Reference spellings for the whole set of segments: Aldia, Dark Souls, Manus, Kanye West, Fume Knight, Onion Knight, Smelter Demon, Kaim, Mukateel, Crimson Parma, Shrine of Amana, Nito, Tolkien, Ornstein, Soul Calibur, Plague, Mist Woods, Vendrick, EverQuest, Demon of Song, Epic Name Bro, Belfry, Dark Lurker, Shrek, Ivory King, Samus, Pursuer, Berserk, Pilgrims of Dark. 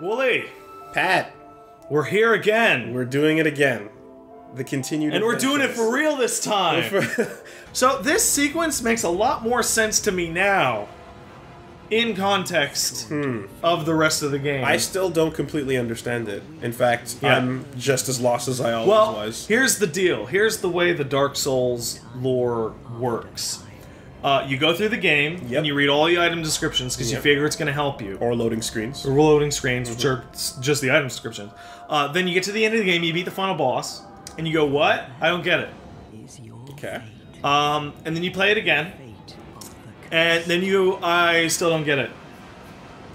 Wooly! Pat! We're here again! We're doing it again. The continued and adventures. We're doing it for real this time! So this sequence makes a lot more sense to me now. In context of the rest of the game. I still don't completely understand it. In fact, I'm just as lost as I always was. Here's the deal. Here's the way the Dark Souls lore works. You go through the game, and you read all the item descriptions, because you figure it's going to help you. Or loading screens. Or loading screens, which are just the item description. Then you get to the end of the game, you beat the final boss, and you go, what? I don't get it. Okay. And then you play it again. And then you, I still don't get it.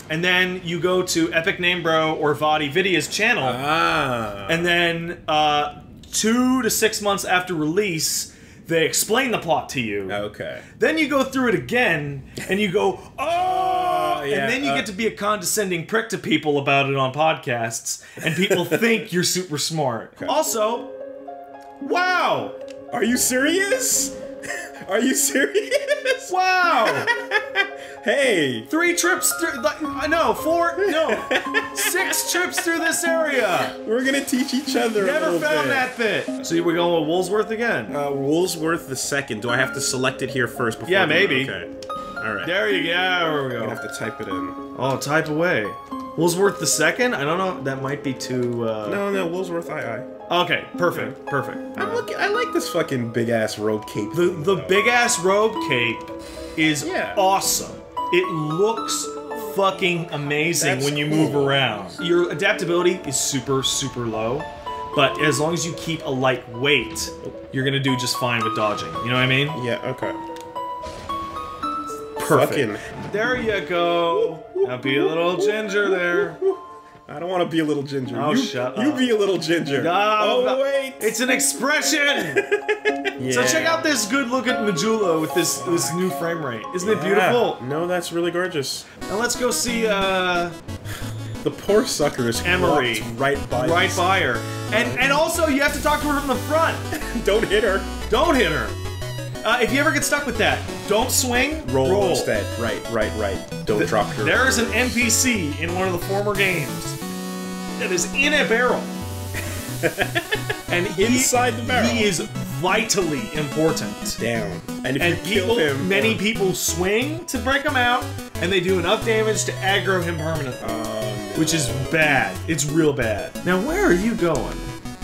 And then you go to Epic Name Bro or Vadi Vidya's channel. Ah. And then 2 to 6 months after release, they explain the plot to you. Okay. Then you go through it again, and you go, oh! And then you get to be a condescending prick to people about it on podcasts, and people think you're super smart. Okay. Also, wow! Are you serious? Are you serious? Wow! Hey! 3 trips through... No, 4... No! 6 trips through this area! We're gonna teach each other Never found that bit! So we're going with Woolsworth again? Woolsworth the second. Do I have to select it here first before... Yeah, maybe. Okay. Alright. There you go. There we go. I'm gonna have to type it in. Oh, type away. Woolsworth the second? I don't know. That might be too, No, no. Woolsworth II. Okay, perfect, perfect. I'm looking, I like this fucking big-ass robe cape. The big-ass robe cape is awesome. It looks fucking amazing when you move around. Your adaptability is super, super low, but as long as you keep a light weight, you're gonna do just fine with dodging. You know what I mean? Yeah, okay. Perfect. Fucking. There you go. Now be a little ginger there. I don't want to be a little ginger. Oh, shut up. You be a little ginger. Oh, wait. It's an expression. So check out this good-looking Majula with this new frame rate. Isn't it beautiful? No, that's really gorgeous. Now let's go see, The poor sucker is Emery. Right by her. And also, you have to talk to her from the front. Don't hit her. Don't hit her. If you ever get stuck with that, don't swing, roll instead. Right, right, right. Don't drop your... There is an NPC in one of the former games that is in a barrel. And inside the barrel. He is vitally important. Damn. And if you kill him... Many people swing to break him out, and they do enough damage to aggro him permanently. Which is bad. It's real bad. Now, where are you going?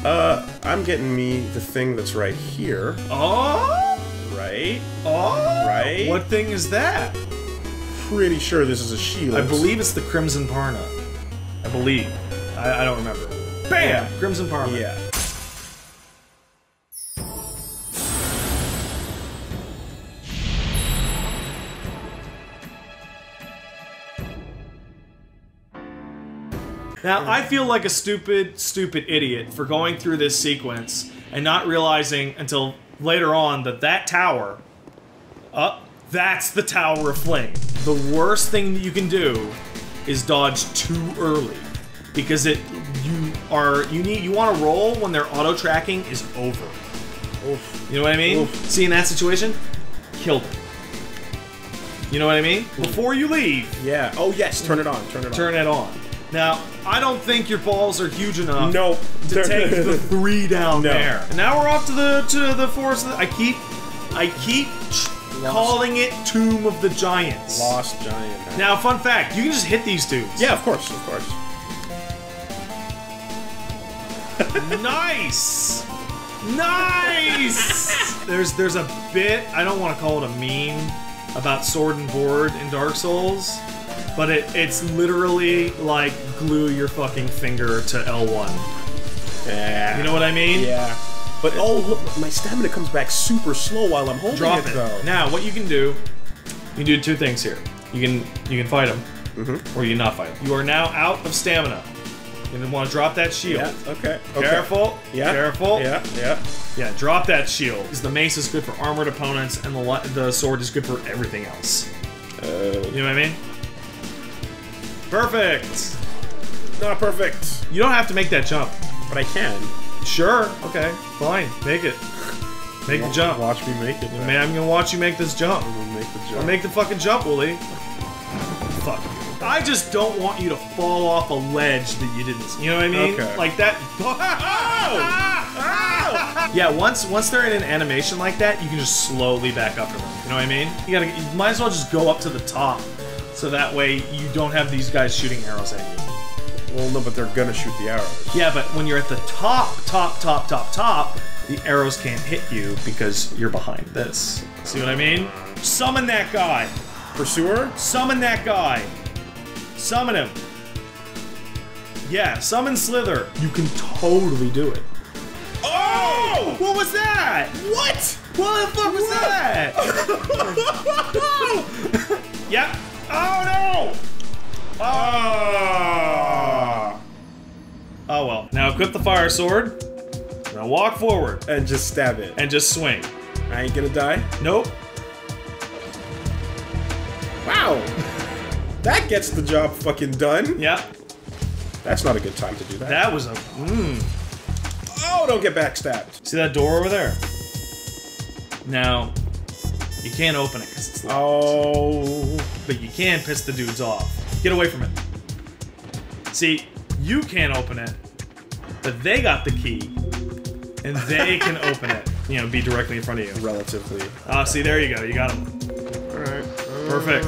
I'm getting me the thing that's right here. Oh! Right? Oh! Right? What thing is that? Pretty sure this is a shield. I believe it's the Crimson Parma. I believe. I don't remember. BAM! Yeah. Crimson Parma. Yeah. Now, I feel like a stupid, stupid idiot for going through this sequence and not realizing until... later on, that tower, that's the Tower of Flame. The worst thing that you can do is dodge too early, because you want to roll when their auto tracking is over. Oof. You know what I mean? Oof. See, in that situation, killed it. You know what I mean? Oof. Before you leave. Yeah. Oh yes, turn it on. Turn it on. Turn it on. Now, I don't think your balls are huge enough to take the 3 down there. And now we're off to the forest. I keep calling it Tomb of the Giants. Lost Giant. Now, fun fact: you can just hit these dudes. Yeah, of course, of course. Nice, nice. There's a bit, I don't want to call it a meme, about sword and board in Dark Souls. But it's literally like glue your fucking finger to L1. Yeah. You know what I mean? Yeah. But oh, look, my stamina comes back super slow while I'm holding it. Now, what you can do 2 things here. You can fight him, or you not fight him. You are now out of stamina. You're gonna want to drop that shield. Yeah. Okay. Careful. Yeah. Careful. Yeah. Yeah. Yeah. Drop that shield. Because the mace is good for armored opponents, and the sword is good for everything else. You know what I mean? Perfect! Not perfect. You don't have to make that jump. But I can. Sure. Okay. Fine. Make it. Make the jump. Watch me make it. Man, I'm gonna watch you make this jump. I'm gonna make the jump. Or make the fucking jump, Wooly. Fuck. I just don't want you to fall off a ledge that you didn't see. You know what I mean? Okay. Like that. Yeah, once they're in an animation like that, you can just slowly back up to them. You know what I mean? You might as well just go up to the top, so that way you don't have these guys shooting arrows at you. Well, no, but they're gonna shoot the arrows. Yeah, but when you're at the top, the arrows can't hit you because you're behind this. See what I mean? Summon that guy! Pursuer? Summon that guy! Summon him! Yeah, summon Slither! You can totally do it. Oh! What was that? What? What the fuck was that? Yeah. Oh no! Oh. Oh well. Now equip the fire sword. Now walk forward. And just stab it. And just swing. I ain't gonna die? Nope. Wow! That gets the job fucking done. Yeah. That's not a good time to do that. That was a... Oh, don't get backstabbed. See that door over there? Now, you can't open it because it's locked. Oh. But you can piss the dudes off. Get away from it. See, you can't open it, but they got the key, and they can open it. You know, be directly in front of you. Relatively. Ah, see, there you go. You got him. All right. Perfect.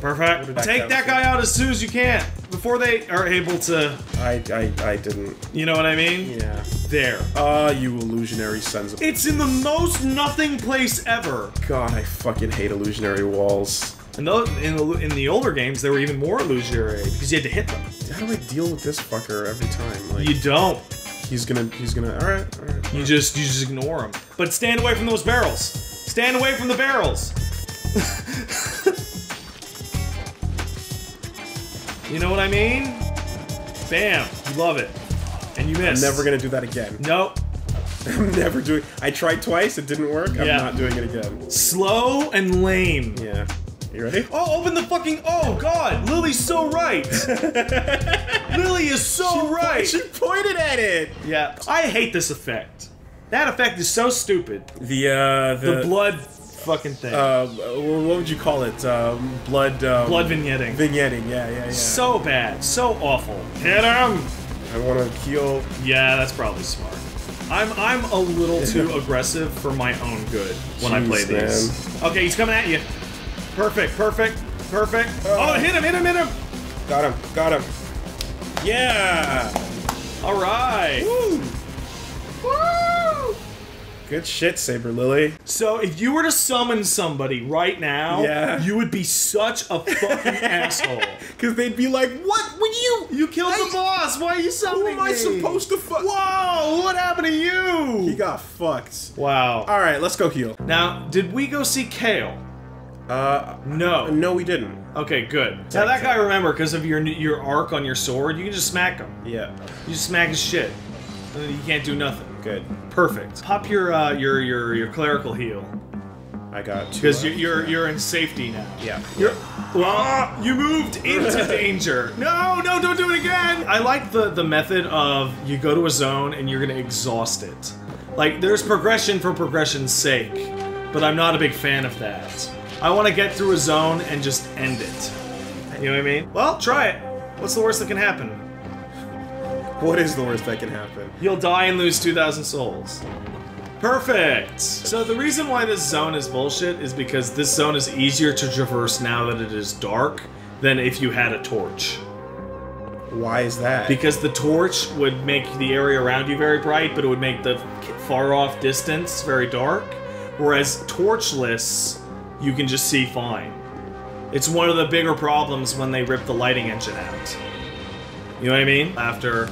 Perfect. Take that guy out as soon as you can. Before they are able to... I didn't. You know what I mean? Yeah. There. Ah, you illusionary sons of... It's in the most nothing place ever. God, I fucking hate illusionary walls. And those, in the older games, they were even more illusionary because you had to hit them. How do I deal with this fucker every time? Like, you don't. He's gonna... All right. You just ignore him. But stand away from those barrels. Stand away from the barrels. You know what I mean? Bam! You love it. And you miss. I'm never gonna do that again. Nope. I'm never doing... I tried twice, it didn't work, I'm not doing it again. Slow and lame. Yeah. You ready? Oh, open the fucking... Oh, God! Lily's so right! Lily is so right! She pointed at it! Yeah. I hate this effect. That effect is so stupid. The blood... fucking thing. What would you call it? Blood vignetting. Vignetting, yeah. So bad. So awful. Hit him! I want to heal. Yeah, that's probably smart. I'm a little too aggressive for my own good when I play these. Okay, he's coming at you. Perfect. Oh, hit him! Got him. Yeah! Alright! Woo! Good shit, Saber Lily. So if you were to summon somebody right now, you would be such a fucking asshole. Because they'd be like, what would you? You killed the boss. Why are you summoning me? Who am I supposed to fuck? Whoa, what happened to you? He got fucked. Wow. All right, let's go heal. Now, did we go see Kale? No. No, we didn't. Okay, good. Now that guy, remember, because of your arc on your sword, you can just smack him. Yeah. You just smack his shit. You can't do nothing. Good. Perfect. Pop your clerical heal. I got two. Because you're in safety now. Yeah. You moved into danger. No, don't do it again. I like the method of you go to a zone and you're gonna exhaust it. Like there's progression for progression's sake, but I'm not a big fan of that. I want to get through a zone and just end it. You know what I mean? Well, try it. What's the worst that can happen? What is the worst that can happen? You'll die and lose 2,000 souls. Perfect! So the reason why this zone is bullshit is because this zone is easier to traverse now that it is dark than if you had a torch. Why is that? Because the torch would make the area around you very bright, but it would make the far-off distance very dark. Whereas torchless, you can just see fine. It's one of the bigger problems when they rip the lighting engine out. You know what I mean? After...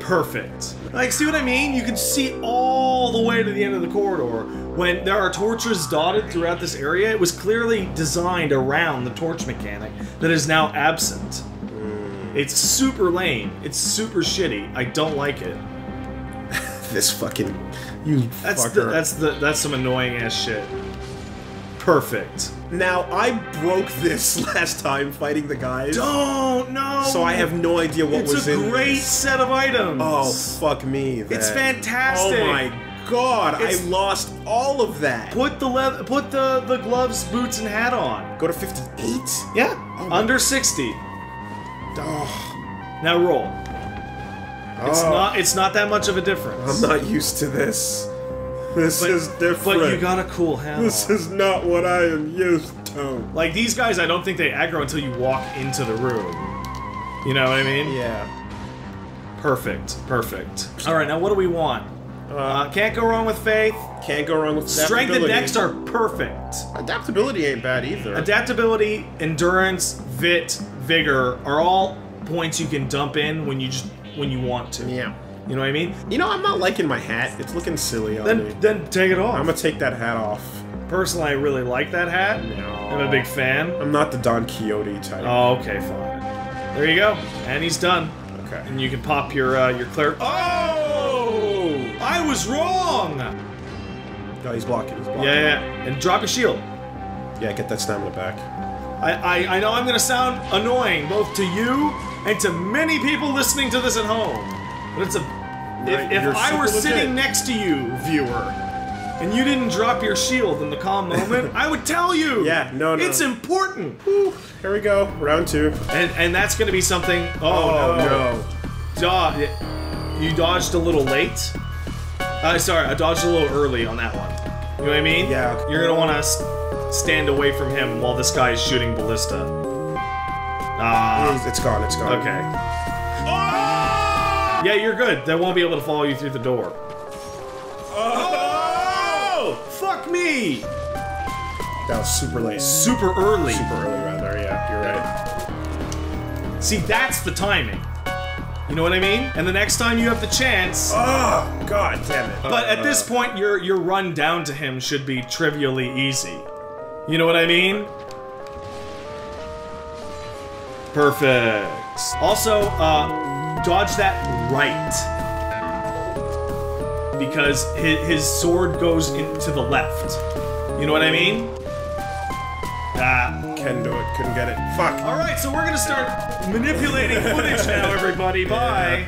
Perfect. Like, see what I mean? You can see all the way to the end of the corridor. When there are torches dotted throughout this area, it was clearly designed around the torch mechanic that is now absent. It's super lame. It's super shitty. I don't like it. This fucking... You fucker. That's some annoying ass shit. Perfect. Now, I broke this last time fighting the guys. Don't! No! So I have no idea what was in this. It's a great set of items! Oh, fuck me. It's fantastic! Oh my god, I lost all of that. Put the gloves, boots, and hat on. Go to 58? Yeah, oh under 60. Oh. Now roll. Oh. It's not that much of a difference. I'm not used to this. This is different. But you got a cool hat. This is not what I am used to. Like, these guys, I don't think they aggro until you walk into the room. You know what I mean? Yeah. Perfect. Perfect. Alright, now what do we want? Can't go wrong with faith. Can't go wrong with adaptability. Strength and dex are perfect. Adaptability ain't bad either. Adaptability, endurance, vit, vigor are all points you can dump in when you want to. Yeah. You know what I mean? You know, I'm not liking my hat. It's looking silly on me. Then take it off. I'm gonna take that hat off. Personally, I really like that hat. No. I'm a big fan. I'm not the Don Quixote type. Oh, okay, fine. There you go. And he's done. Okay. And you can pop your cleric. Oh! I was wrong! No, he's blocking. He's blocking. Yeah, yeah. And drop a shield. Yeah, get that stamina back. I know I'm gonna sound annoying, both to you and to many people listening to this at home. But it's a... Right, if I were sitting next to you, viewer, and you didn't drop your shield in the calm moment, I would tell you! Yeah, no, no. It's important! Whew. Here we go, round two. And that's gonna be something... Oh, no. You dodged a little late. Sorry, I dodged a little early on that one. You know what I mean? Yeah. You're gonna wanna stand away from him while this guy is shooting ballista. Ah. It's gone, it's gone. Okay. Oh! Yeah, you're good. They won't be able to follow you through the door. Oh! Fuck me! That was super late. Super early. Super early, rather. Yeah, you're right. See, that's the timing. You know what I mean? And the next time you have the chance... Oh, god damn it. But at this point, your run down to him should be trivially easy. You know what I mean? Perfect. Also, dodge that right. Because his sword goes into the left. You know what I mean? Ah. Can do it. Couldn't get it. Fuck. Alright, so we're gonna start manipulating footage now, everybody. Bye.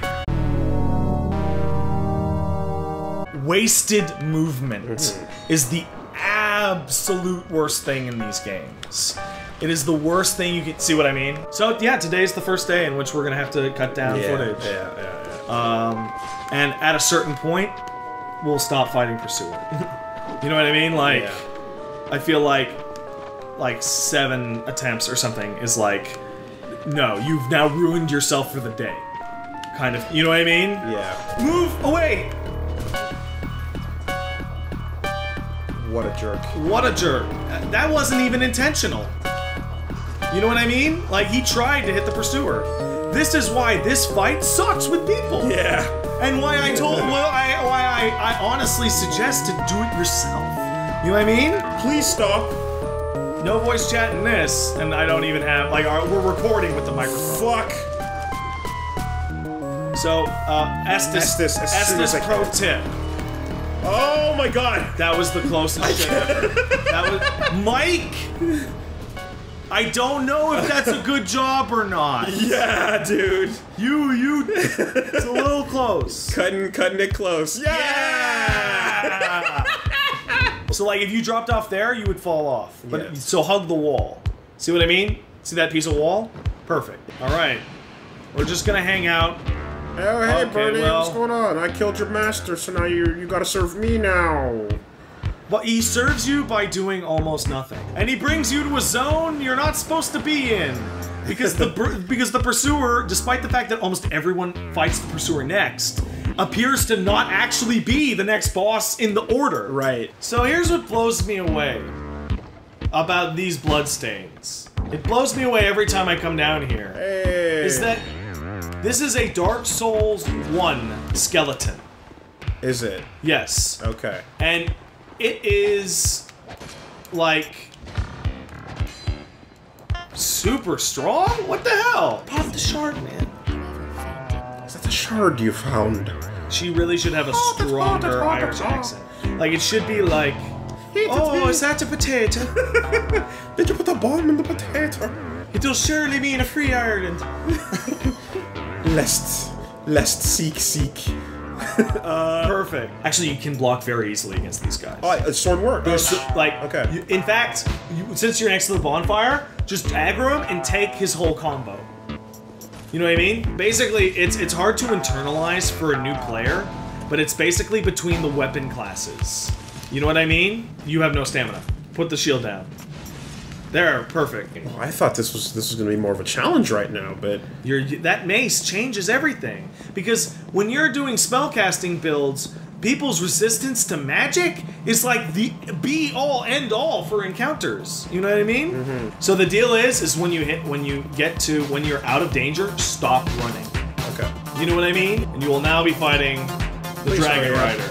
Wasted movement is the absolute worst thing in these games. It is the worst thing you can see what I mean. So yeah, today's the first day in which we're gonna have to cut down footage. Yeah. And at a certain point, we'll stop fighting Pursuer. You know what I mean? Like, I feel like 7 attempts or something is like, no, you've now ruined yourself for the day. Kind of. You know what I mean? Yeah. Move away. What a jerk. What a jerk. That wasn't even intentional. You know what I mean? Like, he tried to hit the Pursuer. This is why this fight sucks with people. Yeah. And why I told, why I honestly suggested do it yourself. You know what I mean? Please stop. No voice chat in this, and I don't even have, like, we're recording with the microphone. Fuck. So, Estes pro tip. Oh my god! That was the closest shit ever. That was... Mike! I don't know if that's a good job or not. Yeah, dude. It's a little close. Cutting it close. Yeah! So like, if you dropped off there, you would fall off. But so hug the wall. See what I mean? See that piece of wall? Perfect. Alright. We're just gonna hang out. Oh, hey, okay, buddy, what's going on? I killed your master, so now you gotta serve me now. But he serves you by doing almost nothing. And he brings you to a zone you're not supposed to be in. Because the Pursuer, despite the fact that almost everyone fights the Pursuer next, appears to not actually be the next boss in the order. Right. So here's what blows me away about these bloodstains. It blows me away every time I come down here. Hey. Is that... This is a Dark Souls 1 skeleton. Is it? Yes. Okay. And it is, like, super strong? What the hell? Pop the shard, man. Is that the shard you found? She really should have a stronger Irish accent. Like, it should be like, oh, is that a potato? Did you put a bomb in the potato? It'll surely mean a free Ireland. Lest seek. Perfect. Actually, you can block very easily against these guys. Oh, sword work. In fact, since you're next to the bonfire, just aggro him and take his whole combo. You know what I mean? Basically, it's hard to internalize for a new player, but it's basically between the weapon classes. You know what I mean? You have no stamina. Put the shield down. There, perfect. Oh, I thought this was going to be more of a challenge right now, but that mace changes everything, because when you're doing spellcasting builds, people's resistance to magic is like the be all end all for encounters. You know what I mean? Mm-hmm. So the deal is when you're out of danger, stop running. Okay. You know what I mean? And you will now be fighting the Dragon Rider.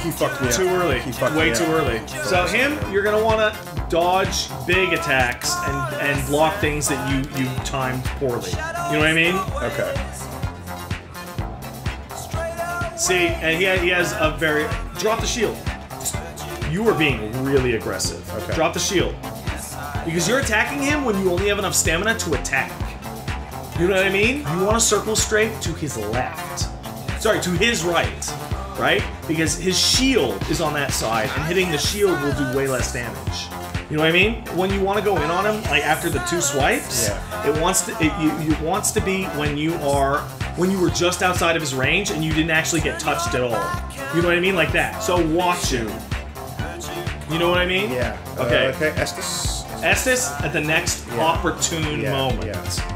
He fucked me up. Too early. He fucked way too early. So him, you're going to want to dodge big attacks and block things that you timed poorly. You know what I mean? Okay. See, and he has a very... Drop the shield. You are being really aggressive. Okay. Drop the shield. Because you're attacking him when you only have enough stamina to attack. You know what I mean? You want to circle straight to his left. Sorry, to his right. Right? Because his shield is on that side, and hitting the shield will do way less damage. You know what I mean? When you want to go in on him, like after the two swipes, yeah. it wants to be when you were just outside of his range and you didn't actually get touched at all. You know what I mean? Like that. So Watchu. You know what I mean? Yeah. Okay. Okay. Estus. Estus at the next opportune moment. Yeah.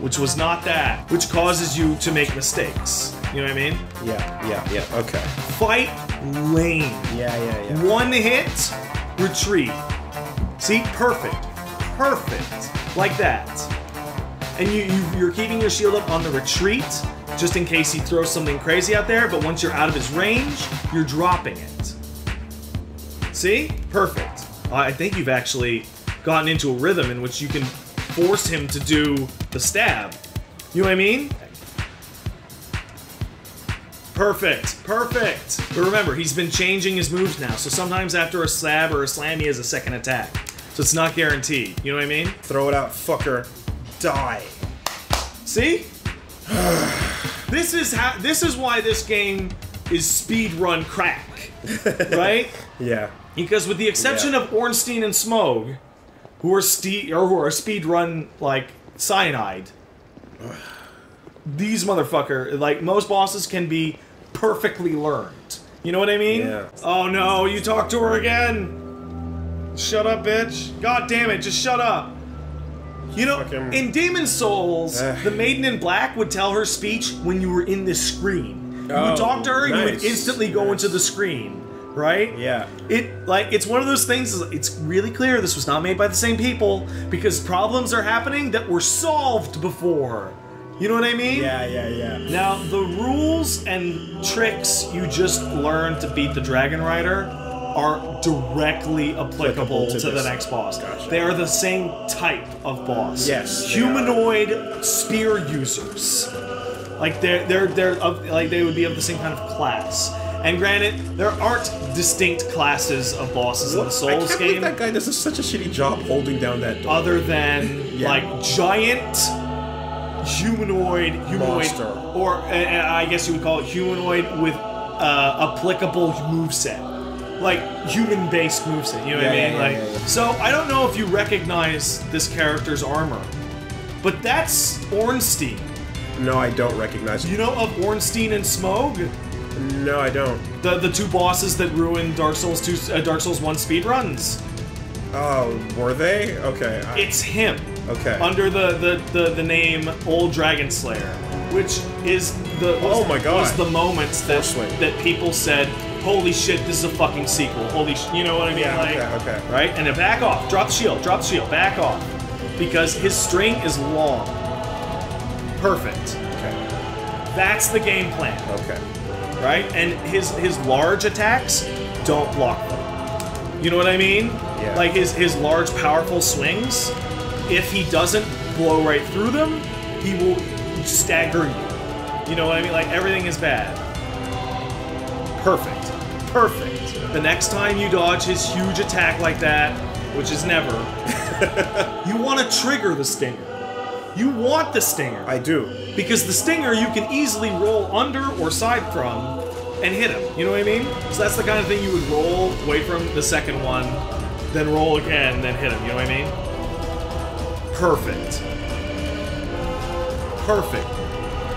Which was not that, which causes you to make mistakes. You know what I mean? Yeah, yeah, yeah, okay. Fight lane. Yeah, yeah, yeah. One hit, retreat. See, perfect, perfect, like that. And you're keeping your shield up on the retreat, just in case he throws something crazy out there, but once you're out of his range, you're dropping it. See, perfect. I think you've actually gotten into a rhythm in which you can force him to do the stab. You know what I mean? Perfect. Perfect. But remember, he's been changing his moves now, so sometimes after a stab or a slam, he has a second attack. So it's not guaranteed. You know what I mean? Throw it out, fucker. Die. See? This is why this game is speedrun crack. Right? Yeah. Because with the exception of Ornstein and Smough, who are speedrun like cyanide. These motherfucker, like most bosses can be perfectly learned. You know what I mean? Yeah. Oh no, you talked to her again. Shut up, bitch. God damn it, just shut up. You know, in Demon's Souls, the Maiden in Black would tell her speech when you were in this screen. You would talk to her and you would instantly go into the screen. Right? Yeah. It's one of those things, it's really clear this was not made by the same people, because problems are happening that were solved before. You know what I mean? Yeah, yeah, yeah. Now, the rules and tricks you just learned to beat the Dragon Rider are directly applicable to the next boss. Gotcha. They are the same type of boss. Yes. Humanoid spear users. Like, they would be of the same kind of class. And granted, there aren't distinct classes of bosses in the Souls game. That guy does such a shitty job holding down that door. Other than like giant humanoid, monster. Or I guess you would call it humanoid with applicable moveset, like human-based moveset. You know what I mean? So I don't know if you recognize this character's armor, but that's Ornstein. No, I don't recognize him. You know of Ornstein and Smough? No, I don't. The two bosses that ruined Dark Souls 2, Dark Souls 1 speedruns. Oh, were they? Okay. It's him. Okay. Under the name Old Dragon Slayer, which is was the moment that people said, "Holy shit, this is a fucking sequel." Holy shit, you know what I mean? Yeah, okay. Right? And then back off. Drop the shield. Drop the shield. Back off. Because his string is long. Perfect. Okay. That's the game plan. Okay. Right? And his large attacks, don't block them. You know what I mean? Yeah. Like his large, powerful swings, if he doesn't blow right through them, he will stagger you. You know what I mean? Like, everything is bad. Perfect. Perfect. The next time you dodge his huge attack like that, which is never, you want to trigger the stinger. You want the stinger. I do. Because the stinger you can easily roll under or side from and hit him. You know what I mean? So that's the kind of thing you would roll away from the second one, then roll again, then hit him. You know what I mean? Perfect. Perfect.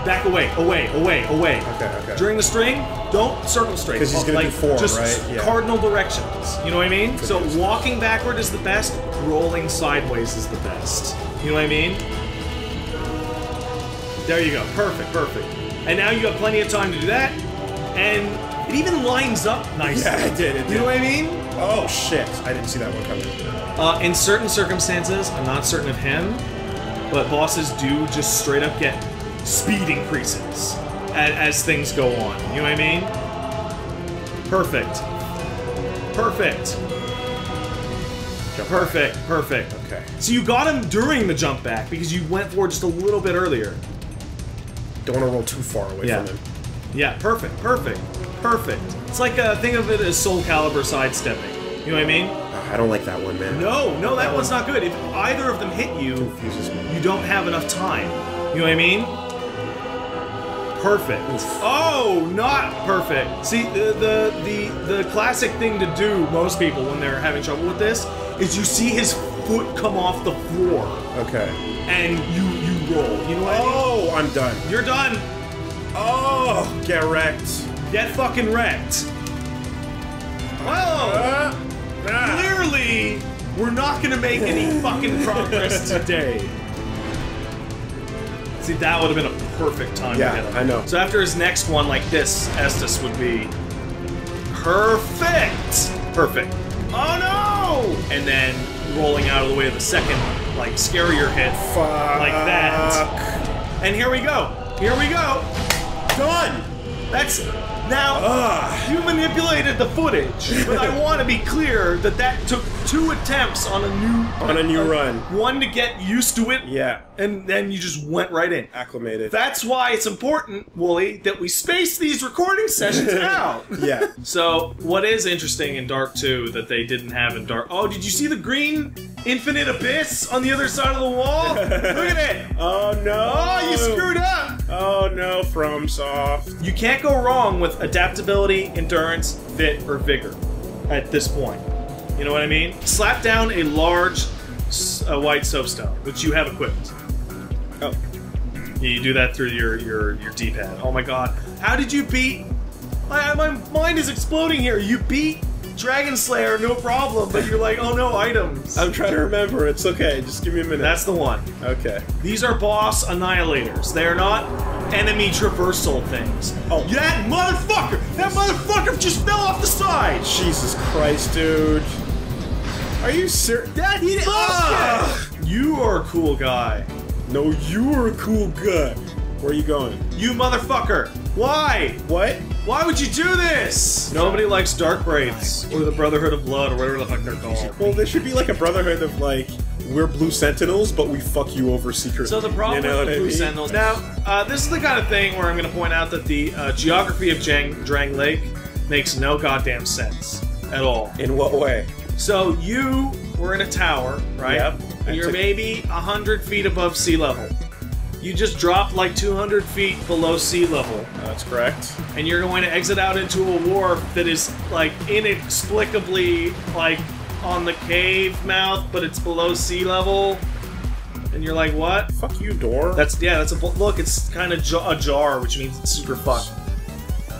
Back away, away, away, away. Okay, okay. During the string, don't circle straight. Because he's going to do form, just right? Yeah. Cardinal directions. You know what I mean? Good. So walking backward is the best. Rolling sideways is the best. You know what I mean? There you go. Perfect, perfect. And now you got plenty of time to do that. And it even lines up nicely. Yeah, it did. It did. You know what I mean? Oh, shit. I didn't see that one coming. In certain circumstances, I'm not certain of him, but bosses do just straight up get speed increases as things go on. You know what I mean? Perfect. Perfect. Perfect, perfect. Okay. So you got him during the jump back because you went forward just a little bit earlier. Don't want to roll too far away from him. Yeah, perfect, perfect, perfect. It's like a think of it as Soul Calibur sidestepping. You know what I mean? I don't like that one, man. No, no, that one's not good. If either of them hit you, you don't have enough time. You know what I mean? Perfect. Oof. Oh, not perfect. See, the classic thing to do most people when they're having trouble with this is you see his foot come off the floor. Okay. And you roll. You know what I mean? Oh, I'm done. You're done. Oh, get wrecked. Get fucking wrecked. Well, clearly, we're not gonna make any fucking progress today. See, that would have been a perfect time to get him. I know. So after his next one, like this, Estus would be perfect. Perfect. Oh no! And then rolling out of the way of the second, like, scarier hit. Fuck. Like that. And here we go. Here we go. Done. That's now. You manipulated the footage, but I want to be clear that that took 2 attempts on a new run. One to get used to it. Yeah. And then you just went right in. Acclimated. That's why it's important, Wooly, that we space these recording sessions out. Yeah. So what is interesting in Dark 2 that they didn't have in Dark? Oh, did you see the green? Infinite abyss on the other side of the wall? Look at it! Oh no! Oh, you screwed up! Oh no, FromSoft. You can't go wrong with adaptability, endurance, fit, or vigor at this point. You know what I mean? Slap down a large white soapstone, which you have equipped. Oh. You do that through your D-pad. Oh my god. How did you beat? My mind is exploding here. You beat Dragon Slayer, no problem, but you're like, oh no, items. I'm trying to remember, it's okay, just give me a minute. That's the one. Okay. These are boss annihilators. They are not enemy traversal things. Oh. That motherfucker just fell off the side! Jesus Christ, dude. Are you serious? That he didn't. You are a cool guy. No, you are a cool guy. Where are you going? You motherfucker! Why? What? Why would you do this? Nobody likes Dark Braids, or the Brotherhood of Blood, or whatever the fuck they're called. Well, there should be like a brotherhood of like, we're Blue Sentinels, but we fuck you over secretly. So the problem with Blue Sentinels... Now, this is the kind of thing where I'm going to point out that the geography of Drangleic makes no goddamn sense at all. In what way? So you were in a tower, right? Yep. And you're maybe 100 feet above sea level. You just dropped like 200 feet below sea level. That's correct. And you're going to exit out into a wharf that is like inexplicably like on the cave mouth, but it's below sea level. And you're like, what? Fuck you, door. That's that's a look. It's kind of ajar, which means it's super fucked.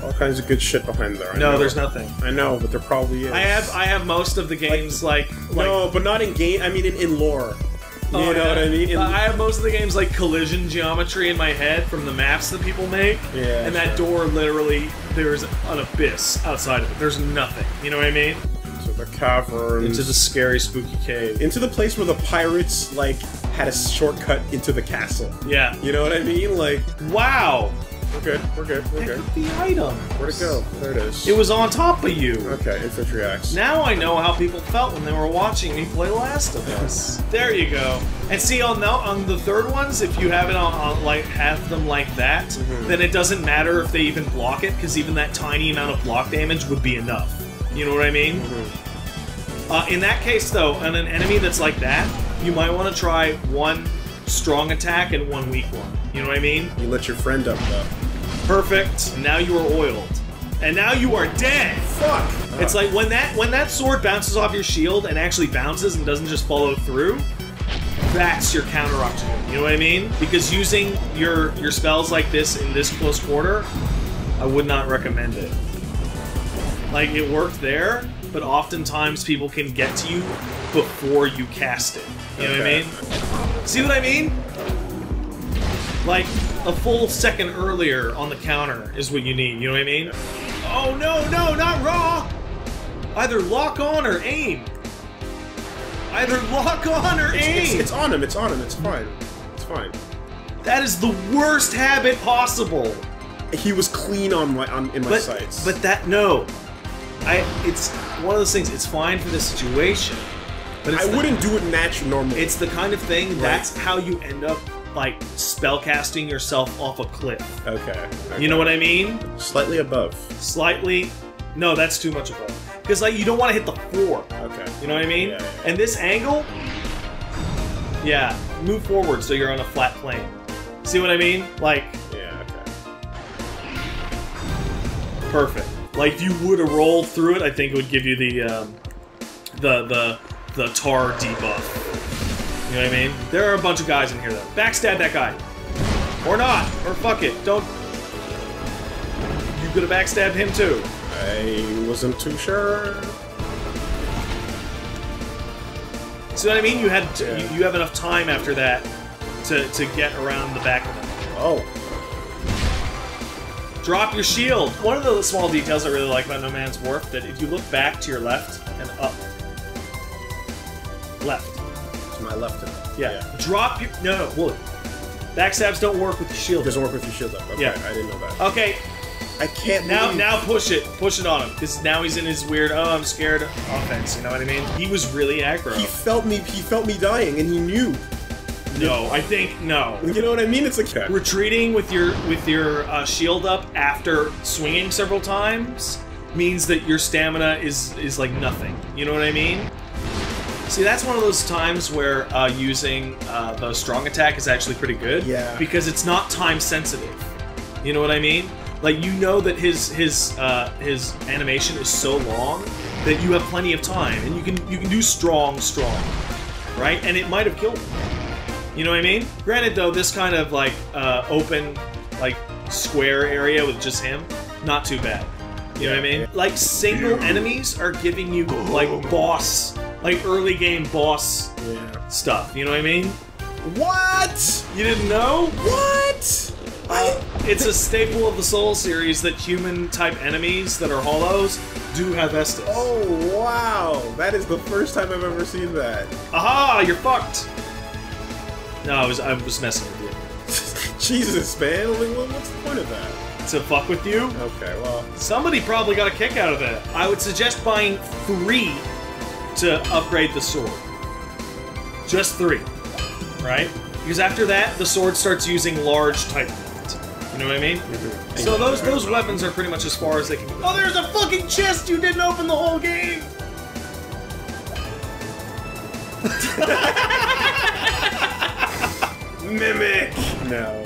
All kinds of good shit behind there. No, there's nothing. I know, but there probably is. I have most of the games like no, but not in game. I mean, in lore. You know what I mean? I have most of the games like collision geometry in my head from the maps that people make. Yeah. And that door literally, there's an abyss outside of it. There's nothing. You know what I mean? Into the caverns. Into the scary, spooky cave. Into the place where the pirates like had a shortcut into the castle. Yeah. You know what I mean? Like, wow. We're good. We're good. We're good. The item. Where'd it go? There it is. It was on top of you. Okay, infantry axe. Now I know how people felt when they were watching me play Last of Us. There you go. And see, on the third ones, if you have it on like have them like that, then it doesn't matter if they even block it, because even that tiny amount of block damage would be enough. You know what I mean? In that case, though, on an enemy that's like that, you might want to try one strong attack and one weak one. You know what I mean? You let your friend up, though. Perfect. Now you are oiled. And now you are dead! Fuck! It's like when that sword bounces off your shield and actually bounces and doesn't just follow through, that's your counter octane. You know what I mean? Because using your spells like this in this close quarter, I would not recommend it. Like, it worked there, but oftentimes people can get to you before you cast it. You know what I mean? See what I mean? Like, a full second earlier on the counter is what you need, you know what I mean? Oh no, no, not raw! Either lock on or aim. Either lock on or aim! It's on him, it's on him, it's fine. It's fine. That is the worst habit possible! He was clean on my sights. But that, no. It's one of those things, it's fine for the situation. But I wouldn't do it normally. It's the kind of thing, right? That's how you end up, like, spellcasting yourself off a cliff. Okay, okay. You know what I mean? Slightly above. Slightly. No, that's too much above. Because, like, you don't want to hit the floor. Okay. You know what I mean? Yeah, yeah. And this angle, yeah, move forward so you're on a flat plane. See what I mean? Like, yeah, okay. Perfect. Like, if you would have rolled through it, I think it would give you the tar debuff. You know what I mean? There are a bunch of guys in here, though. Backstab that guy. Or not. Or fuck it. Don't. You could have backstabbed him, too. I wasn't too sure. See what I mean? You had to, yeah. you have enough time after that to get around the back of them. Oh. Drop your shield. One of the small details I really like about No Man's Wharf, that if you look back to your left and up, left. To my left and left. Yeah. Yeah. Drop your... No, Wooly. Backstabs don't work with your shield. It doesn't work with your shield up. Okay, yeah. I didn't know that. Okay. I can't now. Move. Now push it. Push it on him. Because now he's in his weird, oh, I'm scared offense. You know what I mean? He was really aggro. He felt me dying and he knew. No, I think, no. You know what I mean? It's like... Okay. Retreating with your shield up after swinging several times means that your stamina is like nothing. You know what I mean? See, that's one of those times where using the strong attack is actually pretty good. Yeah. Because it's not time sensitive. You know what I mean? Like, you know that his animation is so long that you have plenty of time, and you can do strong, right? And it might have killed him. You know what I mean? Granted, though, this kind of like open, like square area with just him, not too bad. You know what I mean? Like, single enemies are giving you like boss. Like, early game boss stuff, you know what I mean? What? You didn't know? What? It's a staple of the Soul series that human-type enemies that are hollows do have Estus. Oh, wow. That is the first time I've ever seen that. Aha! You're fucked! No, I was messing with you. Jesus, man. What's the point of that? To fuck with you? Okay, well... Somebody probably got a kick out of that. I would suggest buying 3... to upgrade the sword. Just 3, right? Because after that, the sword starts using large type. You know what I mean? Mm-hmm. So those weapons are pretty much as far as they can go. Oh, there's a fucking chest you didn't open the whole game! Mimic! No.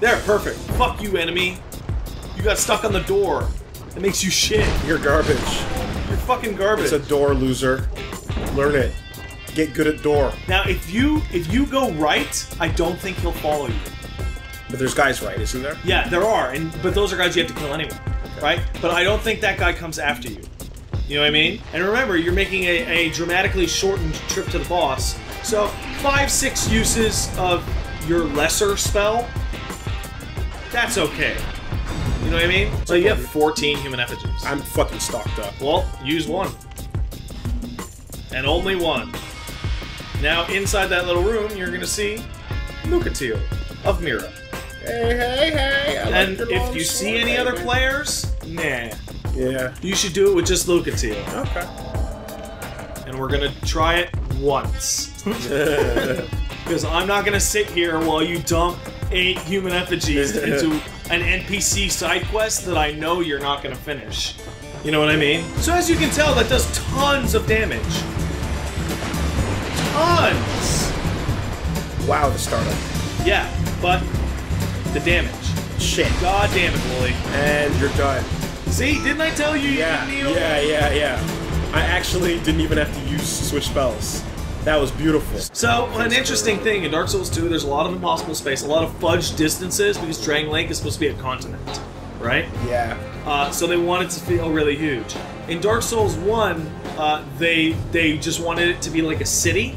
They're perfect. Fuck you, enemy. You got stuck on the door. That makes you shit. You're garbage. You're fucking garbage. It's a door, loser. Learn it. Get good at door. Now, if you go right, I don't think he'll follow you. But there's guys right, isn't there? Yeah, there are. But those are guys you have to kill anyway, okay. Right? But I don't think that guy comes after you. You know what I mean? And remember, you're making a dramatically shortened trip to the boss. So 5-6 uses of your lesser spell. That's okay. You know what I mean? So you have 14 human effigies. I'm fucking stocked up. Well, use one. And only one. Now, inside that little room, you're gonna see Mukateel of Mira. Hey, hey, hey! And if you see any other players, nah. Yeah. You should do it with just Mukateel. Okay. And we're gonna try it once. Because I'm not gonna sit here while you dump 8 human effigies into... an NPC side quest that I know you're not gonna finish. You know what I mean? So as you can tell, that does tons of damage. Tons! WoW to start up. Yeah, but the damage. Shit. God damn it, Wooly. And you're done. See, didn't I tell you you didn't need them? Yeah. I actually didn't even have to use switch spells. That was beautiful. So, an interesting thing, in Dark Souls 2, there's a lot of impossible space, a lot of fudged distances, because Drangleic is supposed to be a continent, right? Yeah. So they wanted to feel really huge. In Dark Souls 1, they just wanted it to be like a city,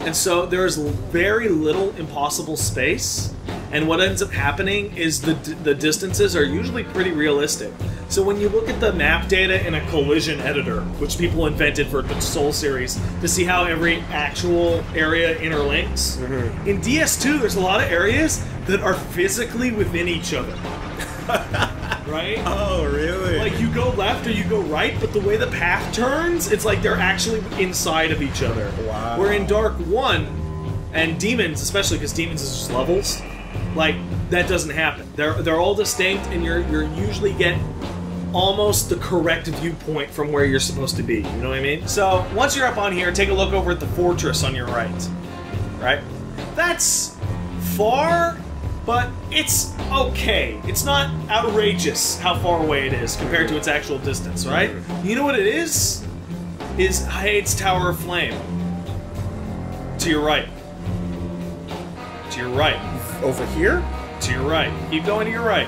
and so there's very little impossible space, and what ends up happening is the distances are usually pretty realistic. So when you look at the map data in a collision editor, which people invented for the Soul series, to see how every actual area interlinks, in DS2 there's a lot of areas that are physically within each other. Right? Oh, really? Like, you go left or you go right, but the way the path turns, it's like they're actually inside of each other. Wow. We're in Dark 1, and Demons, especially because Demons is just levels, like, that doesn't happen. They're all distinct, and you're usually get almost the correct viewpoint from where you're supposed to be, you know what I mean? So, once you're up on here, take a look over at the fortress on your right. Right? That's far, but it's okay. It's not outrageous how far away it is compared to its actual distance, right? You know what it is? Is Heide's Tower of Flame. To your right. To your right. Over here? To your right. Keep going to your right.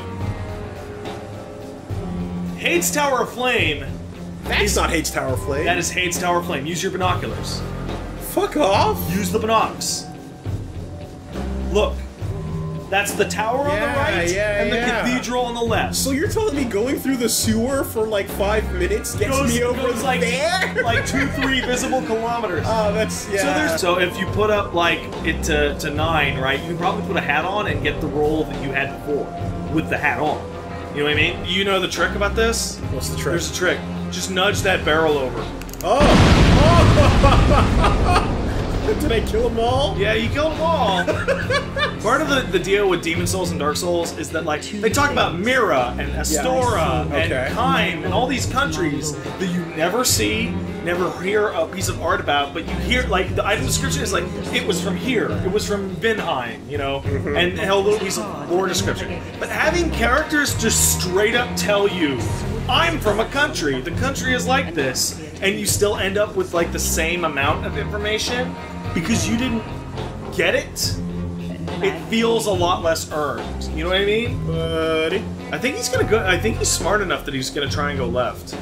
Heide's Tower of Flame. That's not Heide's Tower of Flame. That is Heide's Tower of Flame. Use your binoculars. Fuck off. Use the binocs. Look. That's the tower on the right and the cathedral on the left. So you're telling me going through the sewer for like 5 minutes gets me over like, there? Like 2-3 visible kilometers. Oh, that's, yeah. So, if you put up like it to 9, right, you can probably put a hat on and get the roll that you had before with the hat on. You know what I mean? You know the trick about this? What's the trick? There's a trick. Just nudge that barrel over. Oh! Did I kill them all? Yeah, you killed them all. Part of the deal with Demon Souls and Dark Souls is that, like, they talk about Mira and Astora and Kaim and all these countries that you never see, never hear a piece of art about, but you hear, like, the item description is like, it was from here, it was from Vinheim, you know, and a little piece of lore description. But having characters just straight up tell you, I'm from a country, the country is like this, and you still end up with, like, the same amount of information because you didn't get it, it feels a lot less earned. You know what I mean? But I think he's gonna go. I think he's smart enough that he's gonna try and go left.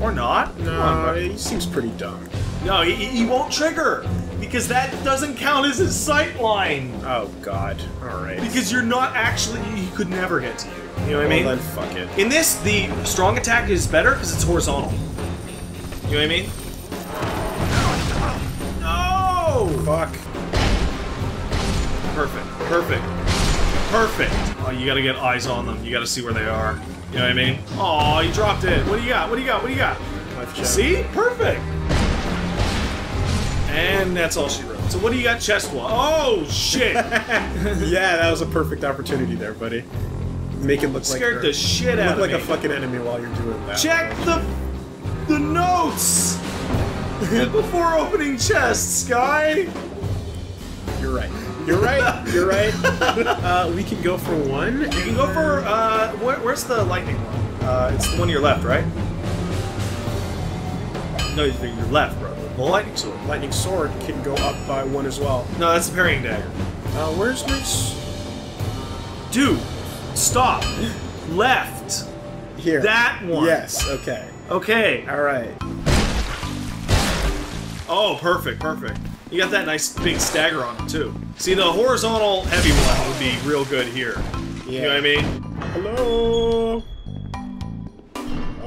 Or not? No, he seems pretty dumb. No, he won't trigger because that doesn't count as his sight line. Oh God! All right. Because you're not actually. He could never get to you. You know what I mean? Well, then fuck it. In this, the strong attack is better because it's horizontal. You know what I mean? No! Fuck. Perfect. Oh, you gotta get eyes on them. You gotta see where they are. You know what I mean? Oh, you dropped it. What do you got? What do you got? What do you got? See? Perfect. And that's all she wrote. So what do you got chest-wise? Oh, shit. Yeah, that was a perfect opportunity there, buddy. Make it look scared the shit out of me. Look like a fucking enemy while you're doing that. Check the notes before opening chests, guy. You're right. You're right. We can go for one. You can go for, where's the lightning one? It's the one to your left, right? No, your left, bro. The lightning sword. Lightning sword can go up by one as well. No, that's the parrying dagger. Where's my... Dude, stop. Left. Here. That one. Yes, okay. Okay. All right. Oh, perfect. You got that nice big stagger on him, too. See, the horizontal heavy one would be real good here. Yeah. You know what I mean? Hello?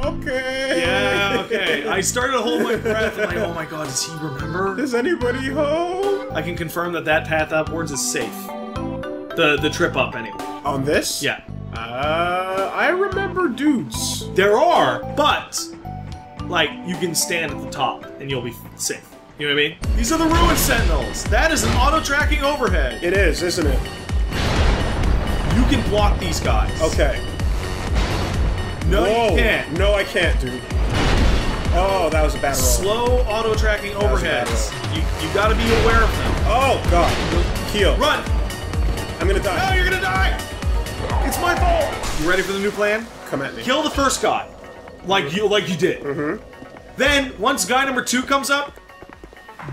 Okay. Yeah, okay. I started to hold my breath, like, oh my god, does he remember? Is anybody home? I can confirm that that path upwards is safe. The trip up, anyway. On this? Yeah. I remember dudes. There are, but, like, you can stand at the top, and you'll be safe. You know what I mean? These are the Ruined Sentinels! That is an auto-tracking overhead! It is, isn't it? You can block these guys. Okay. No, you can't. No, I can't, dude. Oh, that was a bad roll. Slow auto-tracking overheads. You gotta be aware of them. Oh, God. Heal. Run! I'm gonna die. No, you're gonna die! It's my fault! You ready for the new plan? Come at me. Kill the first guy. Like you did. Mm-hmm. Then, once guy number two comes up,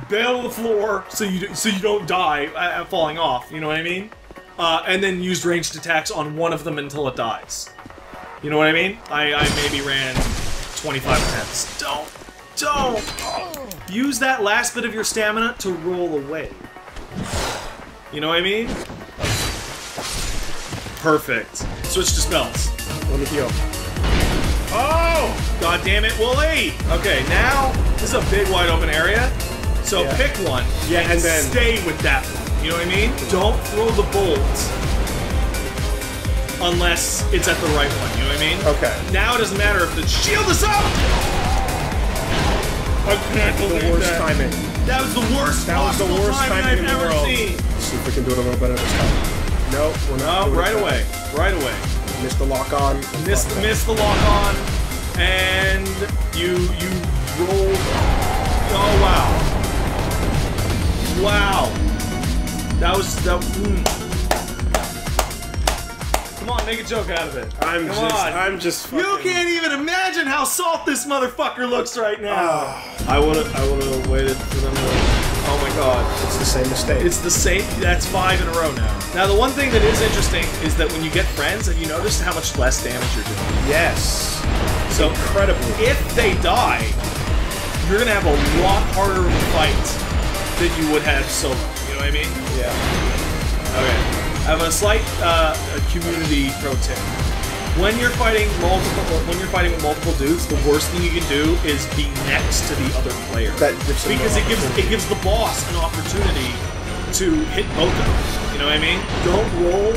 bail the floor so you don't die falling off, you know what I mean? And then use ranged attacks on one of them until it dies. You know what I mean? I maybe ran 25 attempts. Don't! Oh. Use that last bit of your stamina to roll away. You know what I mean? Perfect. Switch to spells. Let me heal. Oh! God damn it, Wooly! Okay, now, this is a big wide open area. So yeah. Pick one, yeah, and then stay with that one. You know what I mean? Don't throw the bolt unless it's at the right one. You know what I mean? Okay. Now it doesn't matter if the shield is up. I can't believe the worst that. Timing. That was the worst. That was the worst timing I've ever seen. See if we can do it a little better this time. No, we're not. No, right away. Right away. Missed the lock on. Missed the lock on, and you rolled. Oh wow. Wow. That was... that. Mm. Come on, make a joke out of it. I'm just fucking... You can't even imagine how salt this motherfucker looks right now. I would've waited for them to... Oh my god. It's the same mistake. It's the same... That's 5 in a row now. Now, the one thing that is interesting is that when you get friends, have you noticed how much less damage you're doing? Yes. So, incredibly. If they die, you're gonna have a lot harder fight than you would have solo, you know what I mean? Yeah. Okay. I have a slight community pro tip. When you're fighting with multiple dudes, the worst thing you can do is be next to the other player. Because it gives the boss an opportunity to hit both of them. You know what I mean? Don't roll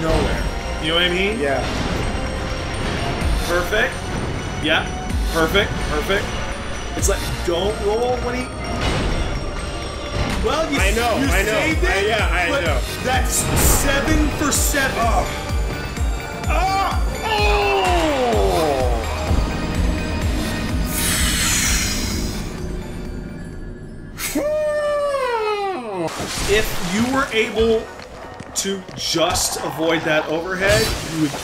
nowhere. You know what I mean? Yeah. Perfect. Yeah. Perfect. Perfect. It's like don't roll when he. Well, you saved it, I know. That's 7 for 7. Oh. Oh. Oh. If you were able to just avoid that overhead, you would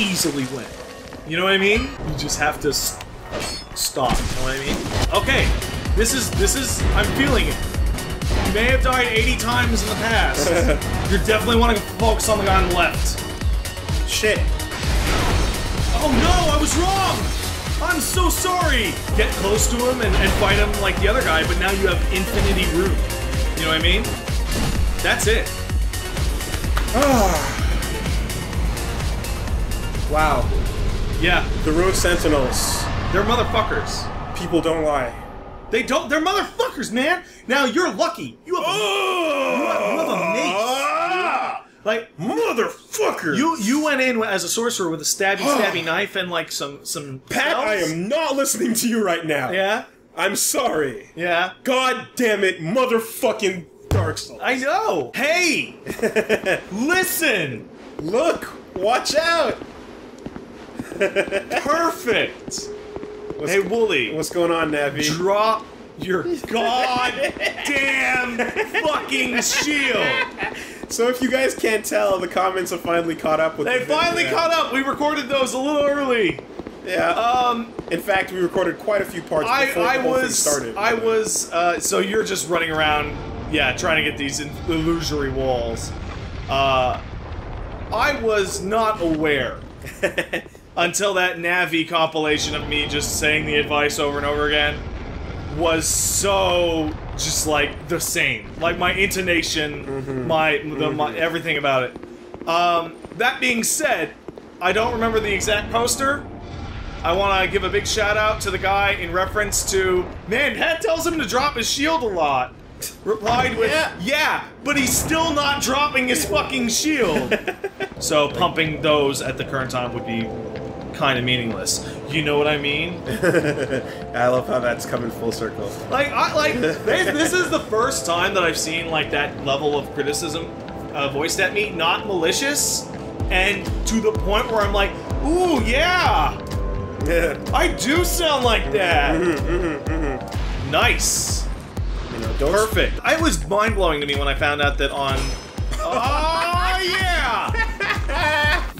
easily win. You know what I mean? You just have to stop, you know what I mean? Okay, this is, I'm feeling it. You may have died 80 times in the past. You definitely want to focus on the guy on the left. Shit. Oh no, I was wrong! I'm so sorry! Get close to him and fight him like the other guy, but now you have infinity room. You know what I mean? That's it. Wow. Yeah. The Ruined Sentinels. They're motherfuckers. People don't lie. They don't. They're motherfuckers, man. Now you're lucky. You have a mace. Like motherfuckers. You went in as a sorcerer with a stabby knife and like some. Pat, spells? I am not listening to you right now. Yeah. I'm sorry. Yeah. God damn it, motherfucking Dark Souls. I know. Hey, listen. Look. Watch out. Perfect. Hey, Wooly. What's going on, Navi? Drop your goddamn fucking shield! So if you guys can't tell, the comments have finally caught up with They finally caught up! We recorded those a little early! Yeah. In fact, we recorded quite a few parts before the whole thing started. So you're just running around, yeah, trying to get these illusory walls. I was not aware. Until that Navi compilation of me just saying the advice over and over again was so just like the same, like my intonation, my everything about it. That being said, I don't remember the exact poster. I want to give a big shout out to the guy in reference to man. Pat tells him to drop his shield a lot. Replied with, yeah, but he's still not dropping his fucking shield. So pumping those at the current time would be kind of meaningless. You know what I mean? I love how that's coming full circle. This is the first time that I've seen like that level of criticism voiced at me, not malicious, and to the point where I'm like, ooh, yeah, I do sound like that. Nice. no, don't. Perfect. It was mind-blowing to me when I found out that on... Oh, yeah!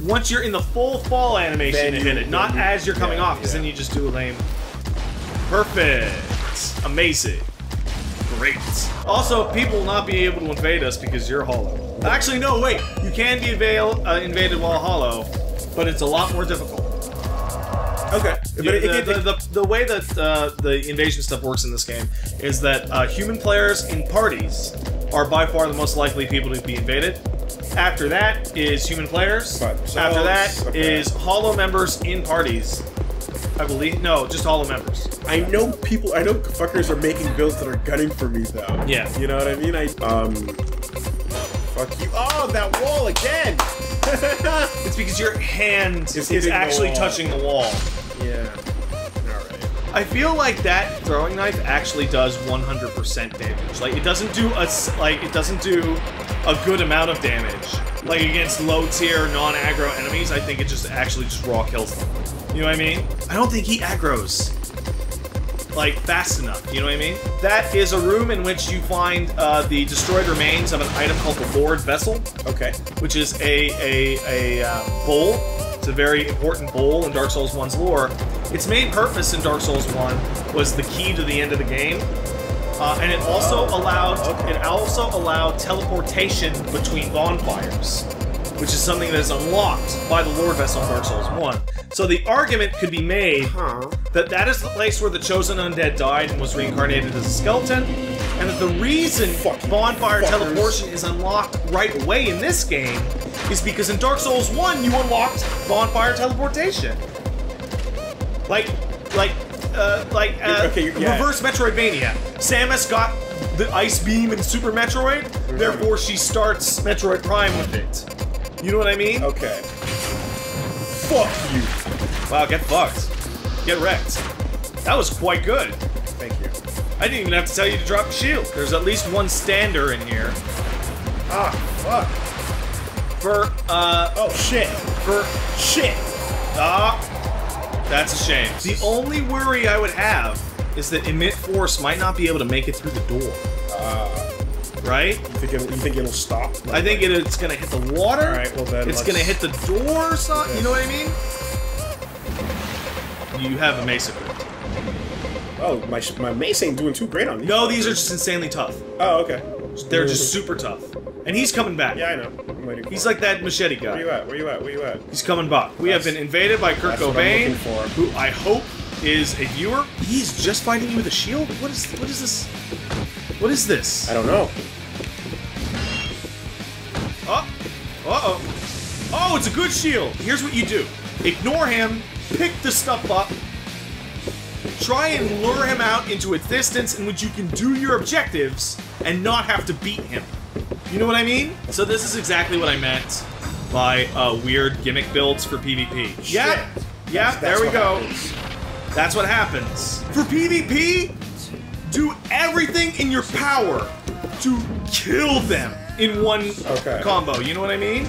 Once you're in the full fall animation, hit it. Not as you're coming off, because then you just do a lame... Perfect. Amazing. Great. Also, people will not be able to invade us because you're hollow. Actually, no, wait. You can be invaded while hollow, but it's a lot more difficult. Okay. But the way that the invasion stuff works in this game is that human players in parties are by far the most likely people to be invaded. After that is human players. After that is hollow members in parties. I believe just hollow members. I know people. I know fuckers are making builds that are gunning for me though. Yeah. You know what I mean? Fuck you. Oh, that wall again. It's because your hand is actually touching the wall. Yeah. Alright. I feel like that throwing knife actually does 100% damage. Like it doesn't do a good amount of damage. Like against low tier non-aggro enemies, I think it just actually just raw kills them. You know what I mean? I don't think he aggroes like fast enough, you know what I mean? That is a room in which you find the destroyed remains of an item called the Lord Vessel. Okay. Which is a bowl. It's a very important bowl in Dark Souls 1's lore. Its main purpose in Dark Souls 1 was the key to the end of the game. And it also allowed teleportation between bonfires, which is something that is unlocked by the Lord Vessel in Dark Souls 1. So the argument could be made that that is the place where the Chosen Undead died and was reincarnated as a skeleton, and that the reason bonfire teleportation is unlocked right away in this game is because in Dark Souls 1 you unlocked bonfire teleportation. Reverse Metroidvania. Samus got the ice beam in Super Metroid, therefore she starts Metroid Prime with it. You know what I mean? Okay. Fuck you. Wow, get fucked. Get wrecked. That was quite good. Thank you. I didn't even have to tell you to drop the shield. There's at least one stander in here. Ah, fuck. For, oh, shit. For shit. Ah. That's a shame. The only worry I would have is that Emit Force might not be able to make it through the door. Right? You think it'll stop? Like, I think it's gonna hit the water. All right, well then it's gonna hit the door or something. You know what I mean? You have a mace equipped. Oh, my mace ain't doing too great on these. No, these are just insanely tough. Oh, okay. They're just super tough. And he's coming back. Yeah, I know. I'm waiting for him. He's like that machete guy. Where you at? Where you at? Where you at? He's coming back. We have been invaded by Kurt Cobain, who I hope is a viewer. He's just fighting you with a shield? What is this? What is this? I don't know. Oh! Uh-oh. Oh, it's a good shield! Here's what you do. Ignore him, pick the stuff up, try and lure him out into a distance in which you can do your objectives and not have to beat him. You know what I mean? So this is exactly what I meant by weird gimmick builds for PvP. Shit. Yeah, yeah, there we go. Happens. That's what happens. For PvP, do everything in your power to kill them in one combo. You know what I mean?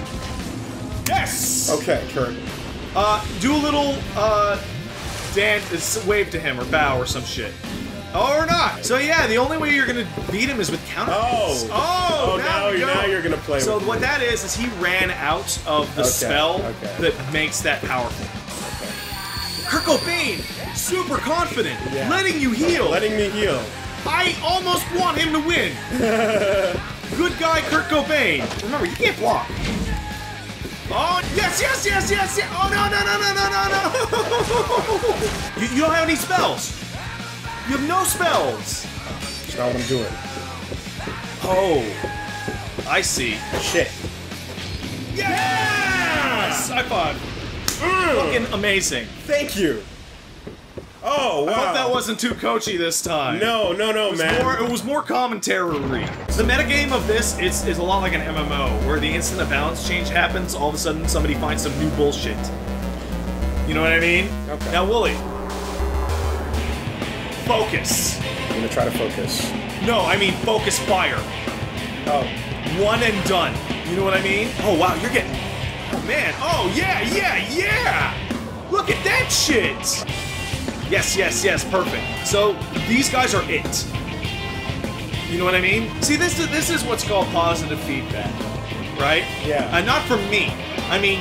Yes! Okay, Kurt. Do a little dance, wave to him or bow or some shit. Or not. So yeah, the only way you're gonna beat him is with counter. Oh! Oh, now you're gonna play with him. So what that is he ran out of the spell that makes that powerful. Kurt Cobain, super confident, letting you heal. Letting me heal. I almost want him to win. Good guy, Kurt Cobain. Remember, you can't block. Oh, yes, yes, yes, yes, yes. Oh, no, no, no, no, no, no, no. You don't have any spells. You have no spells. That's not what I'm doing. Oh, I see. Shit. Yes! High five. Fucking amazing. Thank you. Oh, wow. I hope that wasn't too coachy this time. No, no, no, man. It was more commentary. The metagame of this is a lot like an MMO, where the instant a balance change happens, all of a sudden somebody finds some new bullshit. You know what I mean? Okay. Now, Wooly. Focus. I'm gonna try to focus. No, I mean focus fire. Oh. One and done. You know what I mean? Oh, wow, you're getting... Man, oh yeah, yeah, yeah! Look at that shit! Yes, yes, yes, perfect. So, these guys are it. You You know what I mean? See, this is what's called positive feedback, right? Yeah. Not from me. I mean,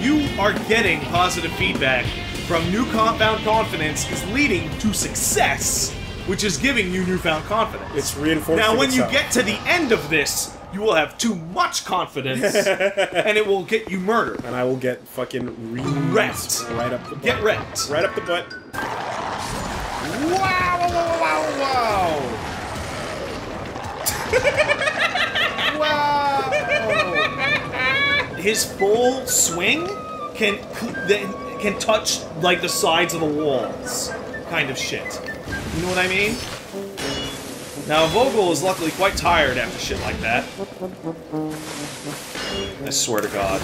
you are getting positive feedback from newfound confidence is leading to success, which is giving you newfound confidence. It's reinforcing. Now, when you get to the end of this, you will have too much confidence, and it will get you murdered. And I will get fucking wrecked. Right up the butt. Get wrecked. Right up the butt. Wow! Wow! Wow! Wow! His full swing can touch like the sides of the walls, kind of shit. You know what I mean? Now, Vogel is luckily quite tired after shit like that. I swear to God.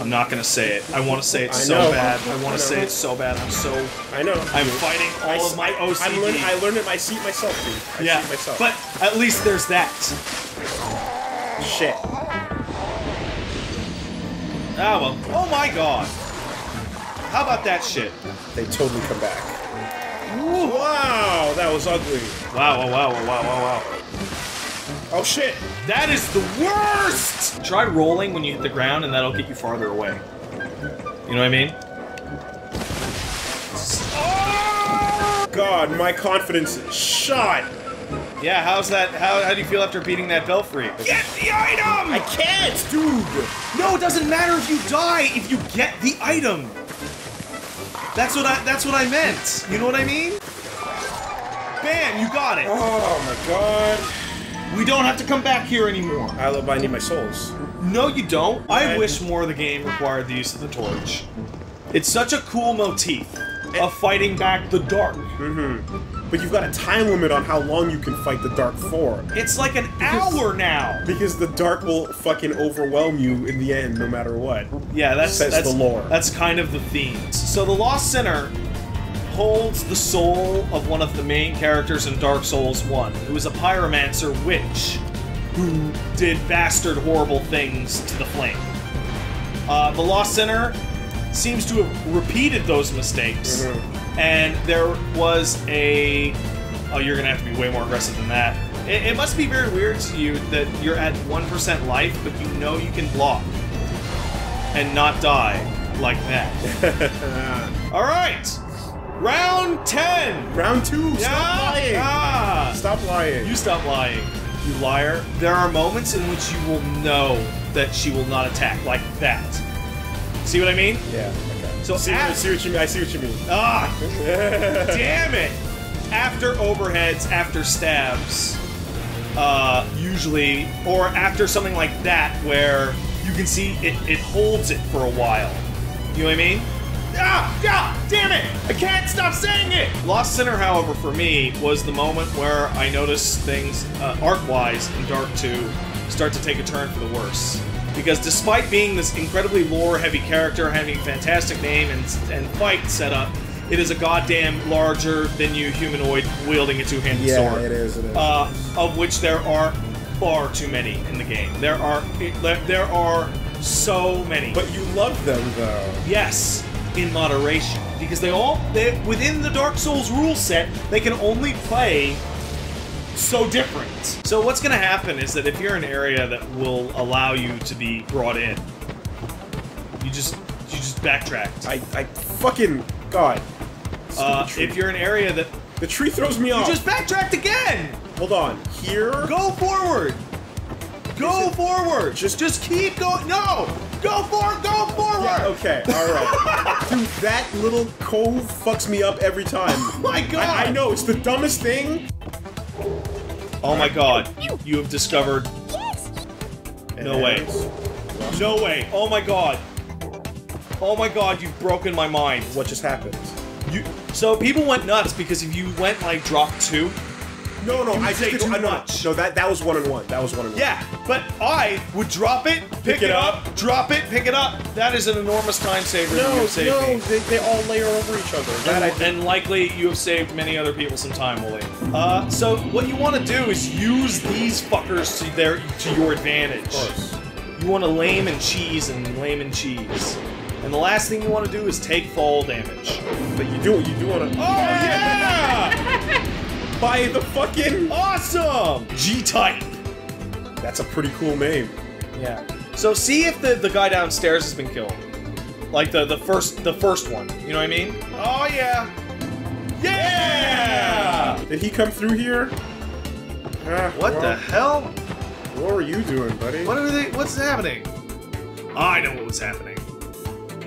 I'm not gonna say it. I want to say it so bad. I want to say it so bad. I'm so... I know. I'm fighting all of my OCD. I learned it. I see it myself, dude. I see it myself. But at least there's that. Shit. Ah, well. Oh, my God. How about that shit? They totally come back. Ooh. Wow, that was ugly. Wow, wow, wow, wow, wow, wow. Oh shit, that is the worst! Try rolling when you hit the ground and that'll get you farther away. You know what I mean? Oh! God, my confidence is shot! Yeah, how's that? How do you feel after beating that Belfry? Get the item! I can't, dude! No, it doesn't matter if you die if you get the item! That's what I meant. You know what I mean? Bam! You got it. Oh my God! We don't have to come back here anymore. I need my souls. No, you don't. I wish more of the game required the use of the torch. It's such a cool motif of fighting back the dark. Mm-hmm. But you've got a time limit on how long you can fight the dark for. It's like an hour now. Because the dark will fucking overwhelm you in the end, no matter what. Yeah, that's the lore. That's kind of the theme. So the Lost Sinner holds the soul of one of the main characters in Dark Souls 1, who is a pyromancer witch who did bastard horrible things to the flame. The Lost Sinner seems to have repeated those mistakes. Mm-hmm. And there was a... Oh, you're going to have to be way more aggressive than that. It must be very weird to you that you're at 1% life, but you know you can block and not die like that. All right! Round 10! Round 2! Stop lying! Ah. Stop lying. You stop lying, you liar. There are moments in which you will know that she will not attack like that. See what I mean? Yeah. So I see what you mean. I see what you mean. Ah! Damn it! After overheads, after stabs, usually, or after something like that where you can see it holds it for a while. You know what I mean? Ah! God damn it! I can't stop saying it! Lost Sinner, however, for me, was the moment where I noticed things, arc-wise, in Dark 2, start to take a turn for the worse. Because despite being this incredibly lore-heavy character, having a fantastic name and fight setup, it is a goddamn larger-than-you humanoid wielding a two-handed sword. Yeah, it is. Of which there are far too many in the game. There are so many. But you love them, though. Yes, in moderation, because they within the Dark Souls rule set, they can only play. So different. So what's gonna happen is that if you're in an area that will allow you to be brought in, you just backtrack. I fucking God. If you're in an area that the tree throws me off, you just backtracked again. Hold on. Here. Go forward. Go forward. Just keep going. No. Go forward. Go forward. Yeah, okay. All right. Dude, that little cove fucks me up every time. Oh my God. I know it's the dumbest thing. Oh my God, you have discovered... No way. No way, oh my God. Oh my God, you've broken my mind. What just happened? So people went nuts because if you went like drop 2... No, I take too much. No, that was 1-on-1, that was 1-on-1. Yeah, but I would drop it, pick it up, drop it, pick it up. That is an enormous time saver. No, they all layer over each other. And likely you have saved many other people some time, Willie. So what you want to do is use these fuckers to your advantage. Of course. You want to lame and cheese. And the last thing you want to do is take fall damage. But you do want to... Oh yeah! by the fucking awesome G-Type. That's a pretty cool name. Yeah. So see if the guy downstairs has been killed. Like the first one. You know what I mean? Oh yeah. Yeah! Did he come through here? What the hell? What were you doing, buddy? What's happening? I know what was happening.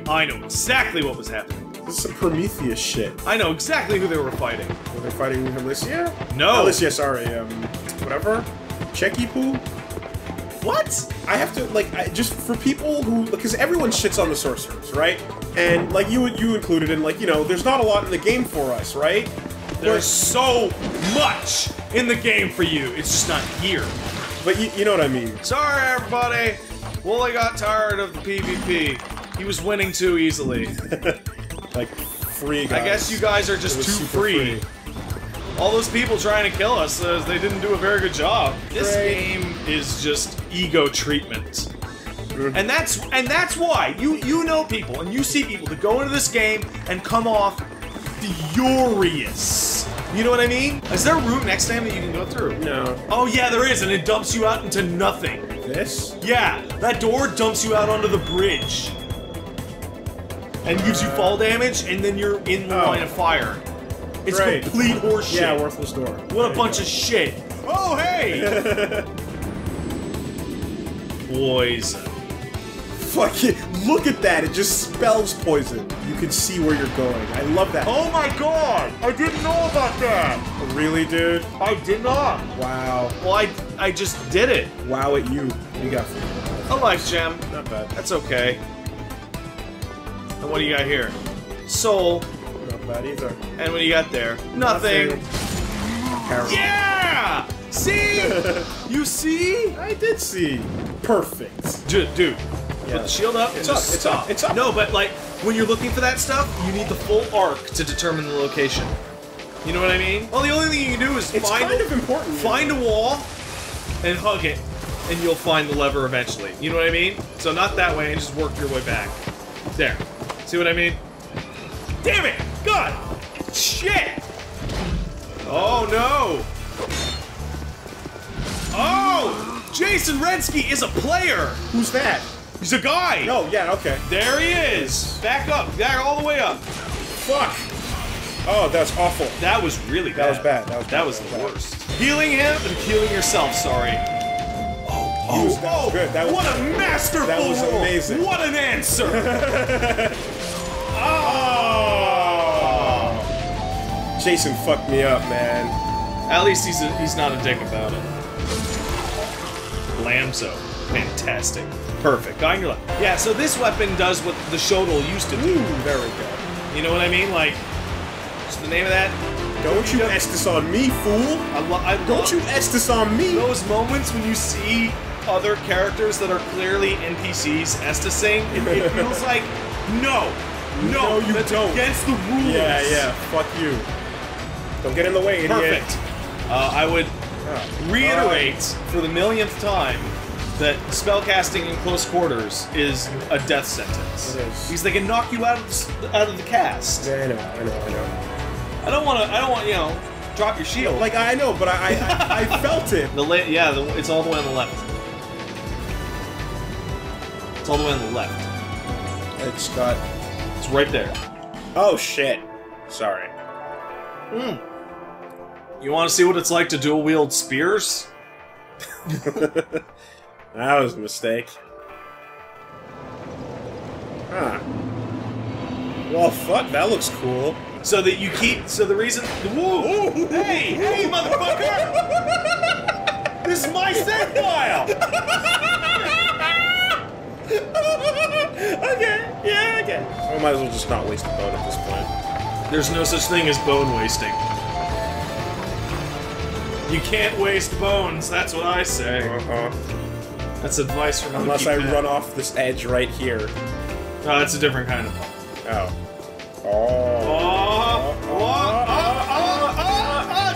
I know exactly what was happening. This is some Prometheus shit. I know exactly who they were fighting. Were they fighting Alicia? No. Alicia, sorry. Whatever. Checky Poo? What? I have to, like, just for people who, because everyone shits on the sorcerers, right? And, like, you included, and, like, you know, there's not a lot in the game for us, right? There's so much in the game for you. It's just not here. But you know what I mean. Sorry, everybody. Wooly got tired of the PvP. He was winning too easily. Like, free guys. I guess you guys are just too free. All those people trying to kill us, they didn't do a very good job. This game is just ego treatment. And that's why you know people and you see people that go into this game and come off furious. You know what I mean? Is there a route next time that you can go through? No. Oh yeah, there is, and it dumps you out into nothing. This? Yeah, that door dumps you out onto the bridge. And gives you fall damage, and then you're in the line of fire. It's complete horseshit. Yeah, worthless door. What a bunch of shit. Oh, hey! Poison. Fuck it. Look at that. It just spells poison. You can see where you're going. I love that. Oh my god! I didn't know about that! Really, dude? I did not. Wow. Well, I just did it. Wow at you. You got a life gem. Not bad. That's okay. And what do you got here? Soul. Not bad either. And what do you got there? Nothing. Yeah! See? You see? I did see. Perfect. Dude. Put the shield up. It's up. No, but like when you're looking for that stuff, you need the full arc to determine the location. You know what I mean? Well, the only thing you can do is find a wall and hug it, and you'll find the lever eventually. You know what I mean? So not that way, and just work your way back. There. See what I mean? Damn it! God! Shit! Oh no! Oh! Jason Redsky is a player. Who's that? He's a guy! Oh, yeah, okay. There he is! Back up, all the way up. Fuck! Oh, that's awful. That was really bad. That was the worst. Healing him and healing yourself, sorry. Oh, that was good. That was what a masterful That was amazing. Role. What an answer! Oh! Jason fucked me up, man. At least he's not a dick about it. Lamzo. Fantastic. Perfect. Guy on your left. Yeah, so this weapon does what the Shodel used to do. Ooh, there we go. You know what I mean? Like, what's the name of that? Don't you S this on me, fool! Don't you S this on me! Those moments when you see other characters that are clearly NPCs S-tising, it feels like, no, you don't. Against the rules. Yeah, fuck you. Don't get in the way, idiot. Perfect. I would reiterate for the millionth time that spellcasting in close quarters is a death sentence. It is. Because they can knock you out of the cast. Yeah, I know. I don't want you know, drop your shield. Like I know, but I felt it. It's all the way on the left. It's all the way on the left. It's right there. Oh shit! Sorry. You want to see what it's like to dual wield spears? That was a mistake. Huh. Well, fuck, that looks cool. So the reason... Whoa! Hey, motherfucker! This is my save file! Okay. I might as well just not waste the bone at this point. There's no such thing as bone wasting. You can't waste bones, that's what I say. That's advice from unless I run off this edge right here. No, that's a different kind of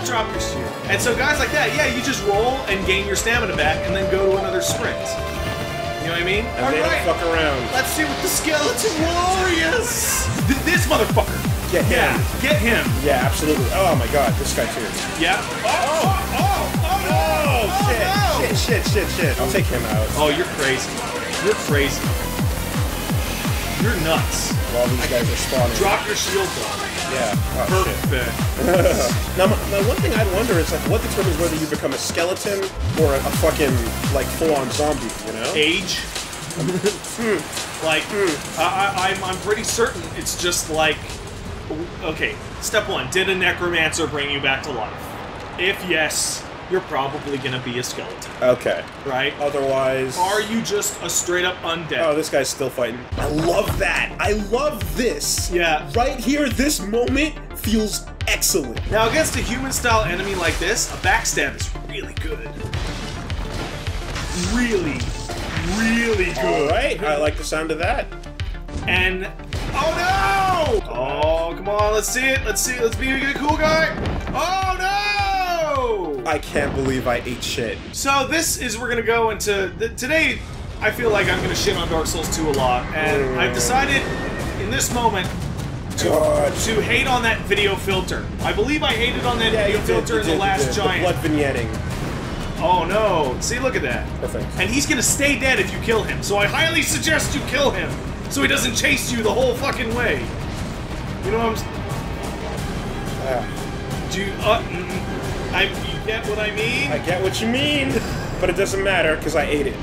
drop your shield. And so guys like that, yeah, you just roll and gain your stamina back and then go to another sprint. You know what I mean? And they don't fuck around. Let's see what the skeleton warriors. This motherfucker! Get him. Yeah, get him. Yeah, absolutely. Oh my god, this guy too. Yeah. Oh, no. Shit. I'll take him out. Oh, you're crazy. You're nuts. Well, these guys are spawning. Drop your shield, though. Yeah. Oh, perfect. Now, one thing I'd wonder is, like, what determines whether you become a skeleton or a fucking, like, full-on zombie, you know? Age? Like, I'm pretty certain it's just, like... Okay, step one. Did a necromancer bring you back to life? If yes... you're probably gonna be a skeleton. Okay. Right? Otherwise... are you just a straight-up undead? Oh, this guy's still fighting. I love that! I love this! Yeah. Right here, this moment feels excellent. Now, against a human-style enemy like this, a backstab is really good. Really good. Alright, I like the sound of that. And... oh, no! Oh, come on, let's see it! Let's be a cool guy! Oh, no! I can't believe I ate shit. So this is, we're gonna go into, today I feel like I'm gonna shit on Dark Souls 2 a lot, and I've decided in this moment to hate on that video filter. I believe I hated on that video filter in the last giant. The blood vignetting. Oh no, see look at that. Perfect. And he's gonna stay dead if you kill him, so I highly suggest you kill him, so he doesn't chase you the whole fucking way. You know what I'm do you, you get what I mean? I get what you mean, but it doesn't matter because I ate it.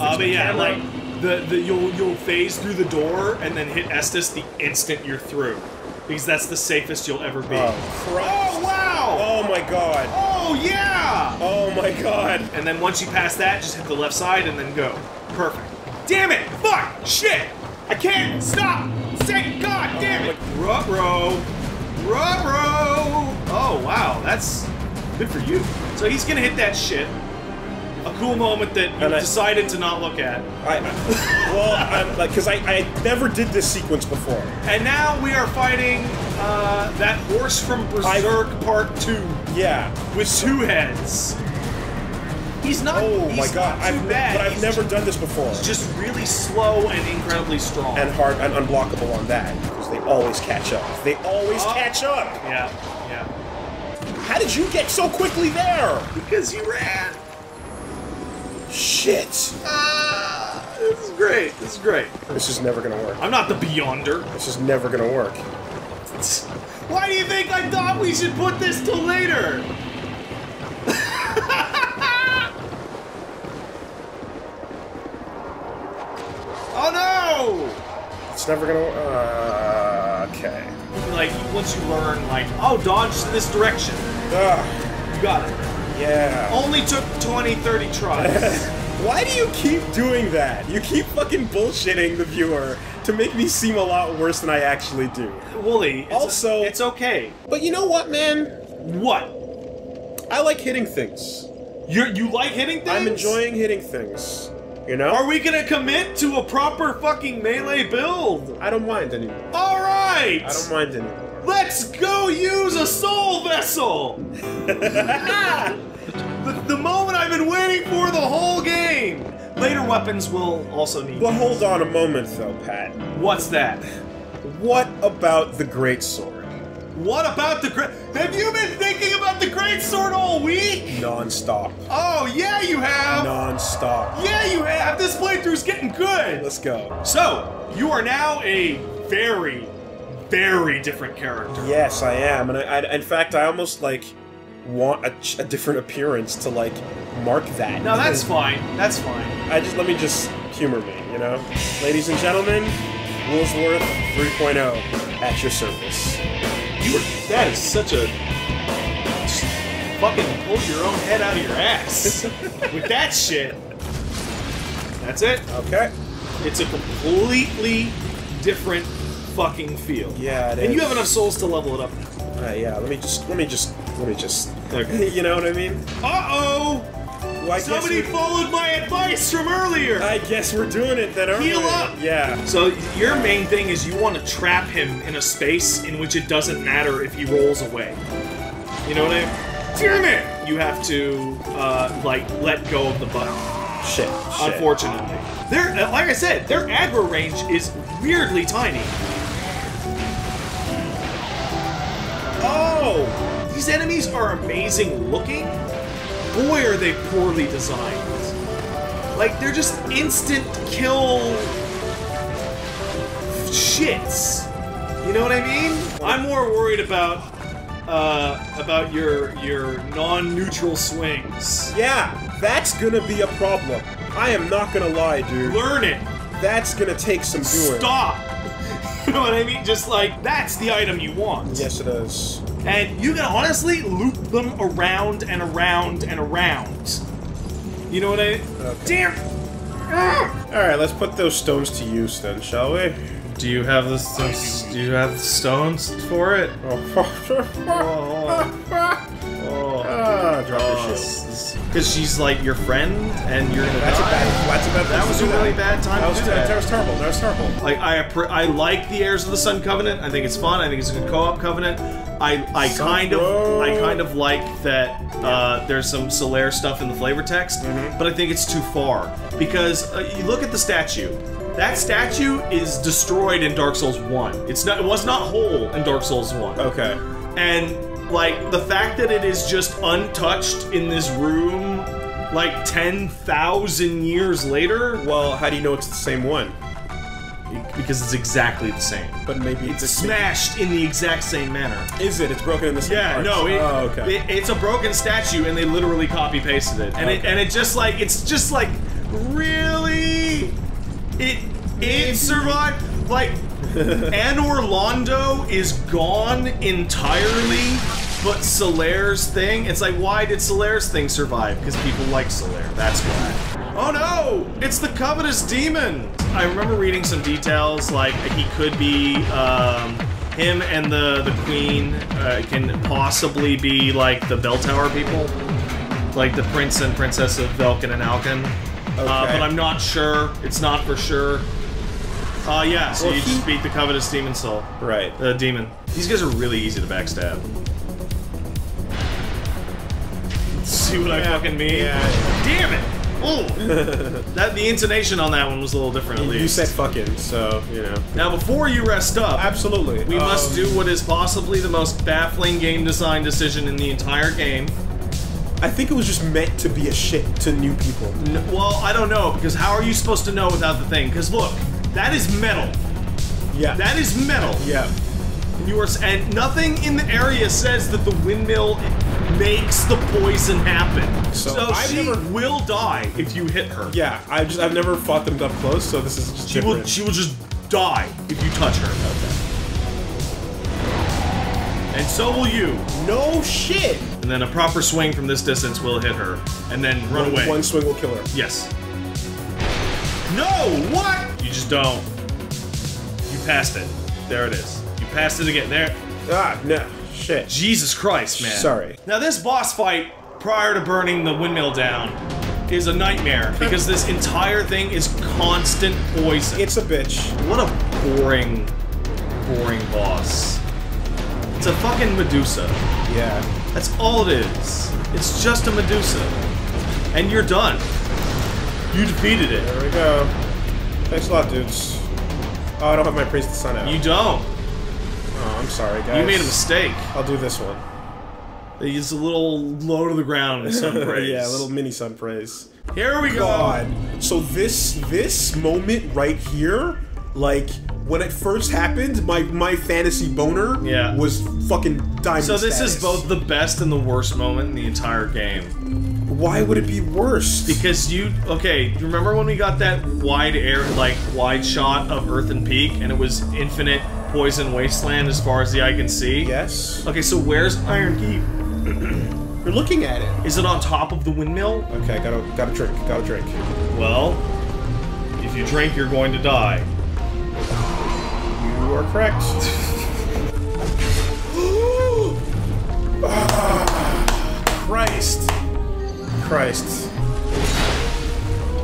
But yeah, like you'll phase through the door and then hit Estus the instant you're through, because that's the safest you'll ever be. Oh wow! Oh my god! Oh yeah! Oh my god! And then once you pass that, just hit the left side and then go. Perfect. Damn it! Fuck! Shit! I can't stop! Say god damn it! Ruh-roh! Oh, wow, that's good for you. So he's gonna hit that shit. A cool moment that you decided to not look at. Well, because I never did this sequence before. And now we are fighting that horse from Berserk Part 2. Yeah. With two heads. He's not too bad. But I've never done this before. He's just really slow and incredibly strong. And hard and unblockable on that. Because they always catch up. They always catch up! Yeah, yeah. How did you get so quickly there? Because you ran. Shit. This is great. This is great. This is never gonna work. I'm not the Beyonder. This is never gonna work. Why do you think I thought we should put this till later? Oh no! It's never gonna. Okay. Like once you learn, like, oh, dodge in this direction. You got it. Yeah. Only took 20, 30 tries. Why do you keep doing that? You keep fucking bullshitting the viewer to make me seem a lot worse than I actually do. Wooly. Also, it's okay. But you know what, man? What? I like hitting things. You like hitting things? I'm enjoying hitting things. You know? Are we gonna commit to a proper fucking melee build? I don't mind anymore. Alright! I don't mind anymore. Let's go use a soul vessel! The moment I've been waiting for the whole game! Later weapons will also need... Well, hold on a moment, though, Pat. What's that? What about the greatsword? What about the great... Have you been thinking about the greatsword all week? Non-stop. Oh, yeah, you have! Non-stop. Yeah, you have! This playthrough's getting good! Let's go. So, you are now a very, very different character. Yes, I am. And I in fact, I almost, like, want a different appearance to, like, mark that. No, that's fine. That's fine. Let me just humor me, you know? Ladies and gentlemen, Woolsworth 3.0 at your service. That is such a... fucking pull your own head out of your ass with that shit. That's it. Okay. It's a completely different fucking feel. Yeah, it is. And you have enough souls to level it up now. Yeah, let me just... Okay. You know what I mean? Uh-oh! Well, somebody followed my advice from earlier! I guess we're doing it then, aren't we? Heal up! Yeah. So, your main thing is you want to trap him in a space in which it doesn't matter if he rolls away. You know what I mean? Damn it! You have to, like, let go of the button. Shit. Unfortunately. Their, like I said, their aggro range is weirdly tiny. Oh! These enemies are amazing looking. Boy, are they poorly designed. Like, they're just instant kill... shits. You know what I mean? I'm more worried about your non-neutral swings. Yeah, that's gonna be a problem. I am not gonna lie, dude. Learn it. That's gonna take some doing. Stop. You know what I mean? Just like, that's the item you want. Yes, it is. And you can honestly loop them around and around and around. You know what I mean? Okay. Damn! Alright, let's put those stones to use then, shall we? Do you have the stones for it? Because she's like your friend, and you're gonna That was a really bad time. That was terrible. Like I like the Heirs of the Sun Covenant. I think it's fun. I think it's a good co-op covenant. I kind of like that there's some Solaire stuff in the flavor text, but I think it's too far because you look at the statue. That statue is destroyed in Dark Souls 1. It's not. It was not whole in Dark Souls 1. Okay. And, like, the fact that it is just untouched in this room, like, 10,000 years later... Well, how do you know it's the same one? Because it's exactly the same. But maybe it's smashed in the exact same manner. Is it? It's broken in the same parts. No, it's a broken statue, and they literally copy-pasted it. And, it just, like, it's just, like, really... It survived, like, Anne Orlando is gone entirely, but Solaire's thing, it's like, why did Solaire's thing survive? Because people like Solaire, that's why. Oh no, it's the Covetous Demon! I remember reading some details, like, he could be, him and the Queen can possibly be, like, the Bell Tower people. Like, the Prince and Princess of Velkin and Alkin. Okay. But I'm not sure. It's not for sure. Yeah, so well, you just beat the Covetous Demon Soul. Right. The demon. These guys are really easy to backstab. See what I fucking mean? Yeah. Damn it! Oh! The intonation on that one was a little different, at least. You said fucking, so, you know. Now, before you rest up... Absolutely. We must do what is possibly the most baffling game design decision in the entire game. I think it was just meant to be a shit to new people. No, well, I don't know, because how are you supposed to know without the thing? Because look, that is metal. Yeah. That is metal. Yeah. And, nothing in the area says that the windmill makes the poison happen. So she will die if you hit her. Yeah, I've never fought them up close, so this is just different. She will just die if you touch her. Okay. And so will you. No shit. And then a proper swing from this distance will hit her, and then run away. One swing will kill her. Yes. No! What? You just don't. You passed it. There it is. You passed it again. There. Ah, no. Shit. Jesus Christ, man. Sorry. Now this boss fight, prior to burning the windmill down, is a nightmare, because this entire thing is constant poison. It's a bitch. What a boring, boring boss. It's a fucking Medusa. Yeah. That's all it is. It's just a Medusa. And you're done. You defeated it. There we go. Thanks a lot, dudes. Oh, I don't have my Praise the Sun out. You don't. Oh, I'm sorry, guys. You made a mistake. I'll do this one. It's a little low to the ground Sun Praise. Yeah, a little mini Sun Praise. Here we go. God. So this moment right here, like... When it first happened, my fantasy boner was fucking diamond So this status. Is both the best and the worst moment in the entire game. Why would it be worse? Because you remember when we got that wide shot of Earth and Peak, and it was infinite poison wasteland as far as the eye can see? Yes. Okay, so where's Iron Keep? You're looking at it. Is it on top of the windmill? Okay, gotta drink. Well, if you drink, you're going to die. You are correct. Christ. Christ.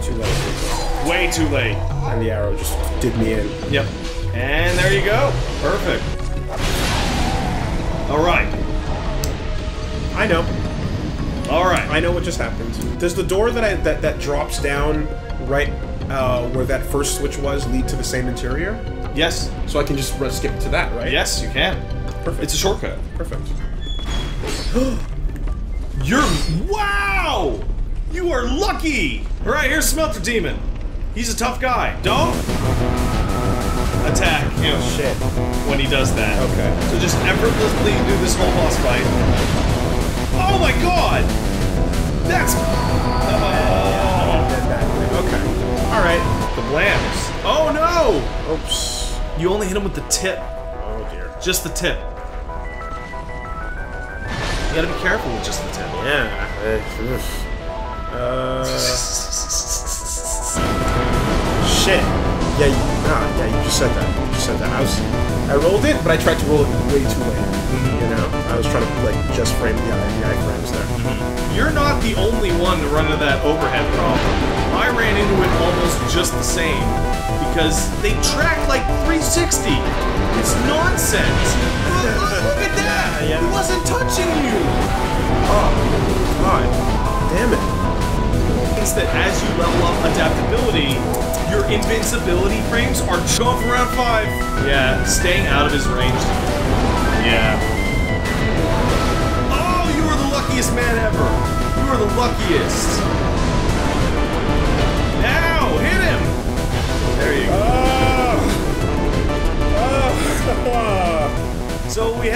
Too late. Way too late. And the arrow just did me in. Yep. And there you go. Perfect. Alright. I know. All right. I know what just happened. Does the door that that drops down right where that first switch was lead to the same interior? Yes. So I can just skip to that, right? Yes, you can. Perfect. It's a shortcut. Perfect. You're... Wow! You are lucky! All right, here's Smelter Demon. He's a tough guy. Don't attack him when he does that. Okay. So just effortlessly do this whole boss fight. Oh my god! That's... Okay. All right. The blams. Oh no! Oops. You only hit him with the tip. Oh dear. Just the tip. You gotta be careful with just the tip. Yeah. Shit. Yeah, you just said that. You just said that. I rolled it, but I tried to roll it way too late. You know? I was trying to, like, just frame the iframes there. You're not the only one to run into that overhead problem. I ran into it almost just the same, because they track, like, 360. It's nonsense. Look at that! Yeah. He wasn't touching you! Oh, god. Damn it. It's that as you level up adaptability, your invincibility frames are jump around 5. Yeah, staying out of his range. Yeah. Oh, you are the luckiest man ever. You are the luckiest. Now, hit him! There you go. So what we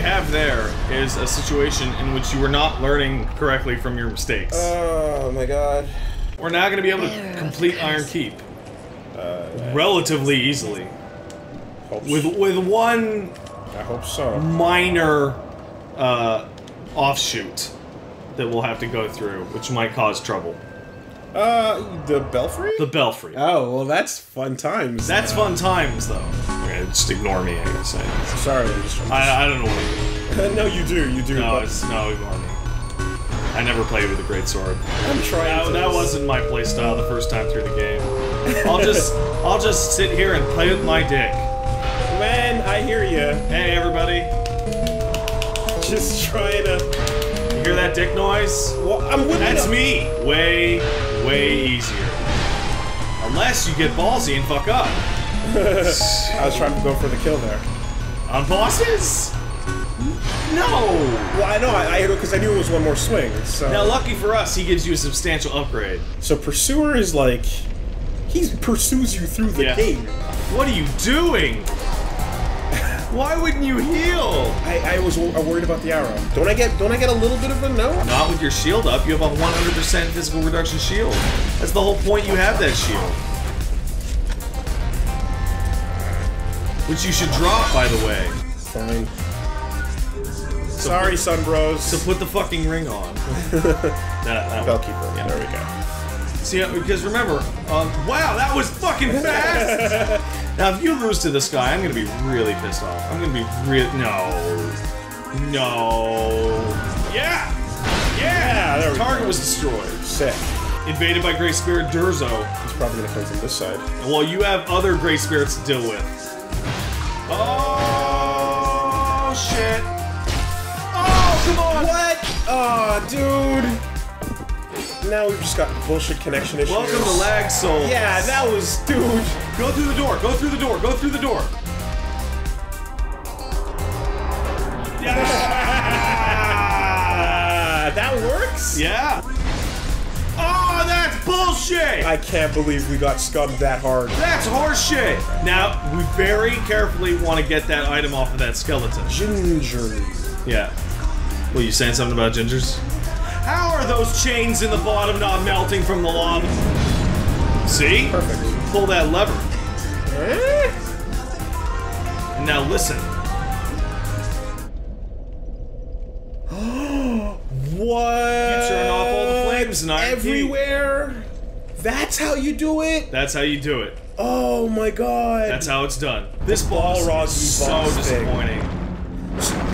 have there, is a situation in which you were not learning correctly from your mistakes. Oh my god. We're now going to be able to complete Iron Keep relatively easily. With one minor offshoot that we'll have to go through, which might cause trouble. The Belfry? The Belfry. Oh, well that's fun times. That's fun times, though. Okay, just ignore me, I guess. Sorry, I don't know what I do. No, you do, you do. No, but... no, ignore me. I never played with a great sword. I'm trying to. That wasn't my playstyle the first time through the game. I'll just sit here and play with my dick. Man, I hear you. Hey, everybody. Just trying to... You hear that dick noise? Well, that's me! Way easier. Unless you get ballsy and fuck up. I was trying to go for the kill there. On bosses? No! Well, I know, I because I knew it was one more swing, so... Now, lucky for us, he gives you a substantial upgrade. So Pursuer is like... He pursues you through the game. What are you doing? Why wouldn't you heal? I was worried about the arrow. Don't I get a little bit of a no? Not with your shield up. You have a 100% physical reduction shield. That's the whole point. You have that shield, which you should drop, by the way. Fine. So sorry, son bros. So put the fucking ring on. that Bellkeeper. Yeah, there we go. See, because remember, wow, that was fucking fast. Now, if you lose to this guy, I'm gonna be really pissed off. I'm gonna be Yeah! There we go. Target was destroyed. Sick. Invaded by Grey Spirit Durzo. He's probably gonna come from this side. Well, you have other Grey Spirits to deal with. Oh, shit. Oh, come on! What? Oh, dude. Now we've just got bullshit connection issues. Welcome to Lag Souls. Yeah, that was... Dude. Go through the door! Go through the door! Go through the door! Yeah. That works? Yeah! Oh, that's bullshit! I can't believe we got scummed that hard. That's horseshit! Now, we very carefully want to get that item off of that skeleton. Gingerly. Yeah. Well, you saying something about gingers? How are those chains in the bottom not melting from the lava? See? Perfect. Pull that lever. And now listen. What? You turn off all the flames and Iron everywhere. Key. That's how you do it. That's how you do it. Oh my god. That's how it's done. This boss is so disappointing.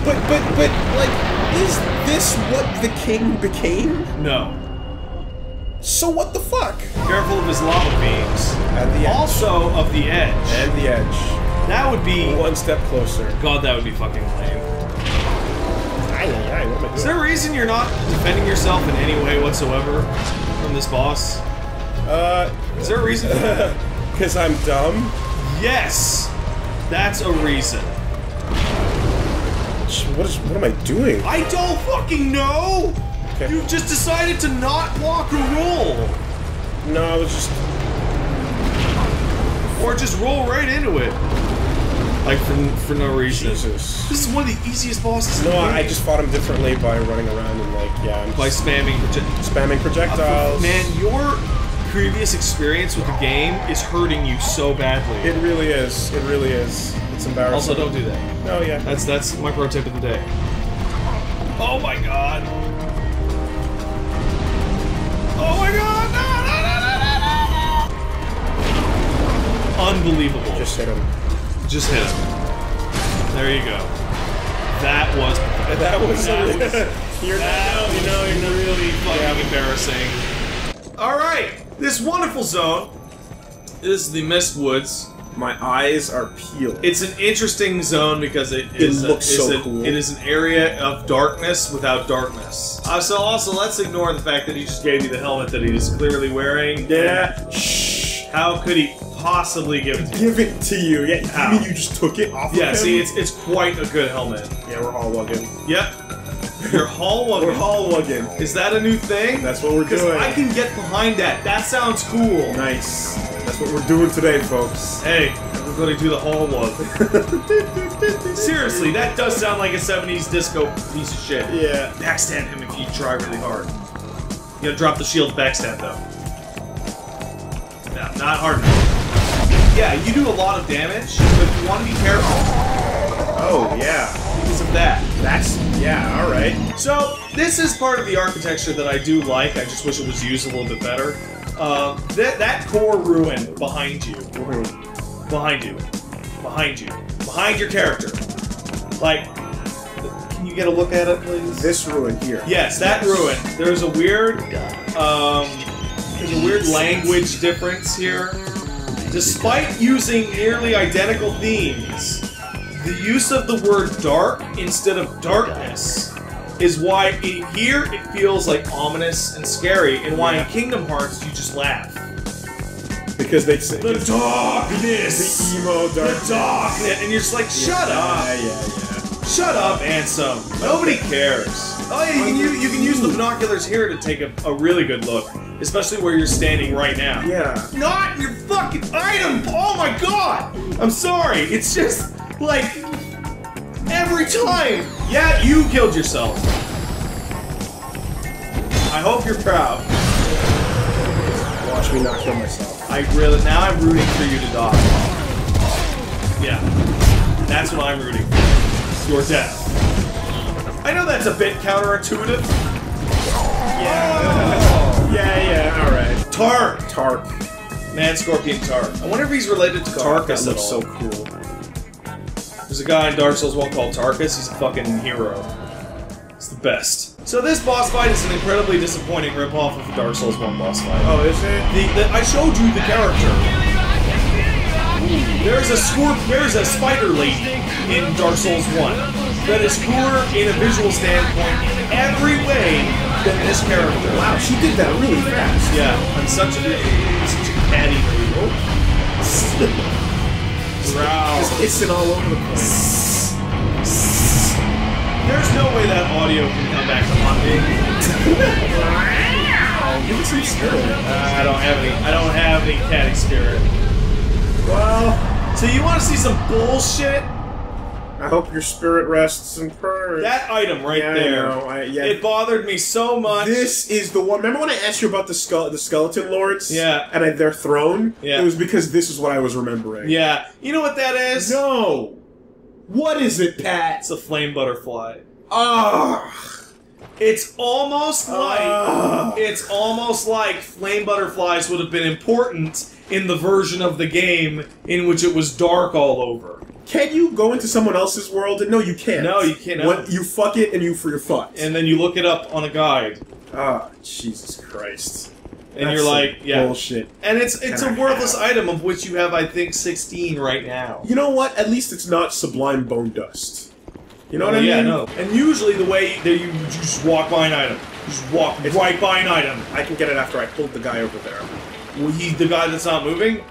But like, is this what the king became? No. So what the fuck? Careful of his lava beams. At the edge. Also of the edge. At the edge. That would be... One step closer. God, that would be fucking lame. I Is there a reason you're not defending yourself in any way whatsoever from this boss? Is there a reason? Because I'm dumb? Yes! That's a reason. What am I doing? I don't fucking know! Okay. You just decided to not walk a roll! No, I was just... Or just roll right into it. Like, for no reason. Jesus. This is one of the easiest bosses in the game. No, I just fought him differently by running around and, like, by spamming projectiles. Spamming projectiles. Man, your previous experience with the game is hurting you so badly. It really is. It really is. It's embarrassing. Also, don't do that. Oh, yeah. That's my pro tip of the day. Oh, my God. Oh, my God! No, no, no, no, no, no! Unbelievable. Just hit him. Just hit him. There you go. That was really fucking embarrassing. Alright! This wonderful zone. This is the Mist Woods. My eyes are peeled. It's an interesting zone because it is an area of darkness without darkness. So also, let's ignore the fact that he just gave you the helmet that he is clearly wearing. Yeah. Shh. How could he possibly give it to you? Give it to you, yeah. How? You mean you just took it off of him? Yeah, see, it's quite a good helmet. Yeah, we're all wugging. Yep. You're all wugging. We're all wugging. Is that a new thing? That's what we're doing. I can get behind that. That sounds cool. Nice. That's what we're doing today, folks. Hey, we're going to do the hall wug. Seriously, that does sound like a 70s disco piece of shit. Yeah. Backstab him if you try really hard. You gotta drop the shield backstab, though. No, not hard enough. Yeah, you do a lot of damage, but you want to be careful. Oh, yeah. Because of that. Yeah, alright. So, this is part of the architecture that I do like. I just wish it was used a little bit better. That core ruin behind you. Behind your character. Like, can you get a look at it, please? This ruin here. Yes, that ruin. There's a weird, language difference here. Despite using nearly identical themes, the use of the word dark instead of darkness is why here it feels like ominous and scary, and why in Kingdom Hearts you just laugh. Because they say the darkness! The emo darkness! The darkness! And you're just like, shut up! Shut up, Ansem! Nobody cares! Oh yeah, you can use the binoculars here to take a really good look. Especially where you're standing right now. Yeah. Not your fucking item! Oh my god! I'm sorry, it's just, like, every time! Yeah, you killed yourself. I hope you're proud. Watch me not kill myself. Now I'm rooting for you to die. Yeah. That's what I'm rooting for. Your death. I know that's a bit counterintuitive. Yeah. Alright. Tark. Man, Scorpion Tark. I wonder if he's related to Tarkus. That looks so cool. There's a guy in Dark Souls 1 called Tarkus. He's a fucking hero. He's the best. So this boss fight is an incredibly disappointing ripoff of the Dark Souls 1 boss fight. Oh, is it? I showed you the character. There's a spider lady in Dark Souls 1 that is cooler in a visual standpoint in every way. This character. Wow, she did that really fast. Yeah, I'm such a catty girl. Wow. Just hissing all over the place. There's no way that audio can come back to Monday. Give it some spirit. I don't have any catty spirit. Well, so you want to see some bullshit? I hope your spirit rests in prayer. That item right there. It bothered me so much. This is the one. Remember when I asked you about the skeleton lords? Yeah. And their throne? Yeah. It was because this is what I was remembering. Yeah. You know what that is? No. What is it, Pat? It's a flame butterfly. Ugh. It's almost like flame butterflies would have been important in the version of the game in which it was dark all over. Can you go into someone else's world? No, you can't. No, you can't. You fuck it, and you're fucked. And then you look it up on a guide. Ah, oh, Jesus Christ. And that's bullshit. And it's a worthless item of which you have, I think, 16 right now. You know what? At least it's not Sublime Bone Dust. You know what I mean? Yeah, no. And usually the way that you just walk by an item. Just walk right by an item. I can get it after I pulled the guy over there. Well, he's the guy that's not moving?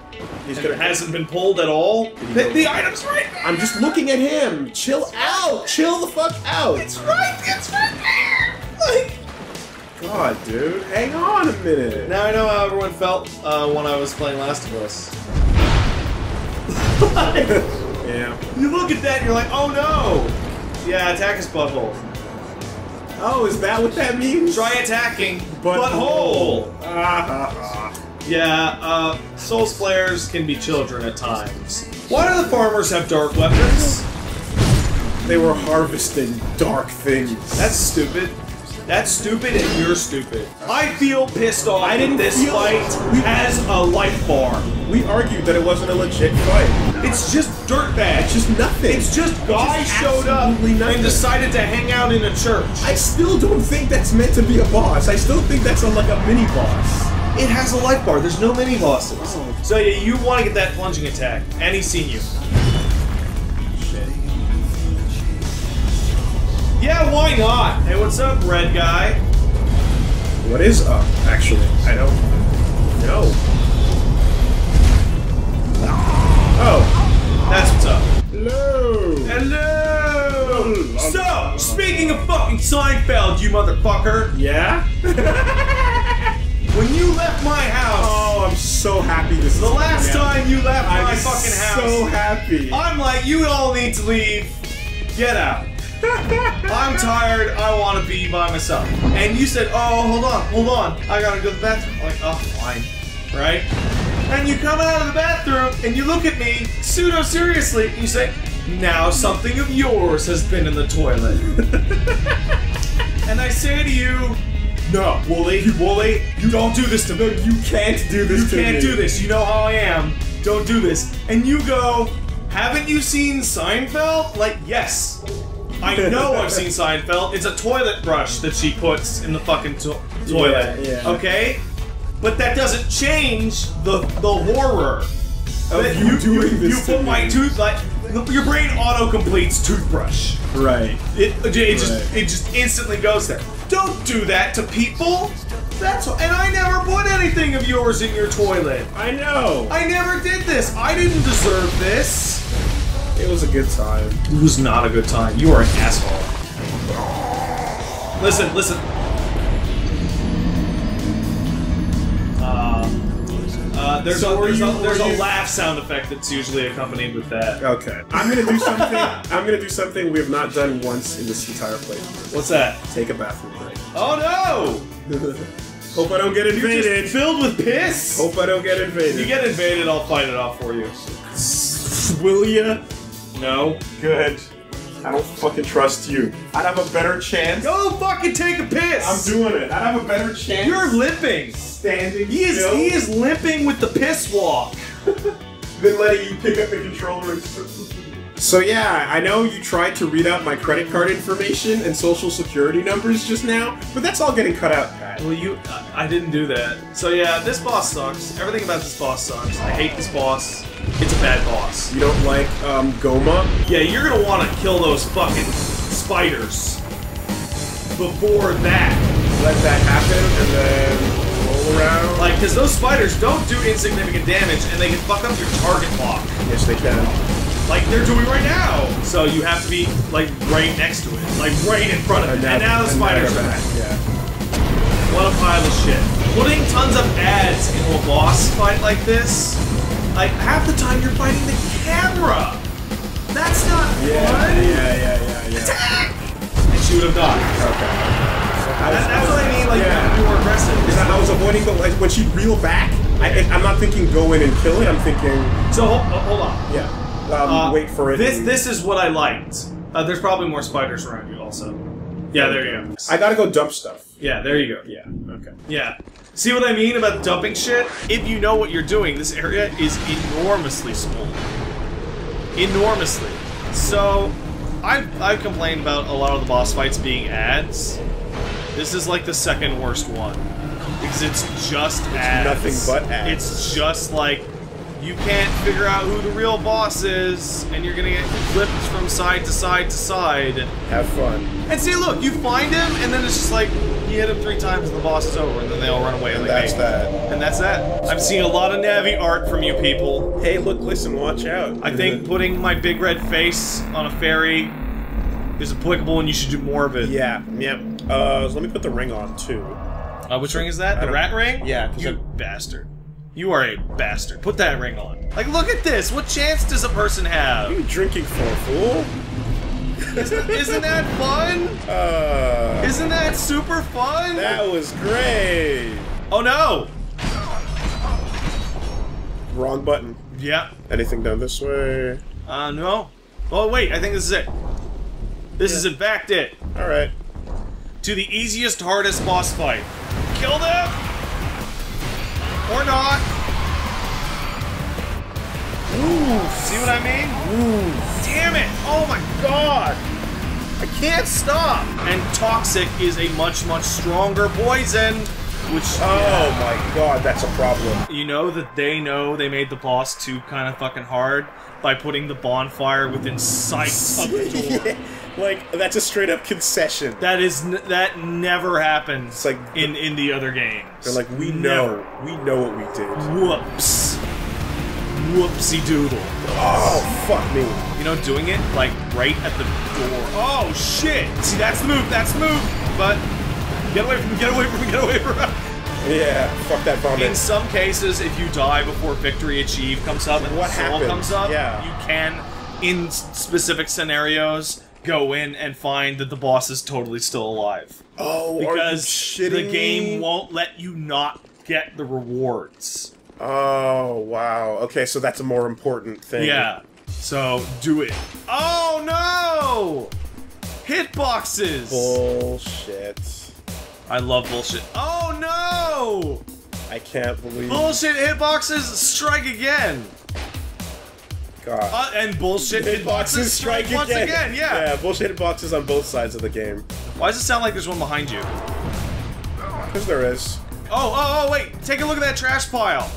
He's gonna hasn't been pulled at all? The item's right there! I'm just looking at him! Chill out! Chill the fuck out! It's right there! Like... God, dude. Hang on a minute. Now I know how everyone felt when I was playing Last of Us. Yeah. You look at that and you're like, oh no! Yeah, attack his butthole. Oh, is that what that means? Try attacking butthole! Yeah, Souls players can be children at times. Why do the farmers have dark weapons? They were harvesting dark things. That's stupid. That's stupid and you're stupid. I feel pissed off in this fight as a life bar. We argued that it wasn't a legit fight. It's just dirtbag. It's just nothing. It's just guys showed up and decided to hang out in a church. I still don't think that's meant to be a boss. I still think that's like a mini boss. It has a life bar. There's no mini bosses. Oh. So yeah, you want to get that plunging attack. And he's seen you. Yeah, why not? Hey, what's up, red guy? What is up, actually? I don't know. Oh, that's what's up. Hello. Hello. So, speaking of fucking Seinfeld, you motherfucker. Yeah? When you left my house. Oh, I'm so happy this is the last time you left my fucking house. I'm so happy. I'm like, you all need to leave. Get out. I'm tired, I want to be by myself. And you said, oh, hold on, I gotta go to the bathroom. I'm like, oh, fine, right? And you come out of the bathroom, and you look at me, pseudo-seriously, and you say, now something of yours has been in the toilet. And I say to you, no, Wooly, you don't do this to me. You can't do this to me. You can't do this, you know how I am. Don't do this. And you go, haven't you seen Seinfeld? Like, yes. I know I've seen Seinfeld. It's a toilet brush that she puts in the fucking toilet. Yeah, yeah. Okay? But that doesn't change the horror. That you put my tooth, like, your brain auto-completes toothbrush. Right. It just instantly goes there. Don't do that to people. That's and I never put anything of yours in your toilet. I know. I never did this. I didn't deserve this. It was a good time. It was not a good time. You are an asshole. Listen. There's a laugh sound effect that's usually accompanied with that. Okay. I'm gonna do something we have not done once in this entire playthrough. What's that? Take a bathroom break. Oh no! Hope I don't get invaded. You're just filled with piss. Hope I don't get invaded. If you get invaded, I'll fight it off for you. Will ya? No. Good. I don't fucking trust you. I'd have a better chance. Go fucking take a piss! I'm doing it. I'd have a better chance. You're limping. Standing still. He is limping with the piss walk. Then letting you pick up the controller and... So yeah, I know you tried to read out my credit card information and social security numbers just now, but that's all getting cut out, Pat. Well, I didn't do that. So yeah, this boss sucks. Everything about this boss sucks. I hate this boss. It's a bad boss. You don't like, Goma? Yeah, you're gonna want to kill those fucking spiders. Before that. Let that happen, and then roll around. Like, because those spiders don't do insignificant damage, and they can fuck up your target lock. Yes, they can. Like they're doing right now. So you have to be, like, right next to it. Like, right in front of it. And now the spiders are back. Yeah. What a pile of shit. Putting tons of ads into a boss fight like this... Like, half the time you're fighting the camera! That's not fun! Yeah. Attack! And she would have died. Okay. That's what I mean, like, you were aggressive. I was avoiding the, like, when she'd reel back, I'm not thinking go in and kill it, I'm thinking... So, hold on. Yeah. Wait for it. This is what I liked. There's probably more spiders around you, also. Yeah, there you go. I gotta go dump stuff. Yeah, there you go. Yeah, okay. Yeah. See what I mean about dumping shit? If you know what you're doing, this area is enormously small. Enormously. So, I've complained about a lot of the boss fights being ads. This is like the second worst one. Because it's just ads. It's nothing but ads. It's just like, you can't figure out who the real boss is, and you're gonna get flipped from side to side to side. Have fun. And see, look, you find him, and then it's just like, you hit him 3 times and the boss is over, and then they all run away. And that's that. And that's that. I've seen a lot of Navi art from you people. Hey, look, listen, watch out. I think putting my big red face on a fairy is applicable, and you should do more of it. Yeah, yep. So let me put the ring on, too. Which ring is that? The rat ring? Yeah. You bastard. You are a bastard. Put that ring on. Like, look at this! What chance does a person have? What are you drinking for, fool? Isn't that fun? Isn't that super fun? That was great! Oh no! Wrong button. Yeah. Anything down this way? No. Oh wait, I think this is it. This is in fact it. Alright. To the easiest, hardest boss fight. Kill them! Or not. Ooh, see what I mean? Ooh, damn it! Oh my god! I can't stop! And toxic is a much, much stronger poison, which... Oh my god, that's a problem. You know that they know they made the boss too kind of fucking hard by putting the bonfire within sight of the door. Like, that's a straight-up concession. That is, that never happens. It's like in the other games. They're like, we know what we did. Whoops. Whoopsie doodle. Oh, fuck me. You know, doing it, like, right at the door. Oh, shit. See, that's the move, that's the move. But, get away from. Yeah, fuck that vomit. In some cases, if you die before Victory Achieve comes up and Soul comes up, you can, in specific scenarios, go in and find that the boss is totally still alive. Oh, because are you the game won't let you not get the rewards. Oh, wow. Okay, so that's a more important thing. Yeah. So do it. Oh no! Hitboxes. Bullshit. I love bullshit. Oh no! I can't believe bullshit hitboxes. Strike again. And bullshit hitboxes strike once again, yeah! Yeah, bullshit hitboxes on both sides of the game. Why does it sound like there's one behind you? Because there is. Oh, wait! Take a look at that trash pile!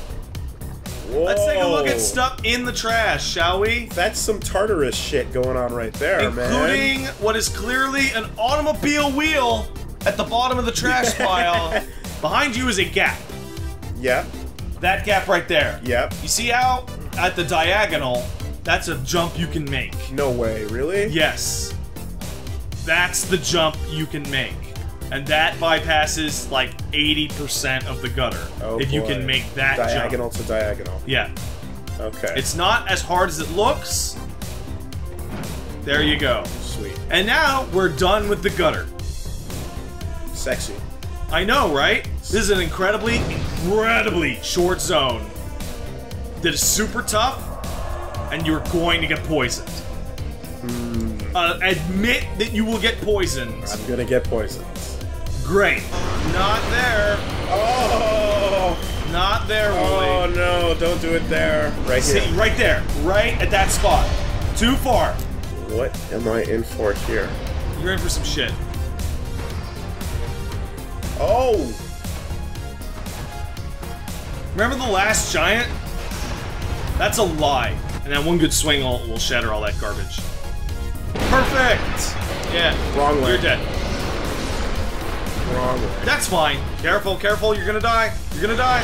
Whoa. Let's take a look at stuff in the trash, shall we? That's some Tartarus shit going on right there, including what is clearly an automobile wheel at the bottom of the trash pile. Behind you is a gap. Yep. That gap right there. Yep. You see how, at the diagonal, that's a jump you can make. No way, really? Yes. That's the jump you can make. And that bypasses like 80% of the gutter. Oh, if you can make that diagonal jump. Diagonal to diagonal. Yeah. Okay. It's not as hard as it looks. There you go. Sweet. And now we're done with the gutter. Sexy. I know, right? This is an incredibly short zone that is super tough, and you're going to get poisoned. Mm. Admit that you will get poisoned. I'm gonna get poisoned. Great. Not there. Oh! Not there, Wooly. Oh no, don't do it there. Right here. See, right there. Right at that spot. Too far. What am I in for here? You're in for some shit. Oh! Remember the last giant? That's a lie. And that one good swing will shatter all that garbage. Perfect! Yeah. Wrong way. You're dead. Wrong way. That's fine. Careful, careful. You're gonna die. You're gonna die.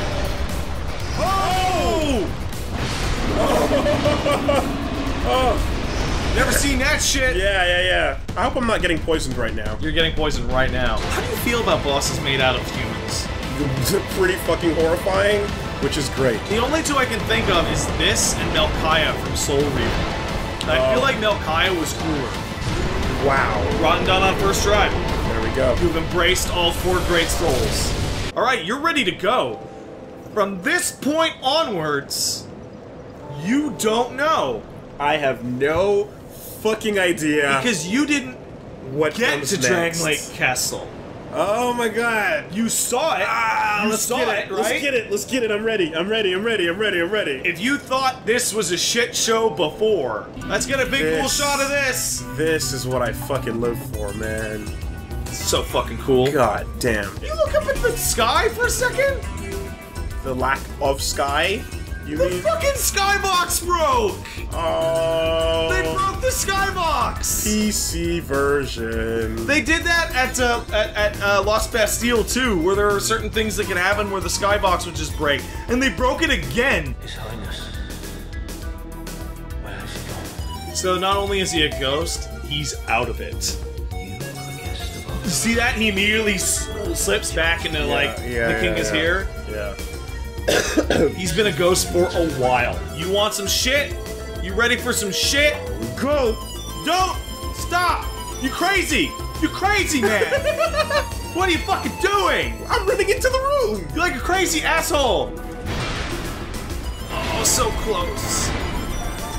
Oh! Oh. Never seen that shit. Yeah. I hope I'm not getting poisoned right now. You're getting poisoned right now. How do you feel about bosses made out of humans? Pretty fucking horrifying. Which is great. The only two I can think of is this and Melchiah from Soul Reaver. I feel like Melchiah was cooler. Wow. Rotten done on first try. There we go. You've embraced all 4 great souls. Alright, you're ready to go. From this point onwards, you don't know. I have no fucking idea. Because you didn't get to Drangleic Castle. Oh my god! You saw it! Ah, you saw it, right? Let's get it, I'm ready. If you thought this was a shit show before, let's get a big cool shot of this! This is what I fucking live for, man. So fucking cool. God damn. You look up at the sky for a second? The lack of sky? You mean... fucking skybox broke! Oh. They broke the skybox! PC version. They did that at Lost Bastille 2, where there are certain things that can happen where the skybox would just break. And they broke it again! His Highness. Where is he gone? So not only is he a ghost, he's out of it. See that? He immediately slips back into, like, the king is here. Yeah. He's been a ghost for a while. You want some shit? You ready for some shit? Go! Don't! Stop! You crazy! You crazy, man! What are you fucking doing? I'm running into the room! You're like a crazy asshole! Oh, so close.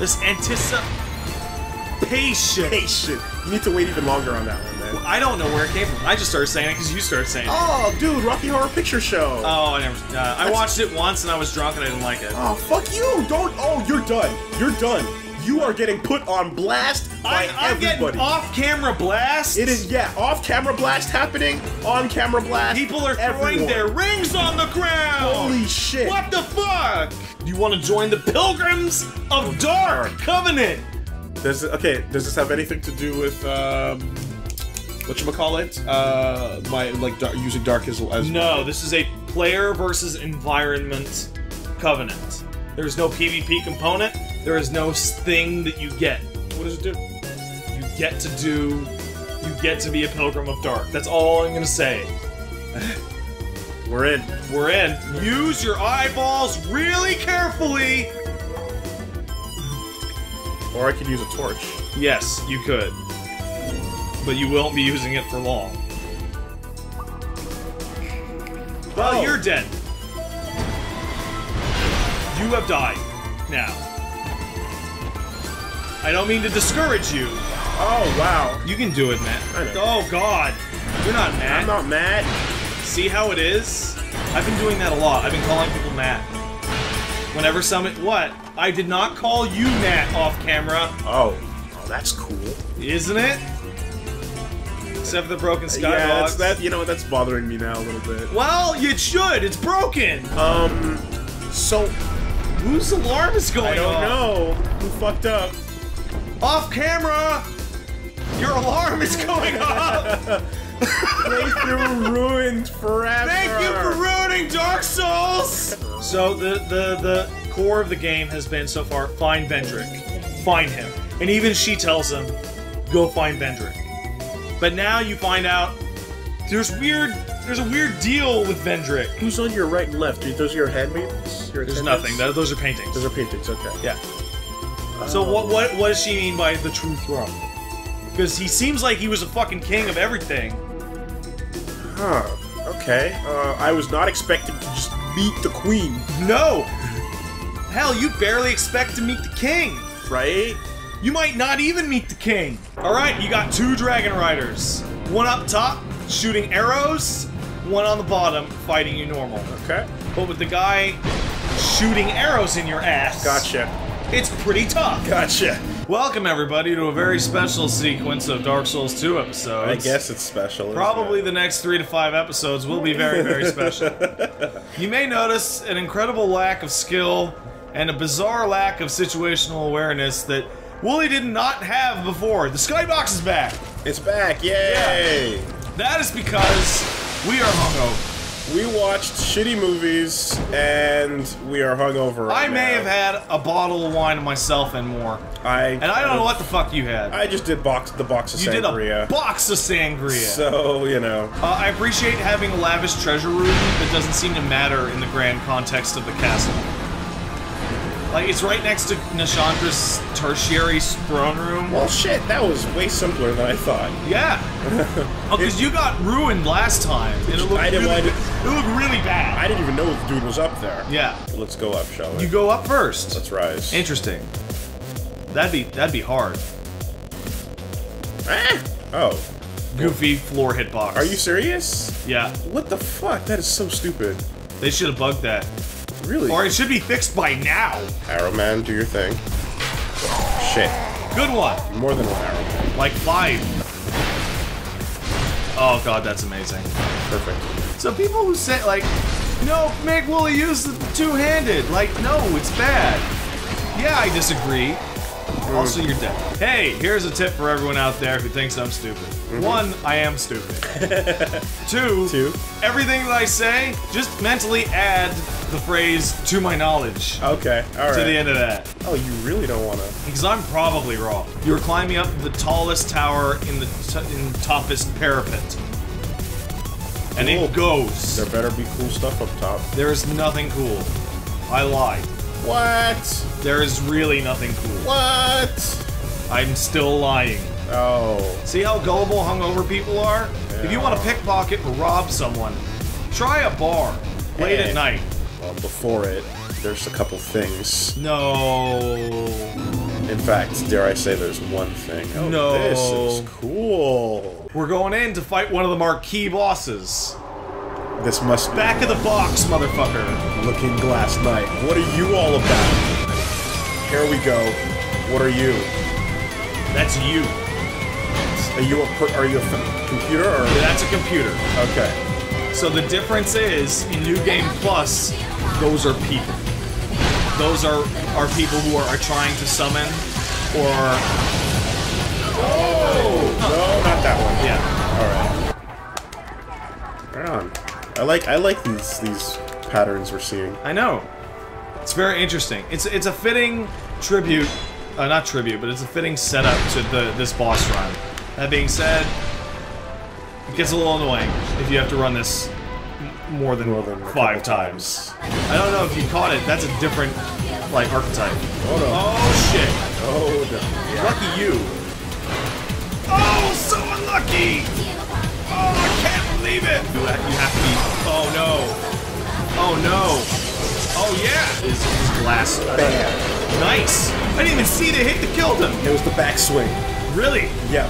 This anticipation. Patient. You need to wait even longer on that one, man. Well, I don't know where it came from. I just started saying it because you started saying it. Oh, dude, Rocky Horror Picture Show. Oh, I never. I watched it once and I was drunk and I didn't like it. Oh, fuck you! Don't. Oh, you're done. You're done. You are getting put on blast by everybody. I'm getting off-camera blast. It is, yeah, off-camera blast happening, on-camera blast. People are throwing their rings on the ground. Holy shit! What the fuck? Do you want to join the Pilgrims of Dark Covenant? Does it, okay, does this have anything to do with, whatchamacallit? My, like, using Dark as No, this is a player versus environment covenant. There is no PvP component. There is no thing that you get. What does it do? You get to be a Pilgrim of Dark. That's all I'm gonna say. We're in. We're in. Use your eyeballs really carefully! Or I could use a torch. Yes, you could. But you won't be using it for long. Well, you're dead. You have died. Now. I don't mean to discourage you. Oh, wow. You can do it, Matt. Oh, God. You're not Matt. I'm not Matt. See how it is? I've been doing that a lot. I've been calling people Matt. Whenever summon- what? I did not call you Matt off camera. Oh. Oh, that's cool. Isn't it? Except for the broken skybox. Yeah, that's, you know, that's bothering me now a little bit. Well, it should! It's broken! So... whose alarm is going off? I don't know. Who fucked up? Off camera! Your alarm is going off! Playthrough ruined forever! Thank you for ruining Dark Souls! So, the core of the game has been, so far, find Vendrick. Find him. And even she tells him, go find Vendrick. But now you find out, there's a weird deal with Vendrick. Who's on your right and left? Those are your handmaids? There's nothing. Those are paintings. Those are paintings, okay. Yeah. So what does she mean by the true throne? Because he seems like he was a fucking king of everything. Huh. Okay. I was not expecting to just meet the queen. No! Hell, you barely expect to meet the king! Right? You might not even meet the king! Alright, you got two dragon riders. One up top, shooting arrows. One on the bottom, fighting you normal. Okay. But with the guy shooting arrows in your ass... Gotcha. It's pretty tough. Gotcha. Welcome, everybody, to a very special sequence of Dark Souls 2 episodes. I guess it's special. Probably the next 3 to 5 episodes will be very, very special. You may notice an incredible lack of skill and a bizarre lack of situational awareness that Wooly did not have before. The skybox is back! It's back, yay! Yeah. That is because we are hungover. We watched shitty movies, and we are hungover right now. I may have had a bottle of wine myself and more. I don't know what the fuck you had. I just did the box of sangria. You did a box of sangria! So, you know. I appreciate having a lavish treasure room that doesn't seem to matter in the grand context of the castle. Like, it's right next to Nashandra's tertiary throne room. Well, shit, that was way simpler than I thought. Yeah. Oh, because you got ruined last time. And it looked really bad. I didn't even know the dude was up there. Yeah. Well, let's go up, shall we? You go up first. Let's rise. Interesting. That'd be hard. Ah! Oh. Goofy floor hitbox. Are you serious? Yeah. What the fuck? That is so stupid. They should have bugged that. Really? Or it should be fixed by now! Arrow Man, do your thing. Shit. Good one! More than one arrow man. Like 5. Oh god, that's amazing. Perfect. So people who say, like, No, make Wooly use the two-handed. Like, no, it's bad. Yeah, I disagree. Also, you're dead. Hey, here's a tip for everyone out there who thinks I'm stupid. Mm-hmm. One, I am stupid. Two, everything that I say, just mentally add the phrase to my knowledge. Okay, all right. To the end of that. Oh, you really don't want to. Because I'm probably wrong. You're climbing up the tallest tower in the toughest parapet. And cool. It goes. There better be cool stuff up top. There is nothing cool. I lied. What? There is really nothing cool. What? I'm still lying. Oh. See how gullible, hungover people are? Yeah. If you want to pickpocket or rob someone, try a bar late at night. Well, before it, there's a couple things. No. In fact, dare I say there's one thing. Oh, no. This is cool. We're going in to fight one of the marquee bosses. This must be back of the box, motherfucker. Looking glass knight. What are you all about? Here we go. What are you? That's you. Are you a computer or? That's a computer. Okay. So the difference is in New Game Plus, those are people. Those are people who are trying to summon or. Oh no, not that one. Yeah. All right. Right on. I like these patterns we're seeing. I know. It's very interesting. It's a fitting tribute, not tribute, but it's a fitting setup to this boss run. That being said, it gets a little annoying if you have to run this more than 5 times. I don't know if you caught it. That's a different like archetype. Oh no. Oh shit. Oh no. Yeah. Lucky you. Oh, so unlucky. Oh, I can't. Leave it! You have to be. Oh no! Oh no! Oh yeah! Is glass. Bam! Nice! I didn't even see the hit that killed him! It was the backswing. Really? Yeah.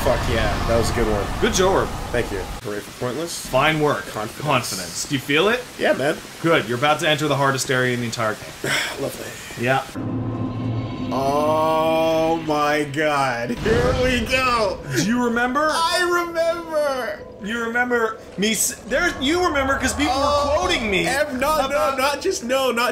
Fuck yeah, that was a good one. Good job. Thank you. Hooray for pointless. Fine work. Confidence. Do you feel it? Yeah, man. Good, you're about to enter the hardest area in the entire game. Lovely. Yeah. Oh my god. Here we go. Do you remember? I remember. You remember me you remember because people were quoting me. Not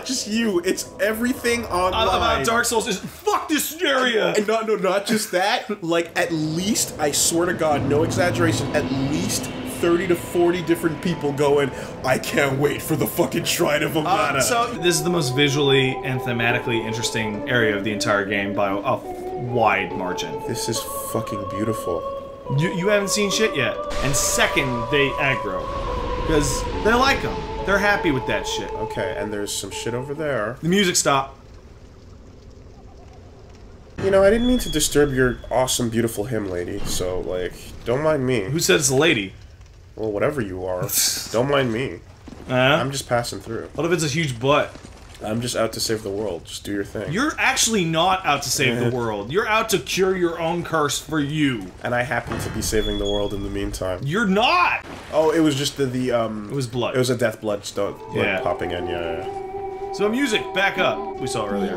just you. It's everything online. About Dark Souls is fuck this area. And not just that. Like at least, I swear to god, no exaggeration, at least 30 to 40 different people going, I can't wait for the fucking Shrine of Amana. So this is the most visually and thematically interesting area of the entire game by a wide margin. This is fucking beautiful. You haven't seen shit yet. And second, they aggro. Because they like them. They're happy with that shit. Okay, and there's some shit over there. The music stopped. You know, I didn't mean to disturb your awesome, beautiful hymn, lady. So, like, don't mind me. Who said it's a lady? Well, whatever you are, don't mind me. I'm just passing through. What if it's a huge butt? I'm just out to save the world. Just do your thing. You're actually not out to save the world. You're out to cure your own curse for you. And I happen to be saving the world in the meantime. You're not! Oh, it was just the. It was blood. It was a death blood popping in, yeah. So music, back up. We saw earlier.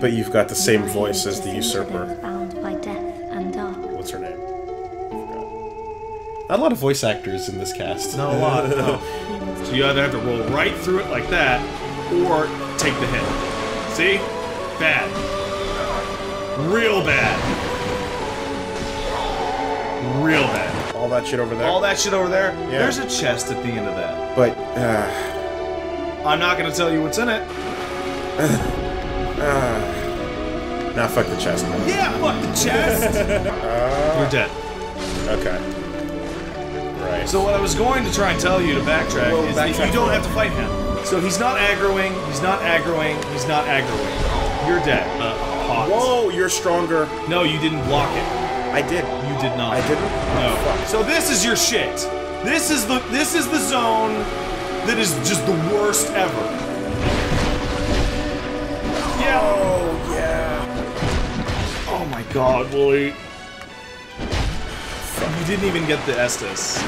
But you've got the same voice as the usurper. Bound by death and dark. What's her name? Not a lot of voice actors in this cast. Not a lot, no. So you either have to roll right through it like that, or take the hit. See? Bad. Real bad. Real bad. All that shit over there? All that shit over there? Yeah. There's a chest at the end of that. But, I'm not gonna tell you what's in it. Nah, fuck the chest, man. Yeah, fuck the chest! You're dead. Okay. Right. So what I was going to try and tell you to backtrack is that you don't have to fight him. So he's not aggroing, he's not aggroing, he's not aggroing. You're dead. Whoa, you're stronger. No, you didn't block it. I did. You did not. I didn't? No. Oh, fuck. So this is your shit. This is the zone that is just the worst ever. Yeah. Oh, yeah. Oh my god, Wooly. You didn't even get the Estus.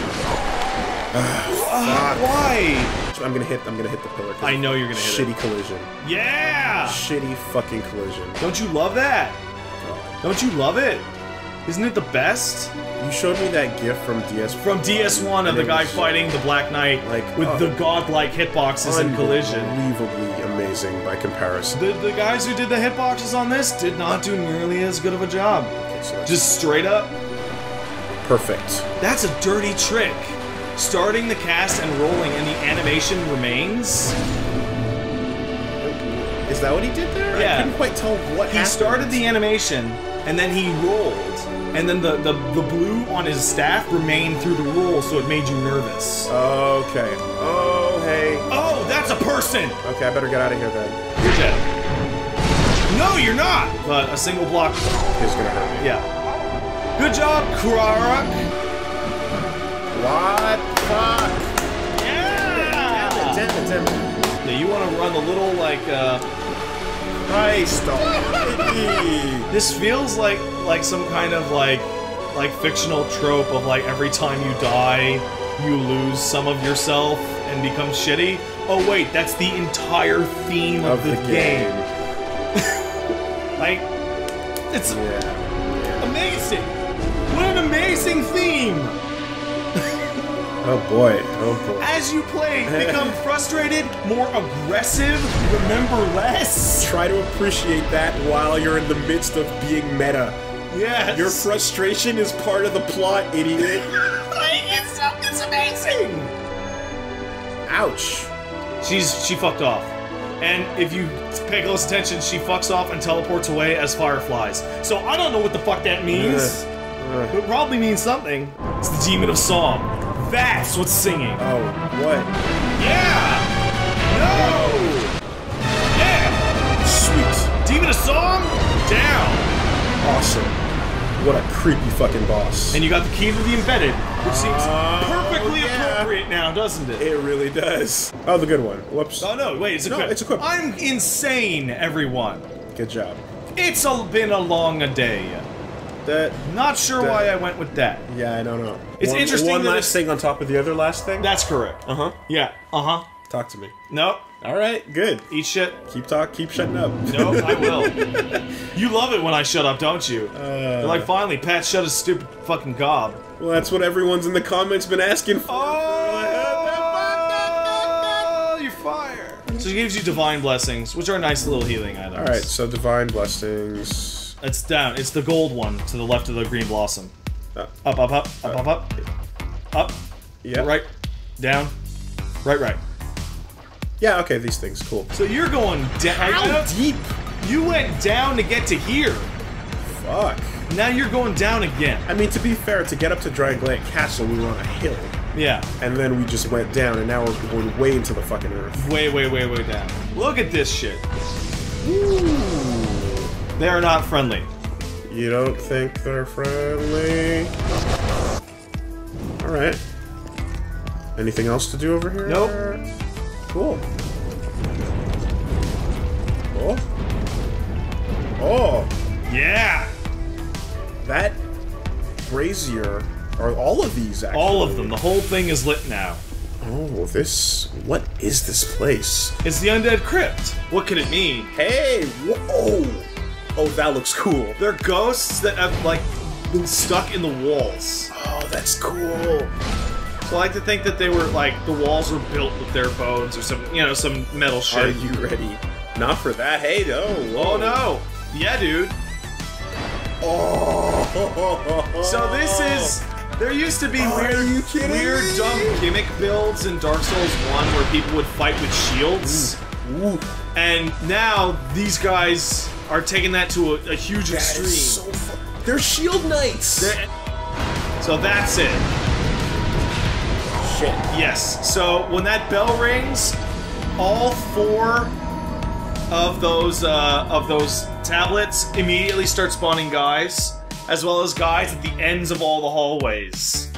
Why? So I'm gonna hit the pillar. I know you're gonna hit it. Shitty collision. Yeah! Shitty fucking collision. Don't you love that? Don't you love it? Isn't it the best? You showed me that gif from DS1. From DS1 of the guy fighting the Black Knight with the godlike hitboxes and collision. Unbelievably amazing by comparison. The guys who did the hitboxes on this did not do nearly as good of a job. Okay, so just straight up. Perfect. That's a dirty trick. Starting the cast and rolling and the animation remains. Is that what he did there? Yeah. I couldn't quite tell what happened. He started the animation, and then he rolled, and then the blue on his staff remained through the roll, so it made you nervous. Okay. Oh, hey. Oh, that's a person! Okay, I better get out of here then. You're dead. No, you're not! But a single block is gonna hurt me. Yeah. Good job, Krarak! What the fuck? Yeah! Damn it. Now you want to run the little, like, Christ almighty. This feels like some kind of like fictional trope of like every time you die, you lose some of yourself and become shitty. Oh wait, that's the entire theme of the game. Like, it's amazing. What an amazing theme. Oh boy, oh boy. As you play, become frustrated, more aggressive, remember less. Try to appreciate that while you're in the midst of being meta. Yes. Your frustration is part of the plot, idiot. It's amazing. Ouch. She fucked off. And if you pay close attention, she fucks off and teleports away as fireflies. So I don't know what the fuck that means. It probably means something. It's the Demon of Song. That's what's singing. Oh, what? Yeah! No! Yeah! Sweet. Demon of Song? Down. Awesome. What a creepy fucking boss. And you got the key to the embedded, which seems perfectly appropriate now, doesn't it? It really does. Oh, the good one. Whoops. Oh, no, wait, it's equipped. No, it's equipped. I'm insane, everyone. Good job. It's been a long day. Not sure why I went with that. Yeah, I don't know. It's interesting. One last thing on top of the other last thing? That's correct. Uh-huh. Yeah. Uh-huh. Talk to me. Nope. Alright, good. Eat shit. Keep shutting up. Nope, I will. You love it when I shut up, don't you? You're like, finally, Pat shut his stupid fucking gob. Well, that's what everyone's in the comments been asking for. Oh! You're fire. So it gives you divine blessings, which are nice little healing items. Alright, so divine blessings. It's down. It's the gold one to the left of the green blossom. Up. Yeah. Right. Down. Right. Yeah. Okay. These things. Cool. So you're going down. How deep? You went down to get to here. Fuck. Now you're going down again. I mean, to be fair, to get up to Drangleic Castle, we were on a hill. Yeah. And then we just went down, and now we're going way into the fucking earth. Way down. Look at this shit. Ooh. They are not friendly. You don't think they're friendly? Alright. Anything else to do over here? Nope. Cool. Oh. Oh. Yeah! That brazier, or all of these actually. All of them. The whole thing is lit now. Oh, this... What is this place? It's the Undead Crypt. What could it mean? Hey! Whoa! Oh, that looks cool. They're ghosts that have, like, been stuck in the walls. Oh, that's cool. So I like to think that they were, like, the walls were built with their bones or some, you know, some metal shit. Are you ready? Not for that. Hey, no. Whoa. Oh, no. Yeah, dude. Oh. So this is... There used to be weird dumb gimmick builds in Dark Souls 1 where people would fight with shields. Ooh. And now these guys... are taking that to a huge extreme. Is so fun. They're shield knights! So that's it. Shit. Yes. So when that bell rings, all four of those tablets immediately start spawning guys, as well as guys at the ends of all the hallways.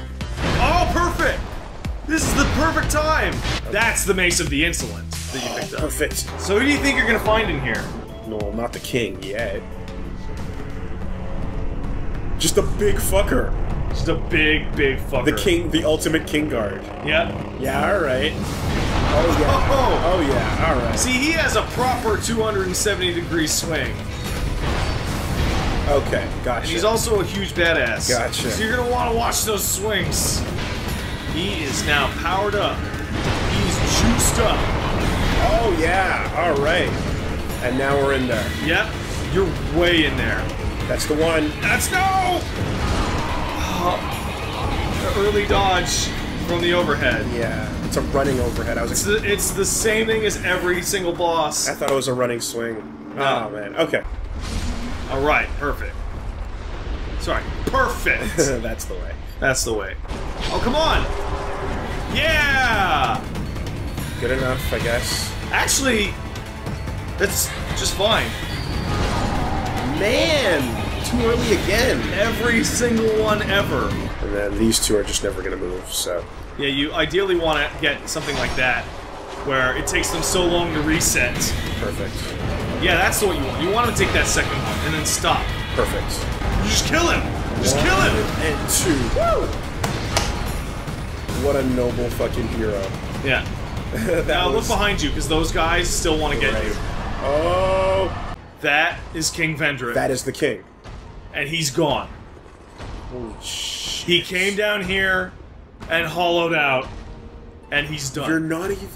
Oh, perfect! This is the perfect time! Okay. That's the Mace of the Insolent that you picked up. Perfect. So who do you think you're gonna find in here? No, not the king yet. Just a big fucker. Just a big fucker. The king, the ultimate king guard. Yep. Yeah, alright. Oh, yeah. Oh, yeah, alright. See, he has a proper 270-degree swing. Okay, gotcha. And he's also a huge badass. Gotcha. So you're going to want to watch those swings. He is now powered up. He's juiced up. Oh, yeah. All right. And now we're in there. Yep. You're way in there. That's the one. That's no! Oh, the early dodge from the overhead. Yeah. It's a running overhead. I was. It's the same thing as every single boss. I thought it was a running swing. No. Oh, man. Okay. All right, perfect. Sorry, perfect. That's the way. That's the way. Oh, come on! Yeah! Good enough, I guess. Actually, that's just fine. Man! Too early again. Every single one ever. And then these two are just never going to move, so... Yeah, you ideally want to get something like that, where it takes them so long to reset. Perfect. Yeah, that's what you want. You want him to take that second one and then stop. Perfect. You just kill him. Just one, kill him. And two. Woo! What a noble fucking hero. Yeah. Now look behind you, because those guys still want to get you. Oh. That is King Vendrick. That is the king. And he's gone. Holy shit. He came down here and hollowed out, and he's done. You're not even.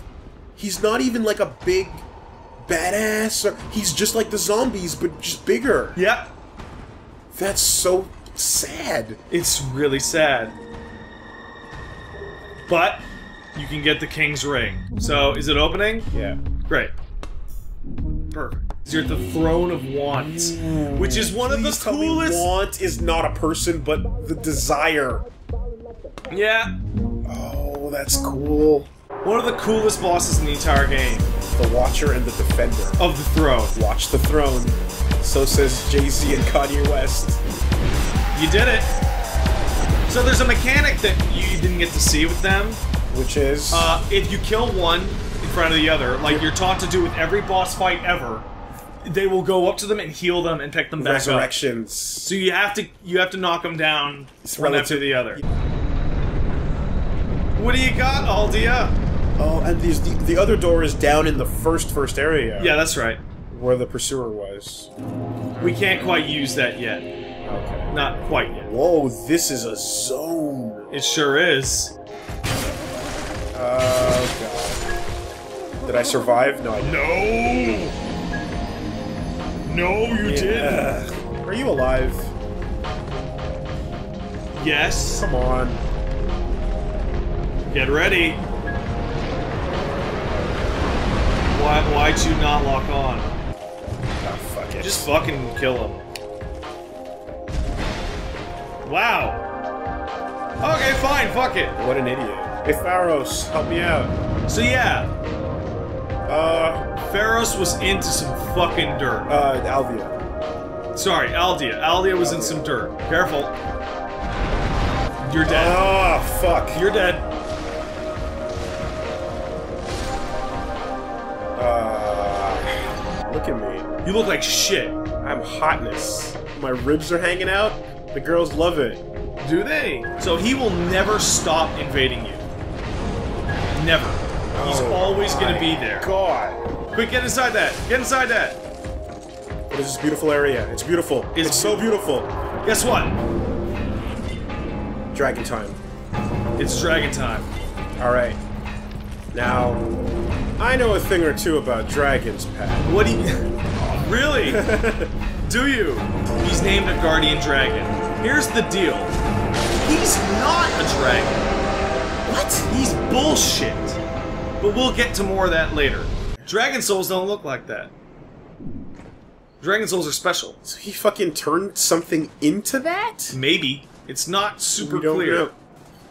He's not even like a big. Badass. He's just like the zombies, but just bigger. Yep. That's so sad. It's really sad. But you can get the king's ring. So, is it opening? Yeah. Great. Perfect. You're at the Throne of Want, which is one of the coolest. Want is not a person, but the desire. Yeah. Oh, that's cool. One of the coolest bosses in the entire game. The Watcher and the Defender. Of the Throne. Watch the Throne. So says Jay-Z and Kanye West. You did it. So there's a mechanic that you didn't get to see with them. Which is? If you kill one in front of the other, like you're taught to do with every boss fight ever, they will go up to them and heal them and pick them back up. Resurrections. So you have to knock them down one after the other. What do you got, Aldia? Oh, and the other door is down in the first area. Yeah, that's right. Where the Pursuer was. We can't quite use that yet. Okay. Not quite yet. Whoa, this is a zone. It sure is. Oh, God. Did I survive? No, I didn't. No! No, you didn't! Are you alive? Yes. Come on. Get ready. Why'd you not lock on? Oh, fuck it. Just fucking kill him. Wow! Okay, fine, fuck it! What an idiot. Hey, Pharos, help me out. So, yeah. Pharos was into some fucking dirt. Aldia. Sorry, Aldia. Aldia was in some dirt. Careful. You're dead. Oh, fuck. You're dead. Look at me. You look like shit. I'm hotness. My ribs are hanging out. The girls love it. Do they? So he will never stop invading you. Never. Oh, he's always gonna be there. God. Quick, get inside that. Get inside that. What is this beautiful area? It's beautiful. It's so beautiful. Guess what? Dragon time. It's dragon time. Alright. Now, I know a thing or two about dragons, Pat. What do you... Really? Do you? He's named a Guardian Dragon. Here's the deal. He's not a dragon. What? He's bullshit. But we'll get to more of that later. Dragon Souls don't look like that. Dragon Souls are special. So he fucking turned something into that? Maybe. It's not super clear. Know.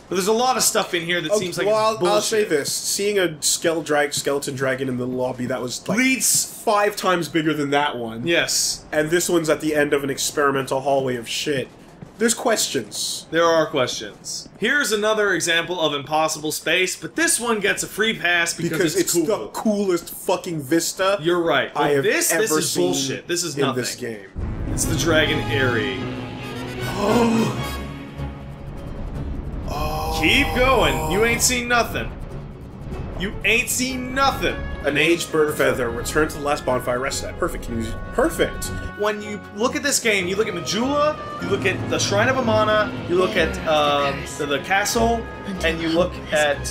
But there's a lot of stuff in here that seems like bullshit. Well, I'll say this. Seeing a skeleton dragon in the lobby that was like... Bleeds! 5 times bigger than that one. Yes. And this one's at the end of an experimental hallway of shit. There's questions. There are questions. Here's another example of impossible space, but this one gets a free pass because it's cool. The coolest fucking vista. You're right. Well, this is bullshit. This is nothing. In this game. It's the dragon Aerie. Oh... Keep going. You ain't seen nothing. You ain't seen nothing. An aged bird feather returned to the last bonfire. Rest that. Perfect. Perfect. When you look at this game, you look at Majula, you look at the Shrine of Amana, you look at the castle, and you look at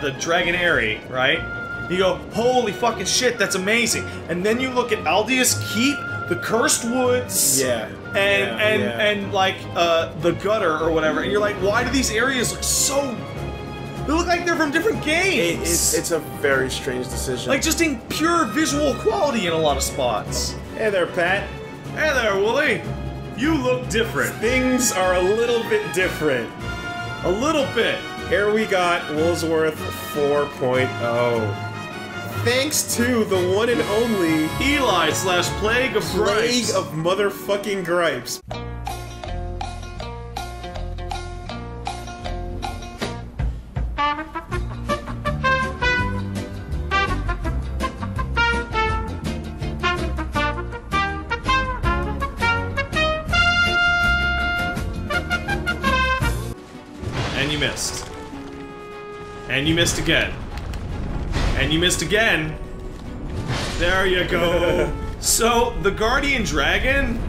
the Dragonary, right? You go, holy fucking shit, that's amazing. And then you look at Aldia's Keep, the Cursed Woods, and like the Gutter or whatever. And you're like, why do these areas look so? They look like they're from different games! It's a very strange decision. Like, just in pure visual quality in a lot of spots. Hey there, Pat. Hey there, Wooly. You look different. Things are a little bit different. A little bit. Here we got Woolsworth 4.0. Thanks to the one and only... Eli/Plague of Gripes. Plague of motherfucking Gripes. And you missed again. And you missed again. There you go. So, the Guardian Dragon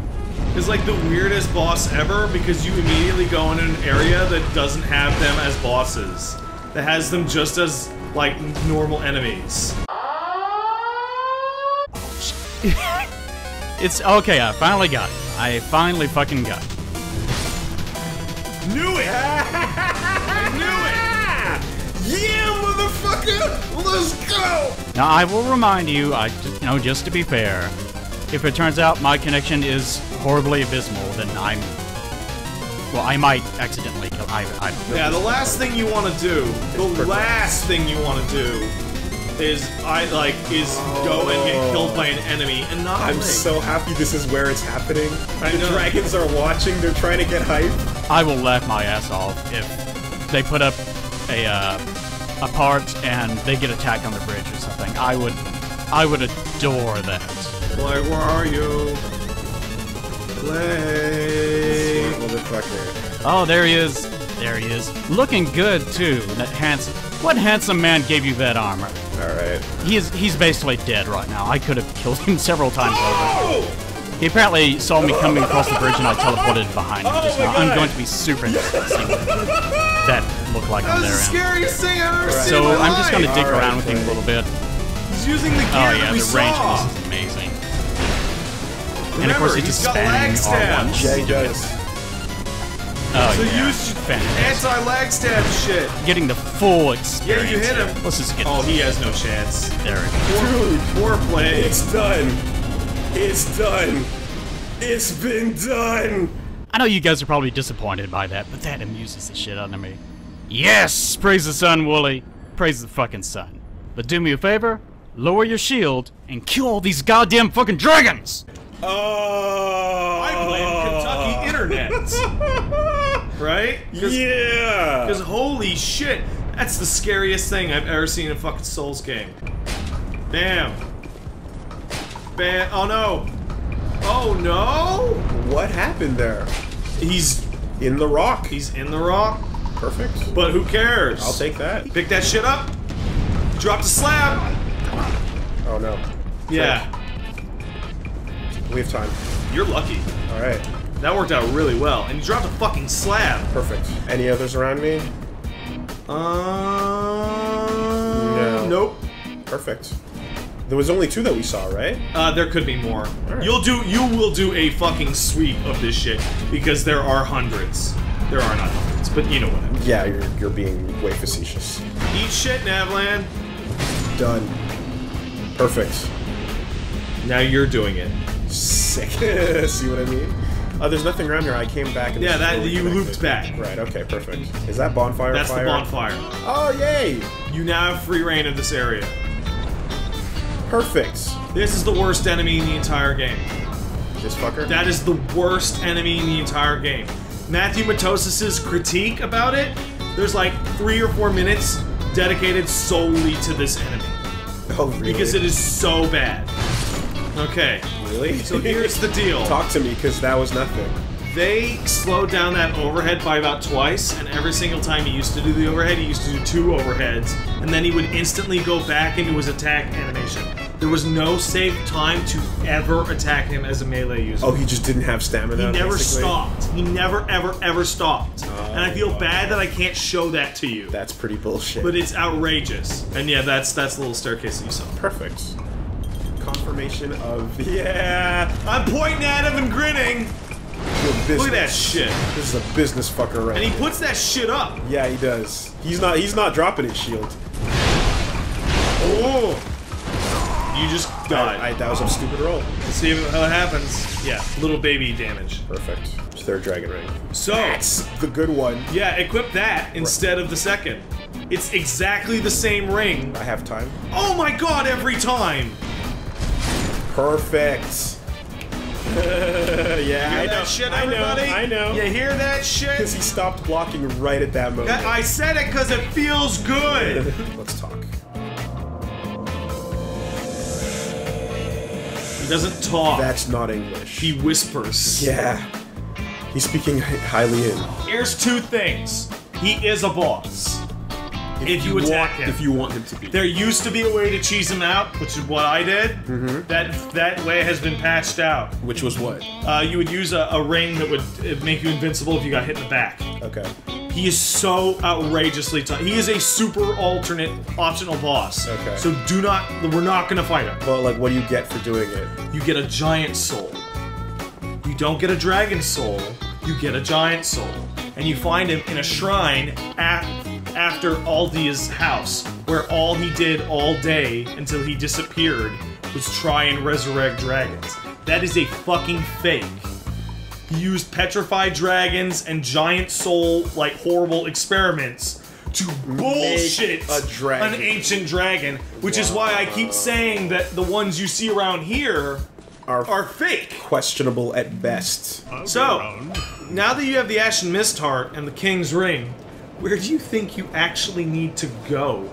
is like the weirdest boss ever because you immediately go in an area that doesn't have them as bosses. That has them just as, like, normal enemies. It's okay, I finally got it. I finally fucking got it. Knew it! I knew it! Yeah, motherfucker! Let's go! Now, I will remind you, just to be fair, if it turns out my connection is horribly abysmal, then I'm... Well, I might accidentally kill... Yeah, the last thing you want to do, is go and get killed by an enemy and not I'm so happy this is where it's happening. The dragons are watching, they're trying to get hype. I will laugh my ass off if they put up a part and they get attacked on the bridge or something. I would adore that. Boy, where are you? Play. Motherfucker. Oh, there he is. There he is. Looking good too. That handsome. What handsome man gave you that armor? All right. He's basically dead right now. I could have killed him several times over. He apparently saw me coming across the bridge and I teleported behind him just now. I'm going to be super interested to see that. Look like that was the scariest thing I've ever seen. So I'm just gonna dig around with him a little bit. He's using the gear that we saw. The range is amazing. Remember, and of course he's just spamming R1. Yeah, he does. Oh, so yeah. Anti-lag stab shit. Getting the full experience. Yeah, you hit him. Here. Let's just get. Oh, he has no chance. There it is. Dude, poor play. It's done. It's done. It's been done. I know you guys are probably disappointed by that, but that amuses the shit out of me. Yes! Praise the sun, Wooly. Praise the fucking sun. But do me a favor, lower your shield and kill all these goddamn fucking dragons! Oh! I blame Kentucky Internet! Right? Yeah! Because holy shit, that's the scariest thing I've ever seen in a fucking Souls game. Bam! Bam! Oh no! Oh no! What happened there? He's in the rock. He's in the rock. Perfect. But who cares? I'll take that. Pick that shit up. Drop the slab. Oh no. Yeah. We have time. You're lucky. Alright. That worked out really well. And you dropped a fucking slab. Perfect. Any others around me? No. Nope. Perfect. There was only two that we saw, right? There could be more. Right. You will do a fucking sweep of this shit because there are hundreds. There are not hundreds, but you know what I mean. Yeah, you're being way facetious. Eat shit, Navlan! Done. Perfect. Now you're doing it. Sick. See what I mean? Oh, there's nothing around here. I came back and yeah, that you looped back. Right, okay, perfect. Is that bonfire? That's fire? The bonfire. Oh, yay! You now have free reign of this area. Perfect. This is the worst enemy in the entire game. This fucker? That is the worst enemy in the entire game. Matthew Matosis's critique about it, there's like 3 or 4 minutes dedicated solely to this enemy. Oh, really? Because it is so bad. Okay. Really? So here's the deal. Talk to me, because that was nothing. They slowed down that overhead by about twice, and every single time he used to do the overhead, he used to do two overheads, and then he would instantly go back into his attack animation. There was no safe time to ever attack him as a melee user. Oh, he just didn't have stamina, basically? He never stopped. He never, ever, ever stopped. Oh, and I feel bad that I can't show that to you. That's pretty bullshit. But it's outrageous. And yeah, that's the little staircase that you saw. Perfect. Confirmation of... Yeah! I'm pointing at him and grinning! Look at that shit. This is a business fucker right now. And he puts that shit up. Yeah, he does. He's not dropping his shield. Oh! You just died. That was a stupid roll. Let's see how it happens. Yeah, little baby damage. Perfect. It's their dragon ring. So. That's the good one. Yeah, equip that instead of the second. It's exactly the same ring. I have time. Oh my god, every time! Perfect. Yeah, I know. That shit, everybody? I know. You hear that shit? Because he stopped blocking right at that moment. I said it because it feels good. Let's talk. He doesn't talk. That's not English. He whispers. Yeah. He's speaking Hylian. Here's two things. He is a boss. If you attack him. If you want him to be. There used to be a way to cheese him out, which is what I did. Mm-hmm. That way has been patched out. Which was what? You would use a ring that would make you invincible if you got hit in the back. Okay. He is so outrageously tough. He is a super alternate optional boss. Okay. So do not, we're not gonna fight him. Well, like, what do you get for doing it? You get a giant soul. You don't get a dragon soul, you get a giant soul. And you find him in a shrine after Aldia's house, where all he did all day until he disappeared was try and resurrect dragons. That is a fucking fake. He used petrified dragons and giant soul, like, horrible experiments to bullshit an ancient dragon, which is why I keep saying that the ones you see around here are fake. Questionable at best. So, now that you have the Ashen Mist Heart and the King's Ring, where do you think you actually need to go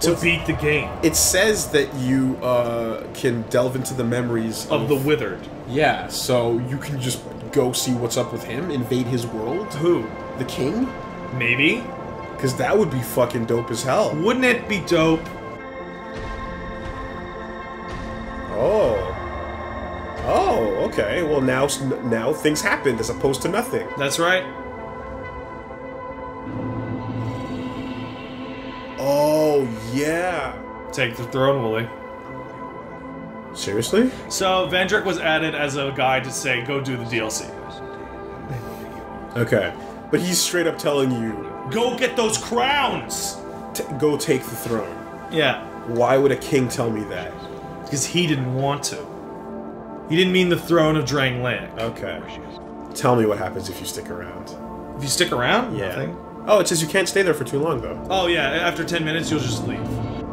to beat the game? It says that you can delve into the memories of the Withered. Yeah, so you can just... go see what's up with him, invade his world? Who? The king? Maybe. Because that would be fucking dope as hell. Wouldn't it be dope? Oh. Oh, okay. Well, now things happened as opposed to nothing. That's right. Oh, yeah. Take the throne, Wooly. Seriously? So, Vendrick was added as a guy to say, go do the DLC. Okay. But he's straight up telling you... Go get those crowns! Go take the throne. Yeah. Why would a king tell me that? Because he didn't want to. He didn't mean the throne of Drangleic. Okay. Tell me what happens if you stick around. If you stick around? Yeah. Nothing. Oh, it says you can't stay there for too long, though. Oh, yeah. After 10 minutes, you'll just leave.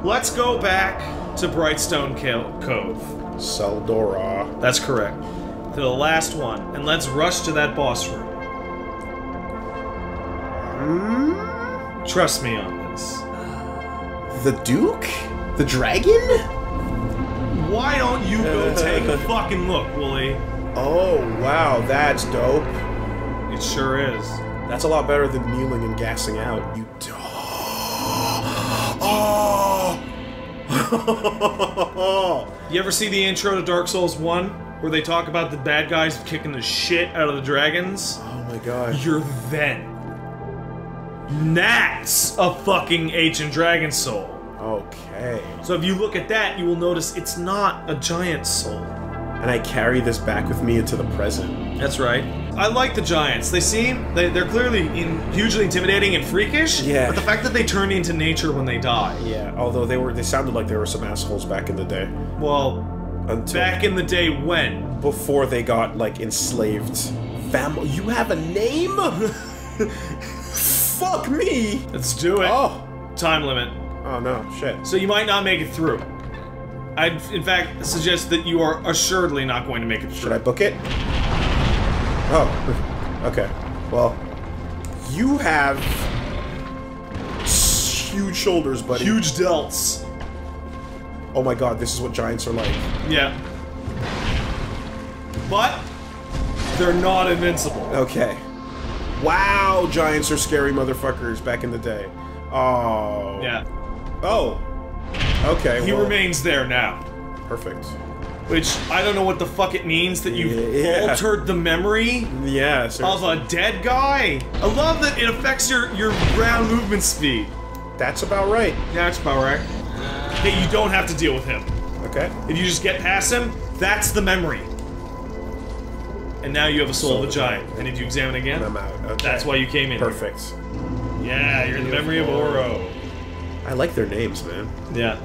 Let's go back... to Brightstone Cove. Seldora. That's correct. To the last one, and let's rush to that boss room. Mm? Trust me on this. The Duke? The Dragon? Why don't you go take a fucking look, Wooly? Oh, wow, that's dope. It sure is. That's a lot better than kneeling and gassing out. You don't. Oh! You ever see the intro to Dark Souls 1 where they talk about the bad guys kicking the shit out of the dragons? Oh my god. You're then. That's a fucking ancient dragon soul. Okay. So if you look at that, you will notice it's not a giant soul. And I carry this back with me into the present. That's right. I like the giants. They seem... They're clearly hugely intimidating and freakish. Yeah. But the fact that they turn into nature when they die. Yeah. Although they sounded like they were some assholes back in the day. Well, back in the day when? Before they got, like, enslaved. You have a name? Fuck me! Let's do it. Oh. Time limit. Oh, no. Shit. So you might not make it through. I'd, in fact, suggest that you are assuredly not going to make it through. Should I book it? Oh, okay. Well, you have huge shoulders, buddy. Huge delts. Oh my god, this is what giants are like. Yeah. But They're not invincible. Okay. Wow, giants are scary motherfuckers back in the day. Oh. Yeah. Oh. Okay. He remains there now. Perfect. Which, I don't know what the fuck it means that you've altered the memory of a dead guy. I love that it affects your round movement speed. That's about right. Yeah, that's about right. Hey, you don't have to deal with him. Okay. If you just get past him, that's the memory. And now you have a soul of a giant. And if you examine again, I'm out. Okay. That's why you came in. Perfect. Here. Yeah, you're in the memory of Oro. I like their names, man. Yeah.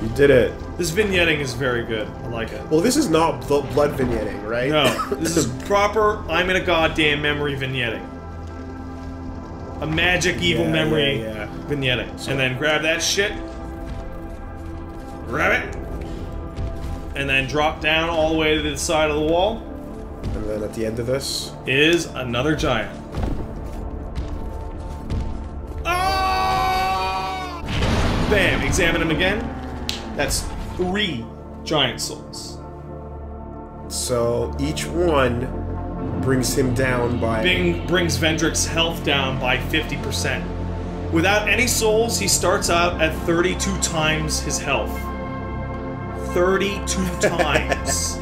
You did it. This vignetting is very good. I like it. Well, this is not blood vignetting, right? No. This is proper, I'm in a goddamn memory vignetting. A magic evil memory vignetting. So. And then grab that shit. Grab it. And then drop down all the way to the side of the wall. And then at the end of this... is another giant. Oh! Bam. Examine him again. That's 3 giant souls. So each one brings him down by... Bing brings Vendrick's health down by 50%. Without any souls, he starts out at 32 times his health. 32 times.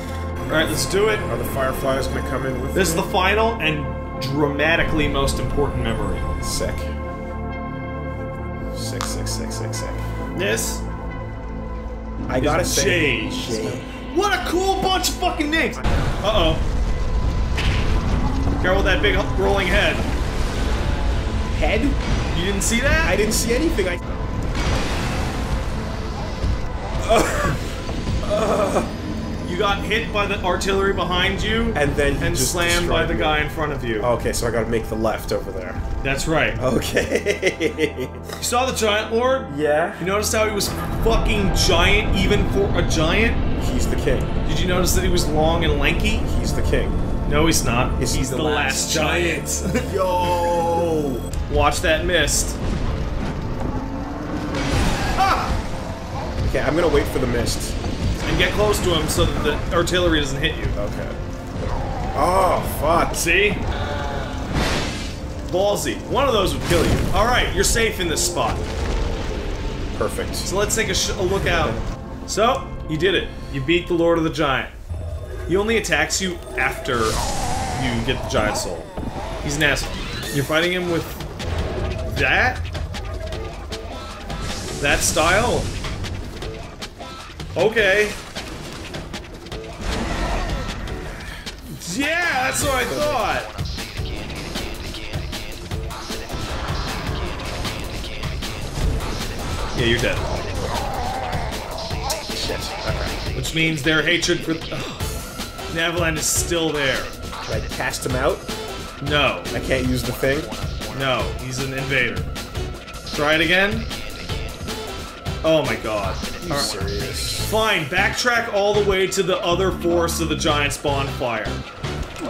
Alright, let's do it. Are the Fireflies gonna come in with This is the final and dramatically most important memory. Sick. Sick, sick, sick, sick, sick. This... I gotta say, what a cool bunch of fucking names! Uh-oh. Careful with that big rolling head. Head? You didn't see that? I didn't see anything. I... you got hit by the artillery behind you, and then you slammed by the guy in front of you. Okay, so I gotta make the left over there. That's right. Okay. You saw the giant lord? Yeah. You noticed how he was fucking giant even for a giant? He's the king. Did you notice that he was long and lanky? He's the king. No, he's not. He's the last giant. Yo! Watch that mist. Ah! Okay, I'm gonna wait for the mist. And get close to him so that the artillery doesn't hit you. Okay. Oh, fuck. See? Ballsy. One of those would kill you. Alright, you're safe in this spot. Perfect. So let's take a look out. So, you did it. You beat the Lord of the Giant. He only attacks you after you get the Giant Soul. He's an asshole. You're fighting him with... that? That style? Okay. Yeah, that's what I thought! Yeah, you're dead. Shit. Okay. Which means their hatred for... Naviland is still there. Can I cast him out? No. I can't use the thing? No, he's an invader. Try it again? Oh my god. Are you serious? Fine, backtrack all the way to the other forest of the giant's bonfire.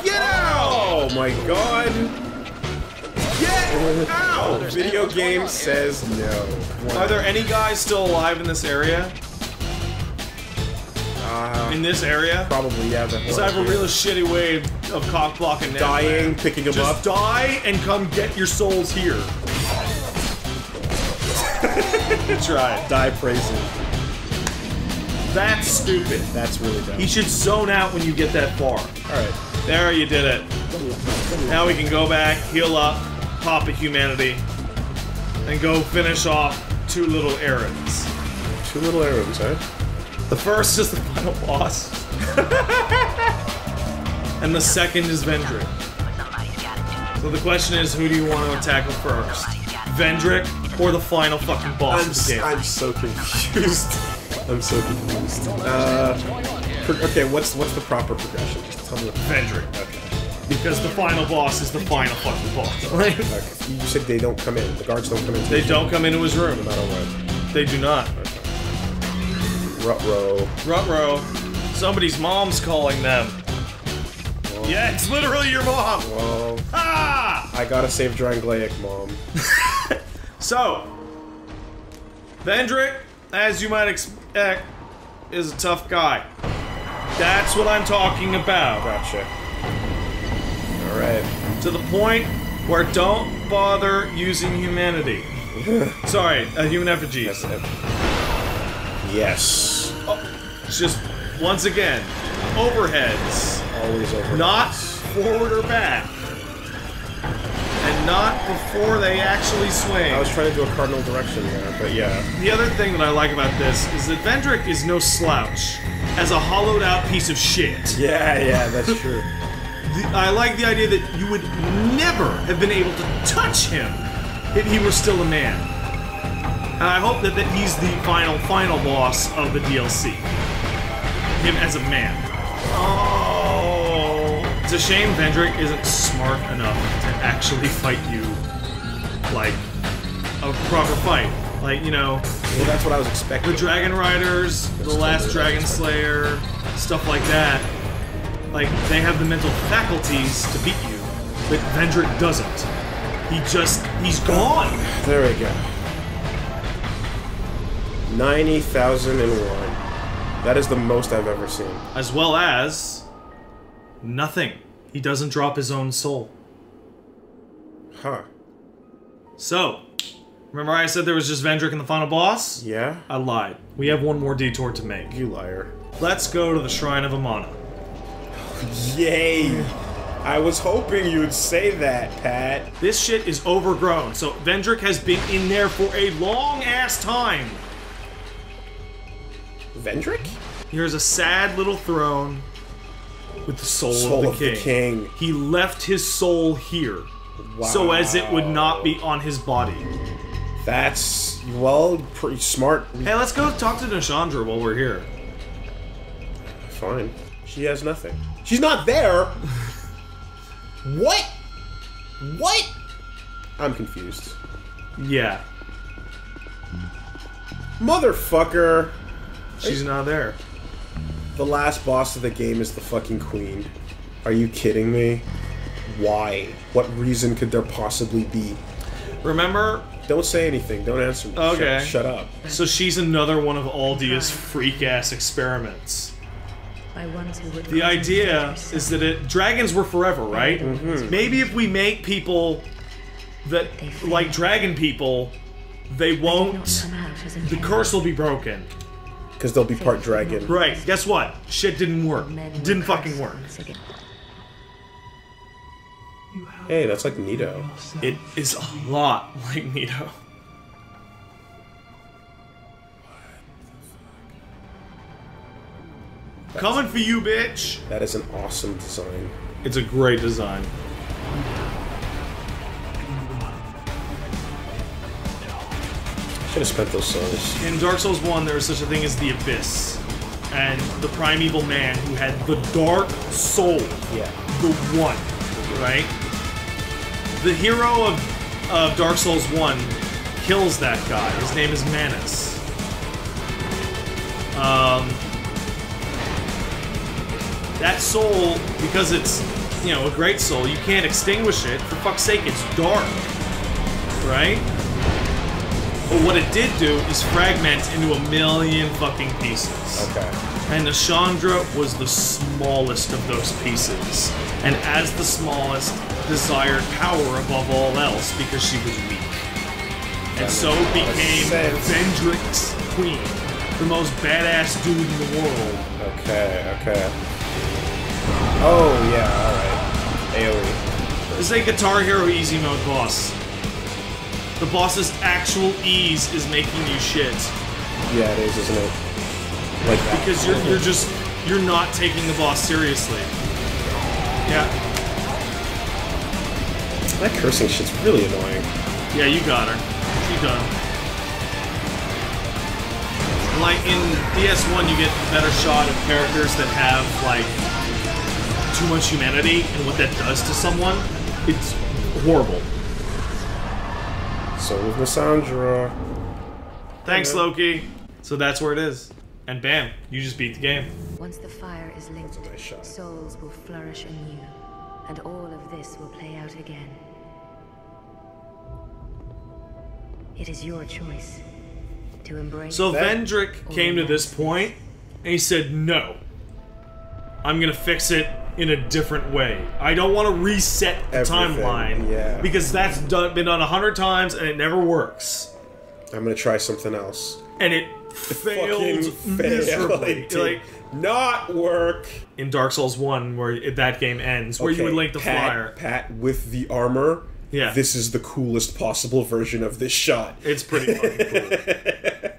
Get out! Oh my god! Get out! Video game says no. Are there any guys still alive in this area? In this area? Probably, yeah. Because I have a real shitty way of cock-blocking now. Dying, picking them up. Just die and come get your souls here. Try it. Die praising. That's stupid. That's really dumb. He should zone out when you get that far. Alright. There, you did it. Now we can go back, heal up, pop a humanity, and go finish off two little errands. Two little errands, eh? The first is the final boss. And the second is Vendrick. So the question is, who do you want to tackle first? Vendrick? Or the final fucking boss of the game. I'm so confused. I'm so confused. Okay, what's the proper progression? Just tell me. Vendrick. Okay. Because the final boss is the final fucking boss. Right? Okay. You said they don't come in. The guards don't come in. They don't come into his room. No matter what. They do not. Okay. Ruh-roh. Ruh-roh. Somebody's mom's calling them. Whoa. Yeah, it's literally your mom. Whoa. Ah! I gotta save Drangleic, mom. So, Vendrick, as you might expect, is a tough guy. That's what I'm talking about. Gotcha. Alright. To the point where don't bother using humanity. Sorry, human effigies. Yes. Oh, it's just, once again, overheads. Always overheads. Not forward or back. And not before they actually swing. I was trying to do a cardinal direction there, but yeah. The other thing that I like about this is that Vendrick is no slouch as a hollowed out piece of shit. Yeah, yeah, that's true. I like the idea that you would never have been able to touch him if he were still a man. And I hope that, he's the final boss of the DLC. Him as a man. Oh, it's a shame Vendrick isn't smart enough to actually fight you like a proper fight. Like, you know... Well, that's what I was expecting. The Dragon Riders, the last Dragon Slayer, stuff like that. Like, they have the mental faculties to beat you, but Vendrick doesn't. He just... he's gone! There we go. 90,001. That is the most I've ever seen. As well as... nothing. He doesn't drop his own soul. Huh. So, remember I said there was just Vendrick in the final boss? Yeah. I lied. We have one more detour to make. You liar. Let's go to the Shrine of Amana. Yay! I was hoping you'd say that, Pat. This shit is overgrown, so Vendrick has been in there for a long-ass time. Vendrick? Here's a sad little throne with the soul of the king. He left his soul here, wow. So as it would not be on his body. That's, well, pretty smart. Hey, let's go talk to Nashandra while we're here. Fine. She has nothing. She's not there! What? What? I'm confused. Yeah. Motherfucker! She's not there. The last boss of the game is the fucking queen. Are you kidding me? Why? What reason could there possibly be? Remember? Don't say anything. Don't answer me. Okay. Shut up. So she's another one of Aldia's freak-ass experiments. The idea is that dragons were forever, right? Mm-hmm. Maybe if we make people that, like dragon people, they won't... the curse will be broken. Because they'll be part dragon. Right, guess what? Shit didn't work. Didn't fucking work. Hey, that's like Nito. It is a lot like Nito. Coming for you, bitch! That is an awesome design. It's a great design. Should have spent those souls. In Dark Souls 1, there was such a thing as the Abyss. And the primeval man who had the Dark Soul. Yeah. The One. Right? The hero of Dark Souls 1 kills that guy. His name is Manus. That soul, because it's, you know, a great soul, you can't extinguish it. For fuck's sake, it's dark. Right? But what it did do is fragment into a million fucking pieces. Okay. And Nashandra was the smallest of those pieces. And as the smallest, desired power above all else because she was weak. And so became Vendrick's queen. The most badass dude in the world. Okay, okay. Oh, yeah, alright. AoE. This is a Guitar Hero easy mode boss. The boss's actual ease is making you shit. Yeah, it is, isn't it? Like that. Because you're not taking the boss seriously. Yeah. That cursing shit's really annoying. Yeah, you got her. She done. Like, in DS1, you get a better shot of characters that have, like, too much humanity, and what that does to someone, it's horrible. So with Nashandra. Thanks, Loki. So that's where it is. And bam, you just beat the game. Once the fire is linked, nice souls will flourish anew, and all of this will play out again. It is your choice to embrace. So Vendrick came to this point, and he said, no. I'm gonna fix it. in a different way. I don't want to reset the timeline, because that's been done 100 times and it never works. I'm gonna try something else, and it failed miserably. It did not work. In Dark Souls 1, where that game ends, where you would link the flyer. Pat with the armor. Yeah. This is the coolest possible version of this shot. It's pretty fucking cool.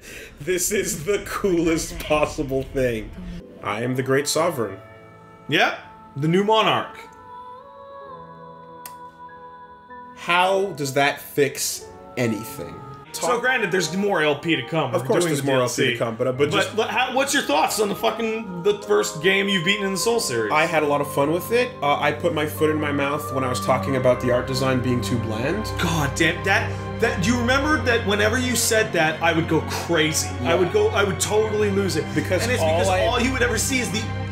This is the coolest possible thing. I am the Great Sovereign. Yeah, the new monarch. How does that fix anything? So granted, there's more LP to come. Of course, there's more LP to come, but what's your thoughts on the fucking first game you've beaten in the Soul series? I had a lot of fun with it. I put my foot in my mouth when I was talking about the art design being too bland. God damn that! You remembered that whenever you said that, I would go crazy. Yeah. I would totally lose it because all you would ever see is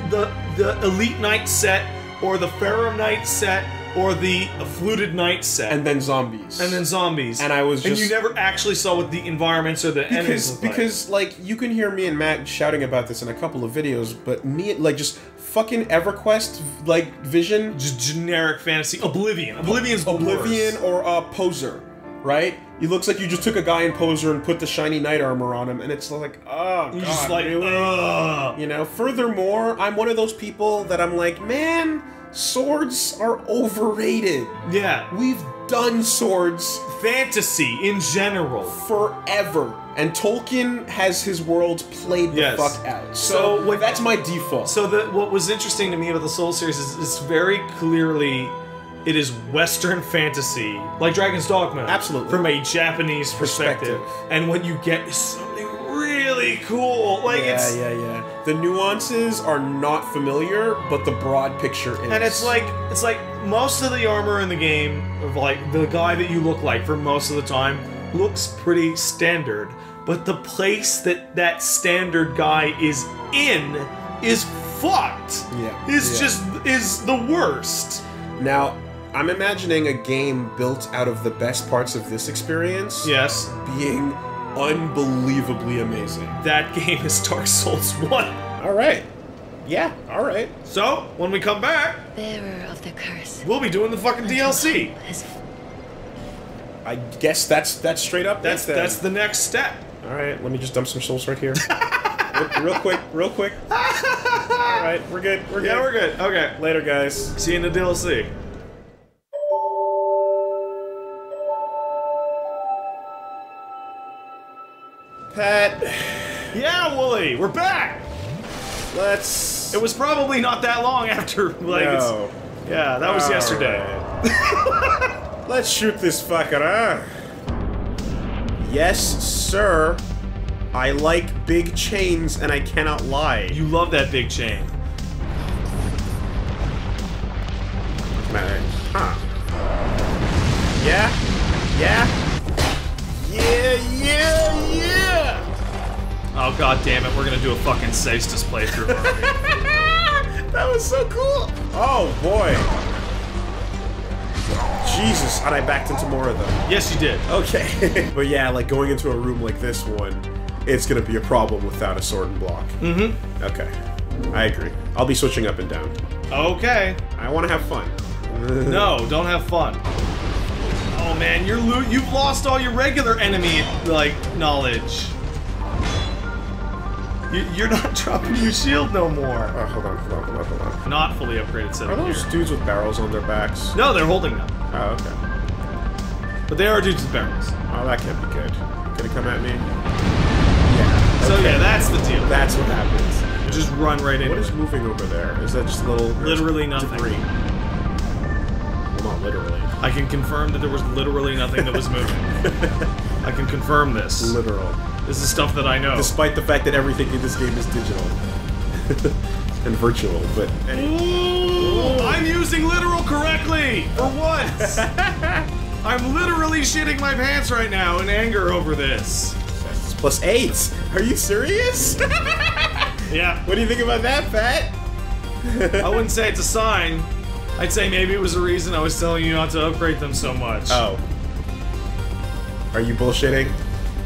the Elite Knight set or the Pharaoh Knight set. Or the Fluted Knight set. And then zombies. And then zombies. And I was just... And you never actually saw what the environments or the enemies looked like. Because, like, you can hear me and Matt shouting about this in a couple of videos, but me, like, just fucking EverQuest, like, vision. Just generic fantasy. Oblivion. Oblivion's Oblivion or, Poser, right? It looks like you just took a guy in Poser and put the shiny knight armor on him, and it's like, oh, you're God, just like, really? Ugh. You know? Furthermore, I'm one of those people that I'm like, man... Swords are overrated. Yeah. We've done swords. Fantasy, in general. Forever. And Tolkien has his world played the fuck out. So like, that's my default. So what was interesting to me about the Soul series is it's very clearly... It is Western fantasy, like Dragon's Dogma. Absolutely. From a Japanese perspective. And what you get is something really cool. Like the nuances are not familiar, but the broad picture is. And it's like most of the armor in the game, of like the guy that you look like for most of the time, looks pretty standard. But the place that standard guy is in is fucked. Yeah. Is the worst. Now, I'm imagining a game built out of the best parts of this experience. Yes. Being unbelievably amazing. That game is Dark Souls 1. Alright. Yeah, alright. So, when we come back... Bearer of the curse. We'll be doing the fucking DLC. I guess that's straight up. That's the next step. Alright, let me just dump some souls right here. real quick. Alright, we're good. We're good. Okay. Later, guys. See you in the DLC. Pat. Yeah, Wooly, we're back! Let's... It was probably not that long after, like, it's... Yeah, that was yesterday. Right. Let's shoot this fucker, huh? Yes, sir. I like big chains, and I cannot lie. You love that big chain. Huh. Yeah? Yeah? Yeah! Oh god damn it, we're gonna do a fucking Seistus playthrough. That was so cool! Oh boy. Jesus, and I backed into more of them. Yes you did. Okay. But yeah, like going into a room like this one, it's gonna be a problem without a sword and block. Mm-hmm. Okay. I agree. I'll be switching up and down. Okay. I wanna have fun. No, don't have fun. Oh man, you've lost all your regular enemy, like, knowledge. You're not dropping your shield no more. Oh, hold on. Not fully upgraded set. Are those dudes with barrels on their backs? No, they're holding them. Oh, okay. But they are dudes with barrels. Oh, that can't be good. Could it come at me? Yeah. Okay. So yeah, that's the deal. That's what happens. You just run right in. What is moving over there? Is that just little... Literally nothing. Debris? Well, not literally. I can confirm that there was literally nothing that was moving. I can confirm this. Literal. This is stuff that I know. Despite the fact that everything in this game is digital. And virtual, but... Anyway. Ooh, I'm using literal correctly! For once! I'm literally shitting my pants right now in anger over this. +8? Are you serious? Yeah. What do you think about that, Pat? I wouldn't say it's a sign. I'd say maybe it was the reason I was telling you not to upgrade them so much. Oh. Are you bullshitting?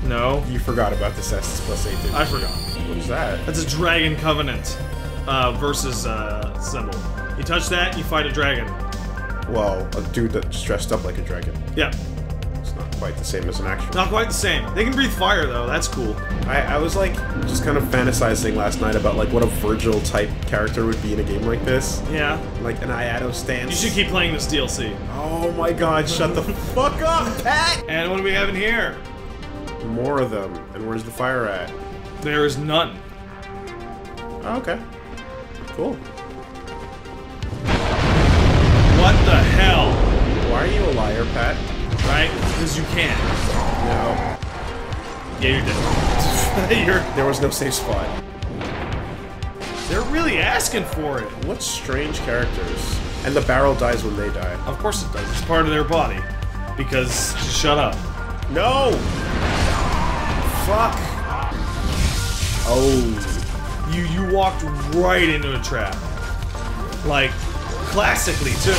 No. You forgot about the Cestus +8, dude. I forgot. What is that? That's a Dragon Covenant versus symbol. You touch that, you fight a dragon. Well, a dude that's dressed up like a dragon. Yeah. It's not quite the same as an actual. Not quite the same. They can breathe fire, though. That's cool. I was, like, just kind of fantasizing last night about, like, what a Virgil-type character would be in a game like this. Yeah. Like an Iado stance. You should keep playing this DLC. Oh, my God. Shut the fuck up, Pat! And what do we have in here? More of them. And where's the fire at? There is none. Oh, okay. Cool. What the hell? Why are you a liar, Pat? Right? Because you can't. No. Yeah, you're dead. There was no safe spot. They're really asking for it. What strange characters. And the barrel dies when they die. Of course it does. It's part of their body. Because... just shut up. No! Fuck. Oh. You walked right into a trap. Like... classically, too.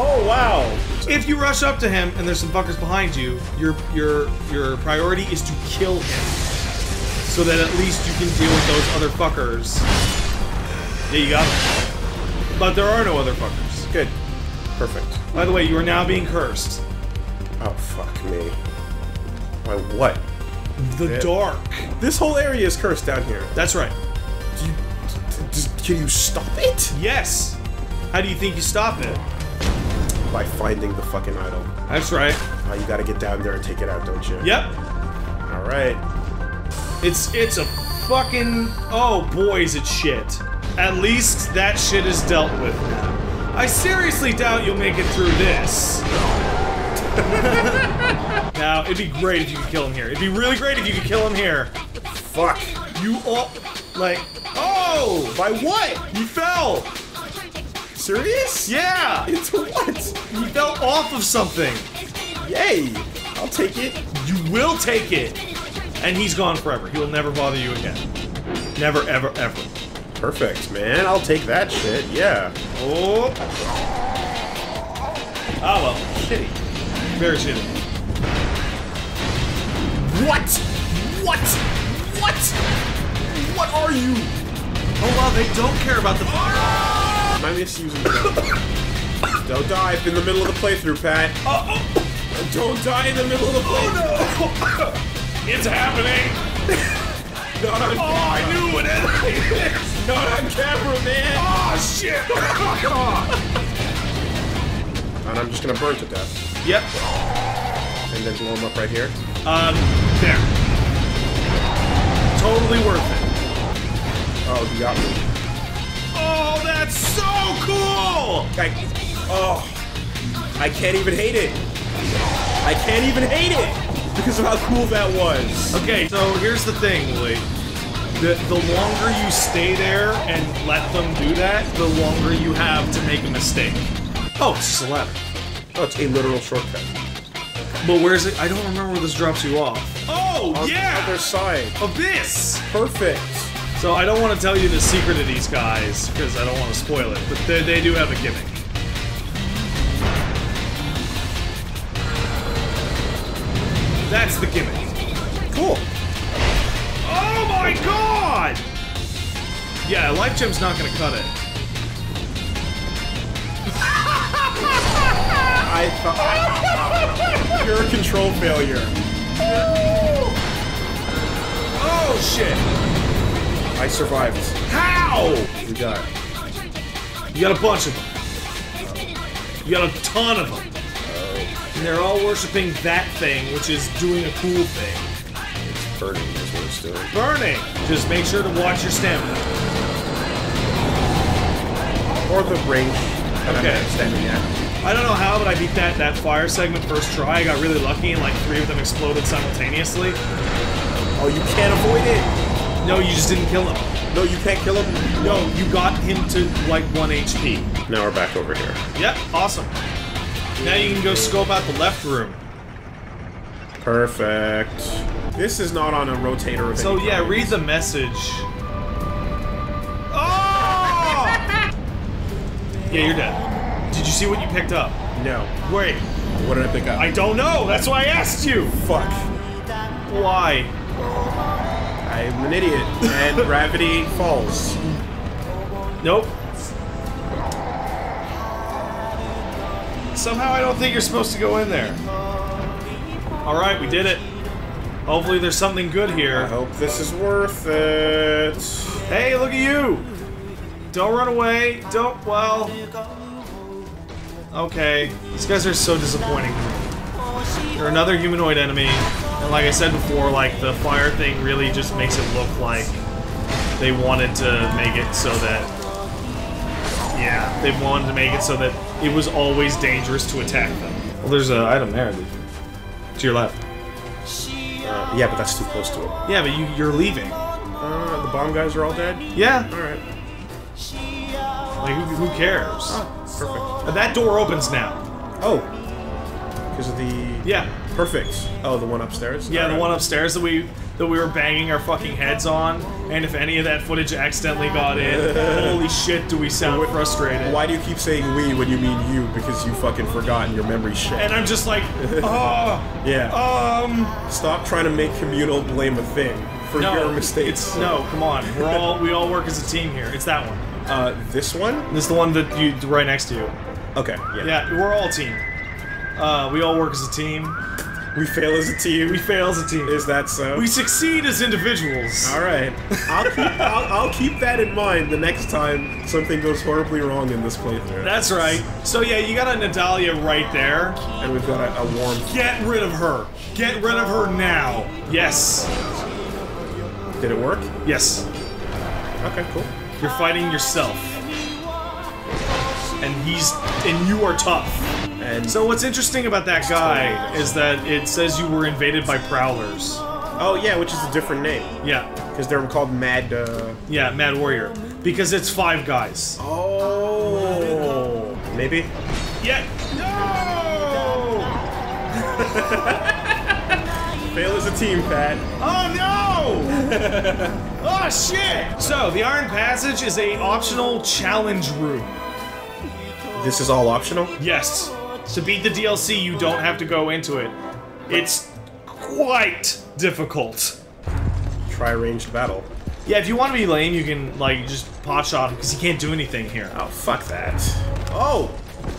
Oh, wow. If you rush up to him and there's some fuckers behind you, your priority is to kill him. So that at least you can deal with those other fuckers. Yeah, you got them. But there are no other fuckers. Good. Perfect. By the way, you are now being cursed. Oh, fuck me. By what? The dark. This whole area is cursed down here. That's right. Can you stop it? Yes! How do you think you stop it? By finding the fucking idol. That's right. You gotta get down there and take it out, don't you? Yep. Alright. It's a fucking... oh, boy, is it shit. At least that shit is dealt with. I seriously doubt you'll make it through this. Now, it'd be great if you could kill him here. It'd be really great if you could kill him here. Fuck. You all... like... oh! By what? You fell! Serious? Yeah! Into what? You fell off of something! Yay! I'll take it. You will take it! And he's gone forever. He will never bother you again. Never, ever, ever. Perfect, man. I'll take that shit, yeah. Oh! Oh well. Shitty. Very shitty. What? What? What? What are you? Oh wow, they don't care about the fire. Mind me just using the gun. Don't dive in the middle of the playthrough, Pat. Oh. Don't die in the middle of the playthrough. Oh, no. It's happening. Not on camera. Oh, I knew what it is. Not on camera, man. Oh, shit. Come on. And I'm just going to burn to death. Yep. And then blow him up right here. There. Totally worth it. Oh, you got me. Oh, that's so cool! I can't even hate it. I can't even hate it! Because of how cool that was. Okay, so here's the thing, Willie. The longer you stay there and let them do that, the longer you have to make a mistake. Oh, it's just a ladder. Oh, it's a literal shortcut. But where's it? I don't remember where this drops you off. Oh, yeah! On the other side. Abyss! Perfect. So I don't want to tell you the secret of these guys, because I don't want to spoil it, but they do have a gimmick. That's the gimmick. Cool. Oh my god! Yeah, Life Gem's not going to cut it. I thought... you're a control failure. Oh shit! I survived. How? We got it. You got a bunch of them. Oh. You got a ton of them. Oh. And they're all worshipping that thing, which is doing a cool thing. It's burning is what it's doing. Burning! Just make sure to watch your stamina. Or the range that I'm standing at. I don't know how, but I beat that fire segment first try. I got really lucky and like 3 of them exploded simultaneously. Oh, you can't avoid it! No, you just didn't kill him. No, you can't kill him. No, you got him to, like, 1 HP. Now we're back over here. Yep, awesome. Now you can go scope out the left room. Perfect. This is not on a rotator of any kind. Read the message. Oh! Yeah, you're dead. Did you see what you picked up? No. Wait. What did I pick up? I don't know! That's why I asked you! Fuck. Why? I'm an idiot, and gravity falls. Nope. Somehow I don't think you're supposed to go in there. Alright, we did it. Hopefully there's something good here. I hope this is worth it. Hey, look at you! Don't run away. Don't, well... Okay. These guys are so disappointing. They're another humanoid enemy. And like I said before, like, the fire thing really just makes it look like they wanted to make it so that... Yeah, they wanted to make it so that it was always dangerous to attack them. Well, there's an item there. To your left. Yeah, but that's too close to it. Yeah, but you're leaving. The bomb guys are all dead? Yeah. Alright. Like, who cares? Oh, perfect. That door opens now. Oh. Because of the... Yeah. Perfect. Oh, the one upstairs? Yeah, all the right. One upstairs that we were banging our fucking heads on, and if any of that footage accidentally got in, holy shit, do we sound frustrated. Why do you keep saying we when you mean you? Because you fucking forgot and your memory's shit. And I'm just like, oh, yeah. Stop trying to make communal blame a thing for your mistakes. No, come on. We all work as a team here. It's that one. This one? This is the one that you right next to you. Okay. Yeah. Yeah, we're all a team. We all work as a team. We fail as a team. We fail as a team. Is that so? We succeed as individuals. All right. I'll keep that in mind the next time something goes horribly wrong in this playthrough. That's right. So yeah, you got a Nadalia right there. And we've got a warm... Get rid of her. Get rid of her now. Yes. Did it work? Yes. Okay, cool. You're fighting yourself. And you are tough. And so what's interesting about that guy is that it says you were invaded by Prowlers. Oh yeah, which is a different name. Yeah. Because they're called Mad... Yeah, Mad Warrior. Because it's five guys. Oh. Maybe? Yeah. No! Fail as a team, Pat. Oh no! Oh shit! So, the Iron Passage is an optional challenge room. This is all optional? Yes. To beat the DLC, you don't have to go into it. It's quite difficult. Try ranged battle. Yeah, if you want to be lame, you can, like, just potshot him, because he can't do anything here. Oh, fuck that. Oh!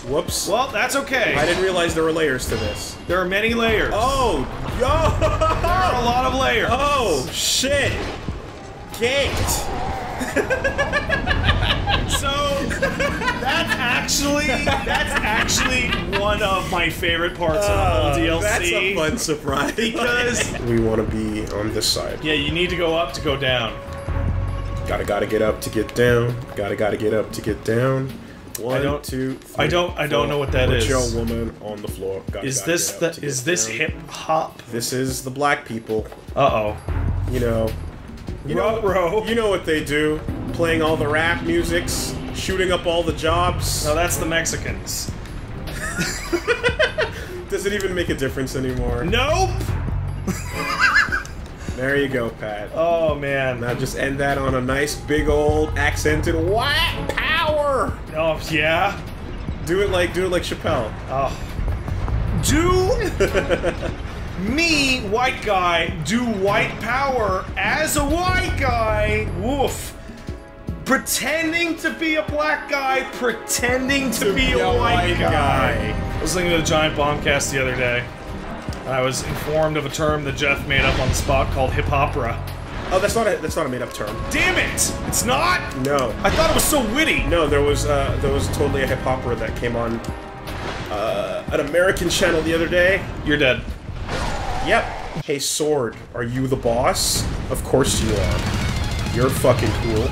Whoops. Well, that's okay. I didn't realize there were layers to this. There are many layers. Oh! Yo! There are a lot of layers. Oh, shit! Ganked! So... That's actually one of my favorite parts of the DLC. That's a fun surprise. Because... We want to be on this side. Yeah, you need to go up to go down. Gotta get up to get down. Gotta get up to get down. One, two, three, I don't know what that is. Put your woman on the floor. Is this hip hop? This is the black people. Uh-oh. You know what they do. Playing all the rap musics. Shooting up all the jobs. No, that's the Mexicans. Does it even make a difference anymore? Nope! There you go, Pat. Oh, man. Now just end that on a nice, big, old, accented white power! Oh, yeah? Do it like Chappelle. Oh. Do me, white guy, do white power as a white guy! Woof. Pretending to be a black guy, pretending to be a white guy. I was listening to the Giant Bombcast the other day, and I was informed of a term that Jeff made up on the spot called hip opera. Oh, that's not a made up term. Damn it! It's not? No. I thought it was so witty. No, there was totally a hip opera that came on an American channel the other day. You're dead. Yep. Hey, Sword, are you the boss? Of course you are. You're fucking cool.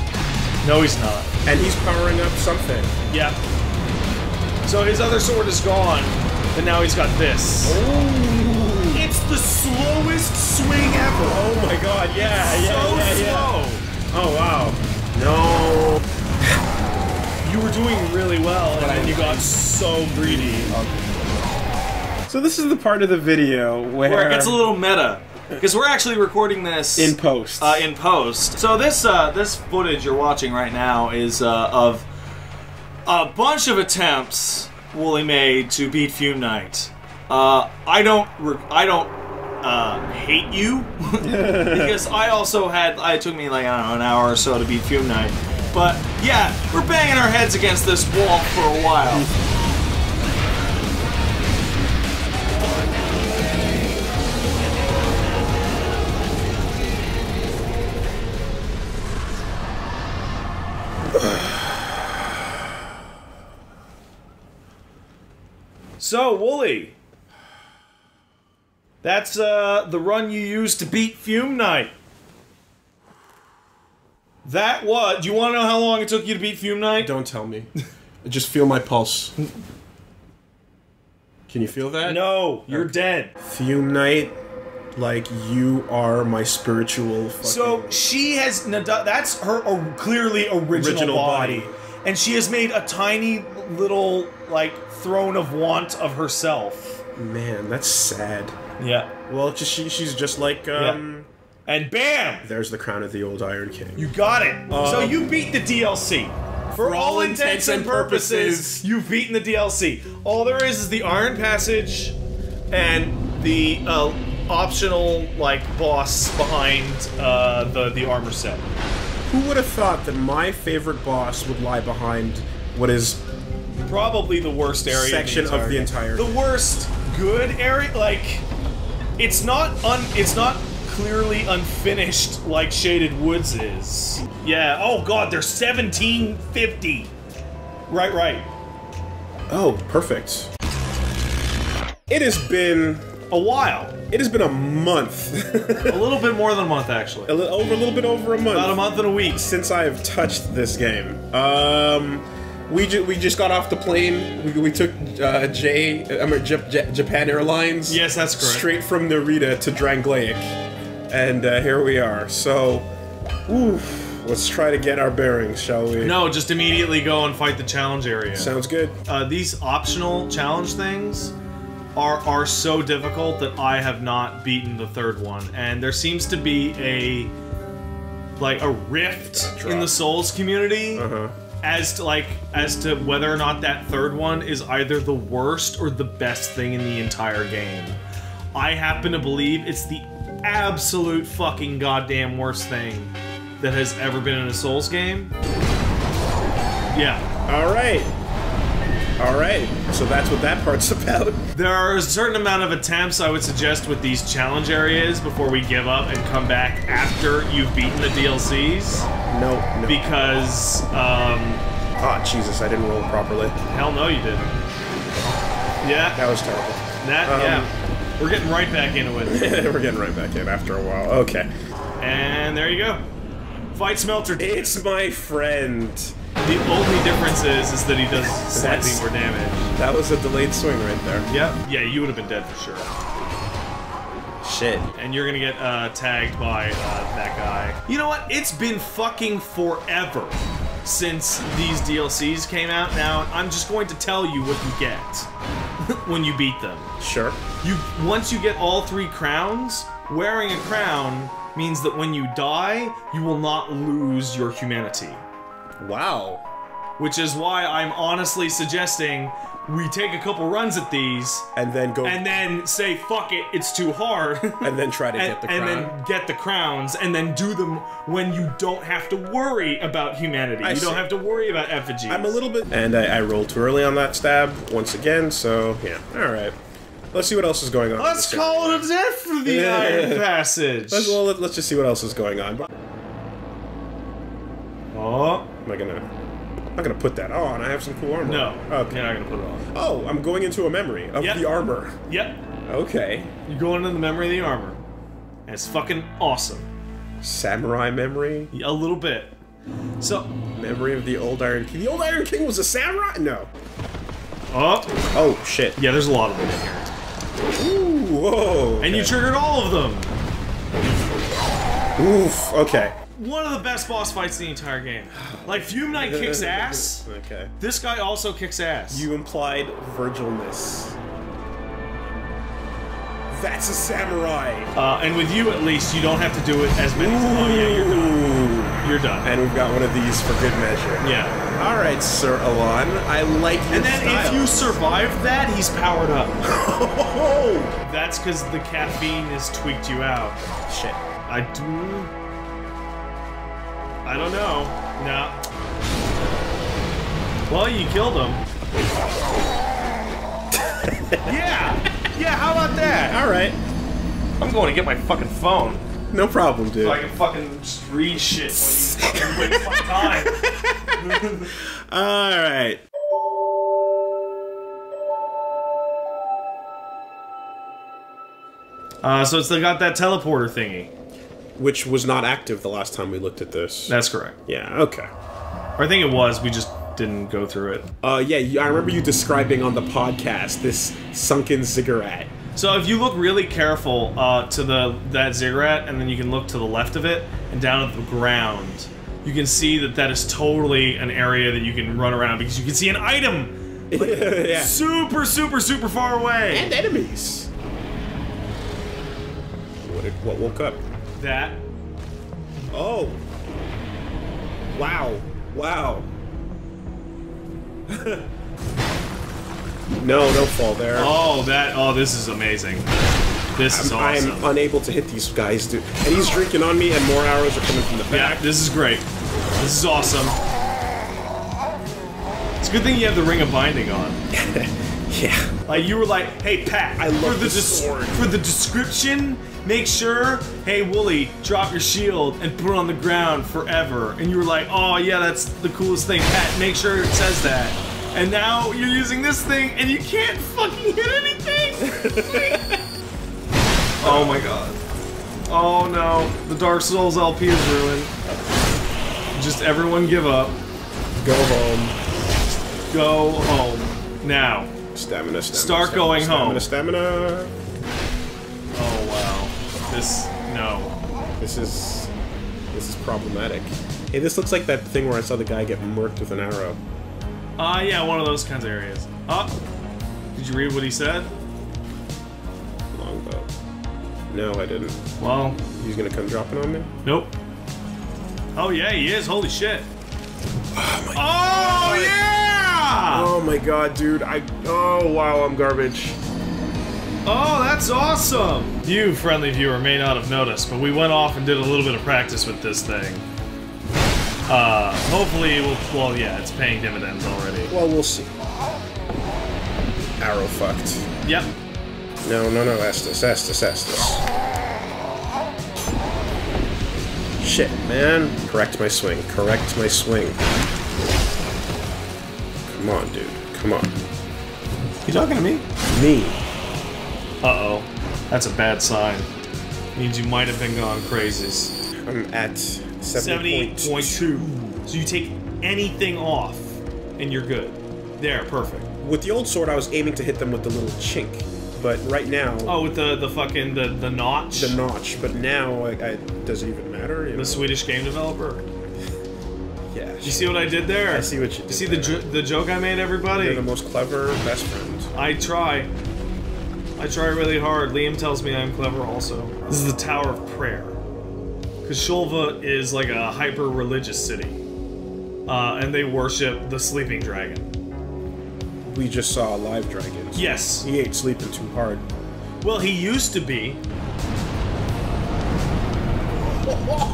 No, he's not. And he's powering up something. Yeah. So his other sword is gone, but now he's got this. Oh. It's the slowest swing ever. Oh my god, yeah, it's so slow. Oh wow. No. You were doing really well, and then you got so greedy. So this is the part of the video where it gets a little meta. Because we're actually recording this in post. So this footage you're watching right now is of a bunch of attempts Wooly made to beat Fume Knight. I don't hate you because it took me like I don't know an hour or so to beat Fume Knight. But yeah, we're banging our heads against this wall for a while. So, Wooly. That's the run you used to beat Fume Knight. That what? Do you want to know how long it took you to beat Fume Knight? Don't tell me. I just feel my pulse. Can you feel that? No, you're dead. Fume Knight, like, you are my spiritual fucking... So, she has... That's her clearly original body. And she has made a tiny little, like, throne of want of herself. Man, that's sad. Yeah. Well, she's just like, yeah. And BAM! There's the crown of the old Iron King. You got it! So you beat the DLC. For all intents and purposes, you've beaten the DLC. All there is the Iron Passage and the optional, like, boss behind the armor set. Who would have thought that my favorite boss would lie behind what is... probably the worst area of the entire game. The worst good area, like... It's not clearly unfinished like Shaded Woods is. Yeah, oh god, they're 1750! Right, right. Oh, perfect. It has been... a while. It has been a month. A little bit more than a month, actually. A little bit over a month. About a month and a week. Since I have touched this game. We just got off the plane. We took Japan Airlines. Yes, that's correct. Straight from Narita to Drangleic, and here we are. So, oof, let's try to get our bearings, shall we? No, just immediately go and fight the challenge area. Sounds good. These optional challenge things are so difficult that I have not beaten the third one, and there seems to be a rift in the Souls community. Uh-huh. As to whether or not that third one is either the worst or the best thing in the entire game. I happen to believe it's the absolute fucking goddamn worst thing that has ever been in a Souls game. Yeah. Alright. Alright. So that's what that part's about. There are a certain amount of attempts I would suggest with these challenge areas before we give up and come back after you've beaten the DLCs. No. Because, ah, Jesus, I didn't roll properly. Hell no, you didn't. Yeah. That was terrible. Yeah. We're getting right back into it. We're getting right back in after a while. Okay. And there you go. Fight Smelter. It's my friend. The only difference is that he does slightly more damage. That was a delayed swing right there. Yep. Yeah, you would have been dead for sure. Shit. And you're gonna get tagged by that guy. You know what? It's been fucking forever since these DLCs came out. Now I'm just going to tell you what you get when you beat them. Sure. Once you get all three crowns, wearing a crown means that when you die, you will not lose your humanity. Wow. Which is why I'm honestly suggesting we take a couple runs at these, and then go, and then say, "Fuck it, it's too hard," and then try to get the crown, and then get the crowns, and then do them when you don't have to worry about humanity. You don't have to worry about effigies. I'm a little bit, and I rolled too early on that stab once again. So yeah, all right. Let's see what else is going on. Let's call it a day for the Iron Passage. Let's just see what else is going on. Oh, I'm not gonna put that on. I have some cool armor. No. Okay. You're not gonna put it on. Oh, I'm going into a memory of the armor. Yep. Okay. You're going into the memory of the armor. And it's fucking awesome. Samurai memory? Yeah, a little bit. So. Memory of the old Iron King. The old Iron King was a samurai? No. Oh. Oh, shit. Yeah, there's a lot of them in here. Ooh, whoa. Okay. And you triggered all of them. Oof, okay. One of the best boss fights in the entire game. Like, Fume Knight kicks ass. Okay. This guy also kicks ass. You implied Virgilness. That's a samurai. And with you, at least, you don't have to do it as many times. Oh, yeah, you're done. You're done. And we've got one of these for good measure. Yeah. All right, Sir Alonne. I like your style. If you survive that, he's powered up. That's because the caffeine has tweaked you out. Shit. I don't know. No. Well, you killed him. Yeah! Yeah, how about that? Alright. I'm going to get my fucking phone. No problem, dude. So I can fucking just read shit while you fucking waste my time. Alright. So it's got that teleporter thingy. Which was not active the last time we looked at this. That's correct. Yeah, okay. Or I think it was, we just didn't go through it. Yeah, I remember you describing on the podcast this sunken ziggurat. So if you look really careful to that ziggurat, and then you can look to the left of it, and down at the ground, you can see that that is totally an area that you can run around, because you can see an item! Like, yeah. Super, super, super far away! And enemies! What woke up? That. Oh! Wow. Wow. No, don't fall there. Oh, that. Oh, this is amazing. This is awesome. I'm unable to hit these guys, dude. And he's drinking on me, and more arrows are coming from the back. Yeah, this is great. This is awesome. It's a good thing you have the Ring of Binding on. Yeah. Like, you were like, hey, Pat, I love the sword. For the description, make sure, hey, Wooly, drop your shield and put it on the ground forever. And you were like, oh, yeah, that's the coolest thing. Pat, make sure it says that. And now you're using this thing, and you can't fucking hit anything! Oh my god. Oh no. The Dark Souls LP is ruined. Just everyone give up. Go home. Go home. Now. Stamina, stamina. Start going home. Stamina, stamina. Oh wow. This, no. This is problematic. Hey, this looks like that thing where I saw the guy get murked with an arrow. Yeah, one of those kinds of areas. Did you read what he said? Longbow. No, I didn't. Well... He's gonna come dropping on me? Nope. Oh, yeah, he is. Holy shit. Oh, my god. Oh, yeah! Oh, my god, dude. Oh, wow, I'm garbage. Oh, that's awesome! You, friendly viewer, may not have noticed, but we went off and did a little bit of practice with this thing. Hopefully we'll, well, yeah, it's paying dividends already. Well, we'll see. Arrow fucked. Yep. No, no, no, Astus, Astus, Astus. Shit, man. Correct my swing, correct my swing. Come on, dude, come on. You talking to me? Me. Uh-oh. That's a bad sign. Means you might have been gone crazies. I'm at... 70.2. So you take anything off, and you're good. There, perfect. With the old sword, I was aiming to hit them with the little chink, but right now... Oh, with the fucking, the notch? The notch, but now, does it even matter? The Swedish game developer. Yeah. You see what I did there? I see what you did. You see the joke I made, everybody? You're the most clever best friend. I try. I try really hard. Liam tells me I'm clever also. This is the Tower of Prayer. Kasholva is like a hyper-religious city, and they worship the sleeping dragon. We just saw a live dragon. Yes. He ain't sleeping too hard. Well, he used to be.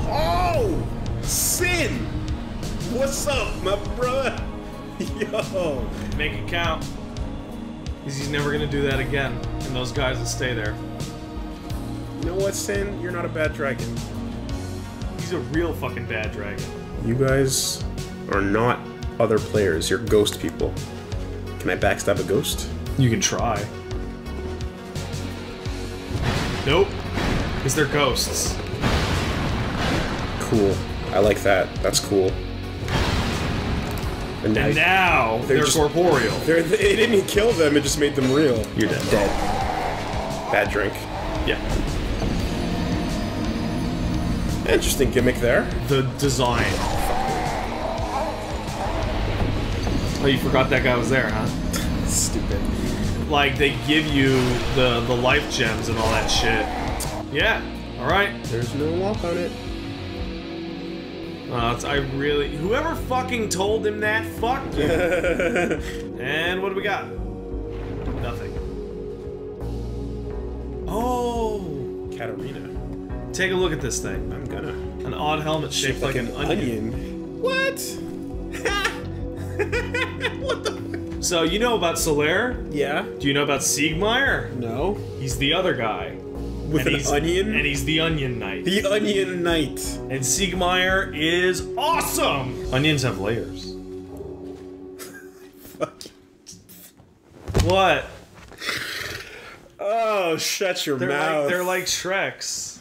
Oh, Sin! What's up, my brother? Yo. Make it count. Because he's never gonna do that again, and those guys will stay there. You know what, Sin? You're not a bad dragon. He's a real fucking bad dragon. You guys are not other players. You're ghost people. Can I backstab a ghost? You can try. Nope. Because they're ghosts. Cool. I like that. That's cool. And now they're just, corporeal. It didn't kill them. It just made them real. You're dead. Dead. Bad drink. Yeah. Interesting gimmick there. The design. Oh, you forgot that guy was there, huh? Stupid. Like, they give you the life gems and all that shit. Yeah, alright. There's no lock on it. I really... Whoever fucking told him that, fuck you. And what do we got? Nothing. Oh! Katarina. Take a look at this thing. I'm gonna. An odd helmet shaped like an onion. What? What the? So you know about Solaire? Yeah. Do you know about Siegmeier? No. He's the other guy. With an onion? And he's the Onion Knight. The Onion Knight. And Siegmeier is awesome! Onions have layers. Fuck. What? Oh, shut your mouth. Like, they're like Shreks.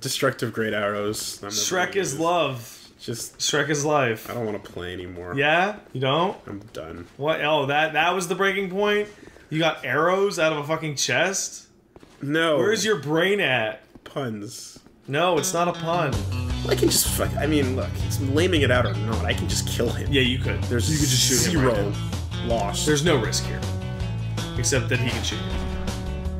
Destructive great arrows. Shrek is love. Just Shrek is life. I don't want to play anymore. Yeah? You don't? I'm done. What? Oh, that was the breaking point? You got arrows out of a fucking chest? No. Where's your brain at? Puns. No, it's not a pun. Well, I can just fuck. I mean, look, it's laming it out or not. I can just kill him. Yeah, you could. There's you could just shoot zero him right loss. There's no risk here, except that he can shoot you.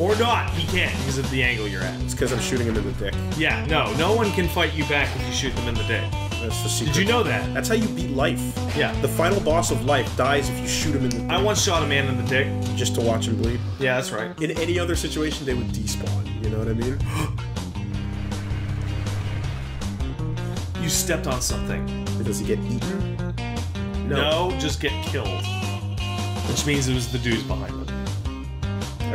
Or not. He can't because of the angle you're at. It's because I'm shooting him in the dick. Yeah. No. No one can fight you back if you shoot them in the dick. That's the secret. Did you know that? That's how you beat life. Yeah. The final boss of life dies if you shoot him in the dick. I once shot a man in the dick just to watch him bleed. Yeah, that's right. In any other situation, they would despawn. You know what I mean? You stepped on something. Does he get eaten? No. No, just get killed. Which means it was the dudes behind him.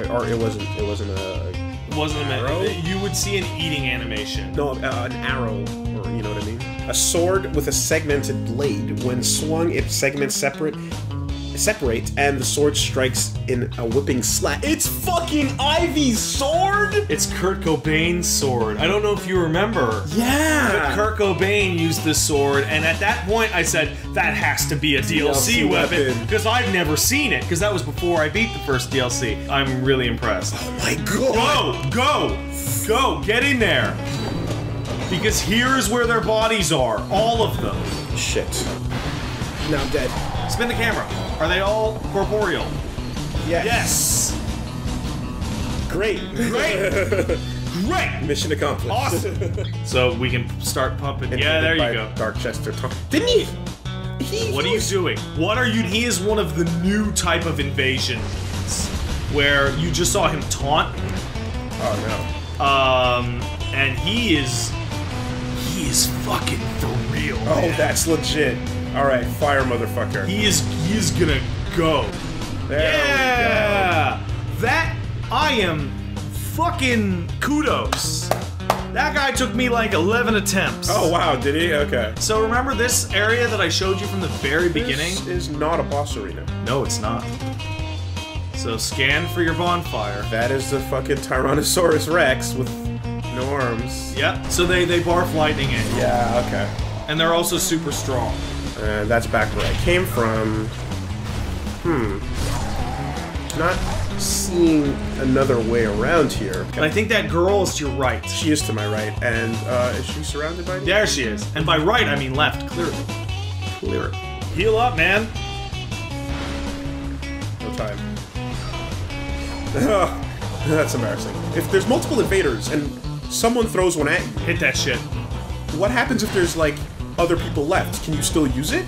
Or it wasn't. It wasn't a. It wasn't an arrow. You would see an eating animation. No, an arrow, or you know what I mean. A sword with a segmented blade. When swung, its segments separate, and the sword strikes in a whipping slash. It's fucking Ivy's sword? It's Kurt Cobain's sword. I don't know if you remember. Yeah! But Kurt Cobain used this sword, and at that point I said, that has to be a DLC weapon, because I've never seen it, because that was before I beat the first DLC. I'm really impressed. Oh my god! Go! Get in there! Because here's where their bodies are. All of them. Shit. Now I'm dead. Spin the camera. Are they all corporeal? Yes. Yes. Great. Great. Mission accomplished. Awesome. So we can start pumping. And yeah, there you go. Darkchester. Didn't he? What are you doing? What are you? He is one of the new type of invasions where you just saw him taunt. Oh no. And he is fucking for real. Oh, man. That's legit. Alright, fire, motherfucker. He is gonna go. There we go. That, I am fucking kudos. That guy took me like 11 attempts. Oh, wow, did he? Okay. So remember this area that I showed you from the very beginning? This is not a boss arena. No, it's not. So scan for your bonfire. That is the fucking Tyrannosaurus Rex with no arms. Yep, so they barf lightning it. Yeah, okay. And they're also super strong. That's back where I came from. Not seeing another way around here. Okay. And I think that girl is to your right. She is to my right. And is she surrounded by me? There she is. And by right, I mean left. Clear it. Clear it. Heal up, man. No time. That's embarrassing. If there's multiple invaders and someone throws one at you... Hit that shit. What happens if there's, like... other people left? Can you still use it?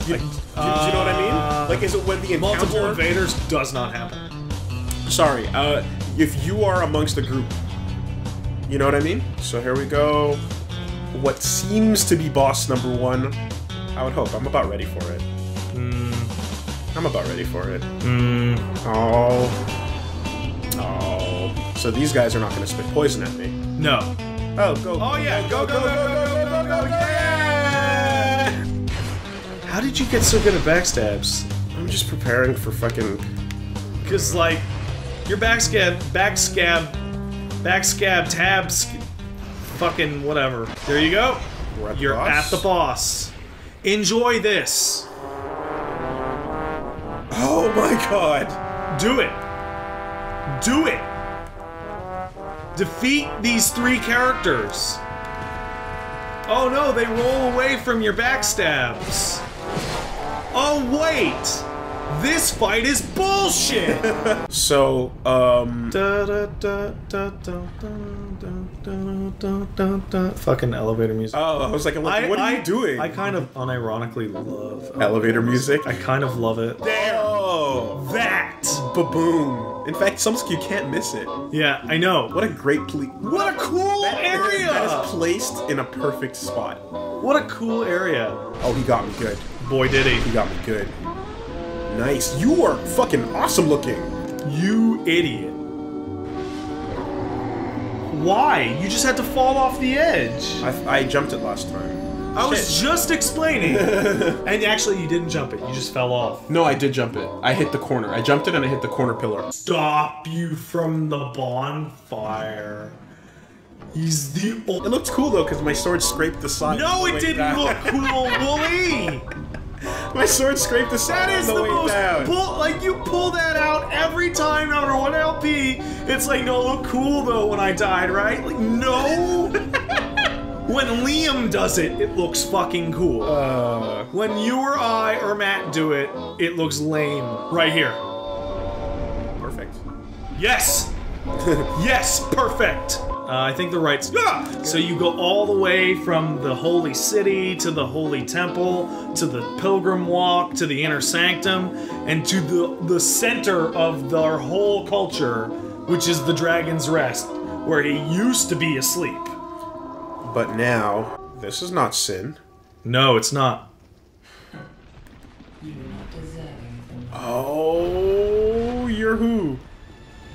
Do you know what I mean? Like, is it when the encounter... Multiple invaders does not happen. Sorry, if you are amongst the group. You know what I mean? So here we go. What seems to be boss number one. I would hope. I'm about ready for it. I'm about ready for it. Oh. So these guys are not going to spit poison at me. No. Oh, go. Oh, yeah. Go, yeah! How did you get so good at backstabs? I'm just preparing for fucking... Cause like, your backstab, fucking whatever. There you go. You're at the boss. Enjoy this. Oh my god. Do it. Do it. Defeat these three characters. Oh no, they roll away from your backstabs. Oh, wait! This fight is bullshit! So, fucking elevator music. Oh, I was like, what are you doing? I kind of unironically love elevator music. I kind of love it. There! Oh, that! Ba-boom. In fact, some you can't miss it. Yeah, I know. What a great place. What a cool area! That is placed in a perfect spot. What a cool area. Oh, he got me good. Boy, did he. He got me good. Nice. You are fucking awesome looking. You idiot. Why? You just had to fall off the edge. I jumped it last time. I was just explaining. And actually, you didn't jump it. You just fell off. No, I did jump it. I hit the corner. I jumped it and I hit the corner pillar. Stop you from the bonfire. He's the old. It looked cool though, because my sword scraped the side. No, it didn't look cool, Wooly. My sword scraped the side. That is the most pull, like you pull that out every time, no matter what LP. It's like, no, look cool though when I died, right? Like, no. When Liam does it, it looks fucking cool. When you or I or Matt do it, it looks lame. Right here. Perfect. Yes. Yes, perfect. I think the right. Ah! So you go all the way from the holy city to the holy temple to the pilgrim walk to the inner sanctum and to the center of their whole culture, which is the Dragon's Rest, where he used to be asleep. But now, this is not Sin. No, it's not. You're not deserving. Oh, you're who?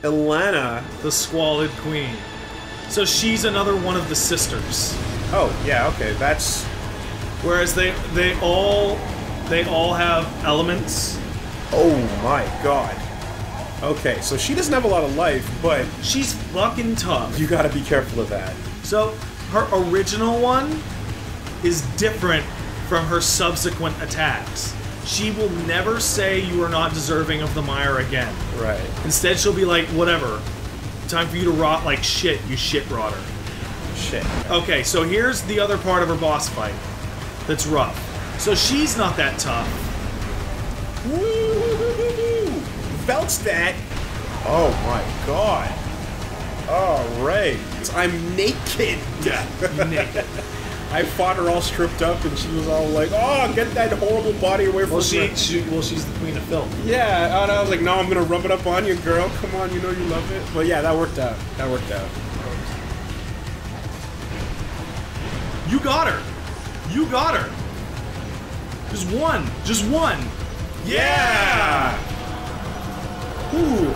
Elena, the Squalid Queen. So she's another one of the sisters. Oh, yeah, okay, that's... Whereas they all have elements. Oh my god. Okay, so she doesn't have a lot of life, but... She's fucking tough. You gotta be careful of that. So, her original one is different from her subsequent attacks. She will never say you are not deserving of the mire again. Right. Instead, she'll be like, whatever. Time for you to rot like shit, you shit rotter. Shit. Okay, so here's the other part of her boss fight that's rough. So she's not that tough. Woo-hoo-hoo-hoo-hoo! Belts that! Oh my god. Alright. I'm naked. Yeah, naked. I fought her all stripped up and she was all like, oh, get that horrible body away from me. Well, she's the queen of film. Yeah, and I was like, no, I'm going to rub it up on you, girl. Come on, you know you love it. But yeah, that worked out. That worked out. You got her. You got her. Just one. Just one. Yeah! Ooh.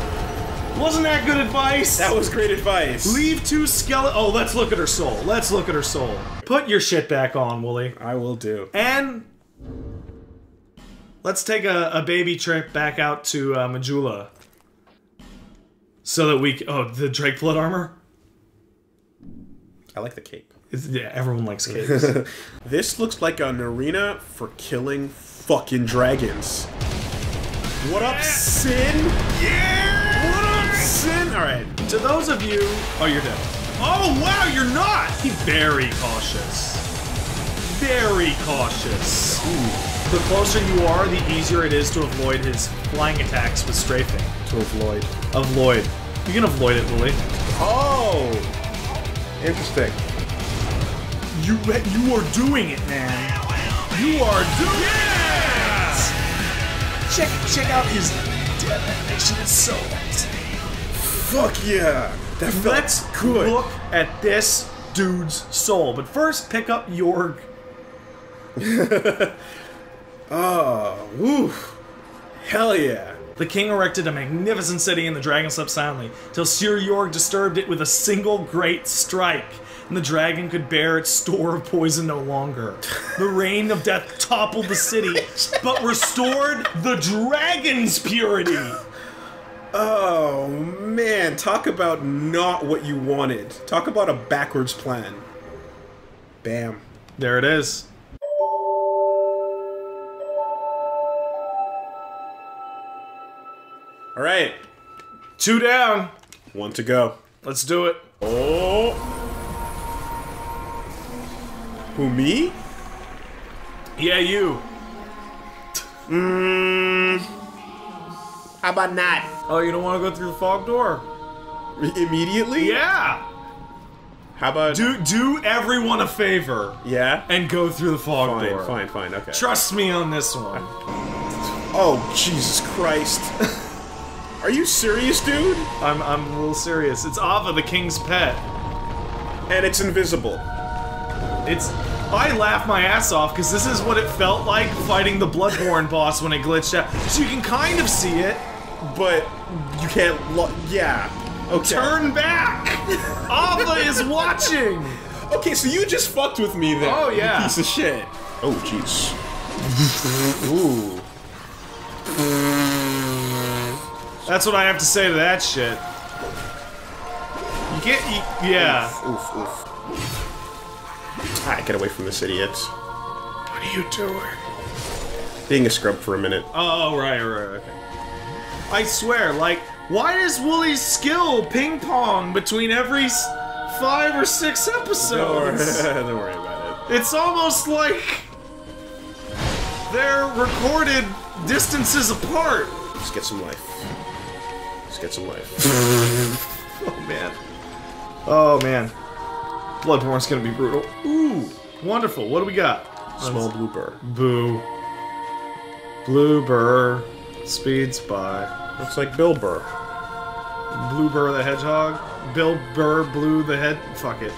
Wasn't that good advice? That was great advice. Leave two skeleton. Oh, let's look at her soul. Let's look at her soul. Put your shit back on, Wooly. I will do. And let's take a baby trip back out to Majula, so that we. Oh, the Drake Blood armor. I like the cape. It's, yeah, everyone likes capes. This looks like an arena for killing fucking dragons. What up, Sin? Yeah. Alright, to those of you... Oh, you're dead. Oh, wow, you're not! Be very cautious. Very cautious. Ooh. The closer you are, the easier it is to avoid his flying attacks with strafing. To avoid. Avoid. You can avoid it, Wooly. Oh! Interesting. You are doing it, man. You are doing it! Check out his definition. It's so nice. Fuck yeah! That felt Let's good. Look at this dude's soul. But first, pick up Jorg. Oh, woo. Hell yeah. The king erected a magnificent city and the dragon slept soundly, till Sir Jorg disturbed it with a single great strike, and the dragon could bear its store of poison no longer. The reign of death toppled the city, but restored the dragon's purity. Oh, man. Talk about not what you wanted. Talk about a backwards plan. Bam. There it is. All right. 2 down. 1 to go. Let's do it. Oh. Who, me? Yeah, you. How about not? Oh, you don't want to go through the fog door? Immediately? Yeah! How about... Do everyone a favor. Yeah? And go through the fog door. Fine, okay. Trust me on this one. Oh, Jesus Christ. Are you serious, dude? I'm a little serious. It's Ava, the king's pet. And it's invisible. It's... I laugh my ass off, because this is what it felt like fighting the Bloodborne boss when it glitched out. So you can kind of see it. But you can't. Yeah. Okay. Turn back. Ava is watching. Okay, so you just fucked with me there. Oh yeah. Piece of shit. Oh jeez. Ooh. That's what I have to say to that shit. You get, you, yeah. Oof, oof, oof. Alright, get away from this idiot. What are you doing? Being a scrub for a minute. Oh, right, right, okay. I swear, like, why does Wooly's skill ping-pong between every 5 or 6 episodes? Don't worry about it. It's almost like they're recorded distances apart. Let's get some life. Let's get some life. Oh, man. Oh, man. Bloodborne's gonna be brutal. Ooh, wonderful. What do we got? Small blue burr. Boo. Blue burr speeds by. Looks like Bill Burr. Blue Burr the Hedgehog. Bill Burr blew the head. Fuck it.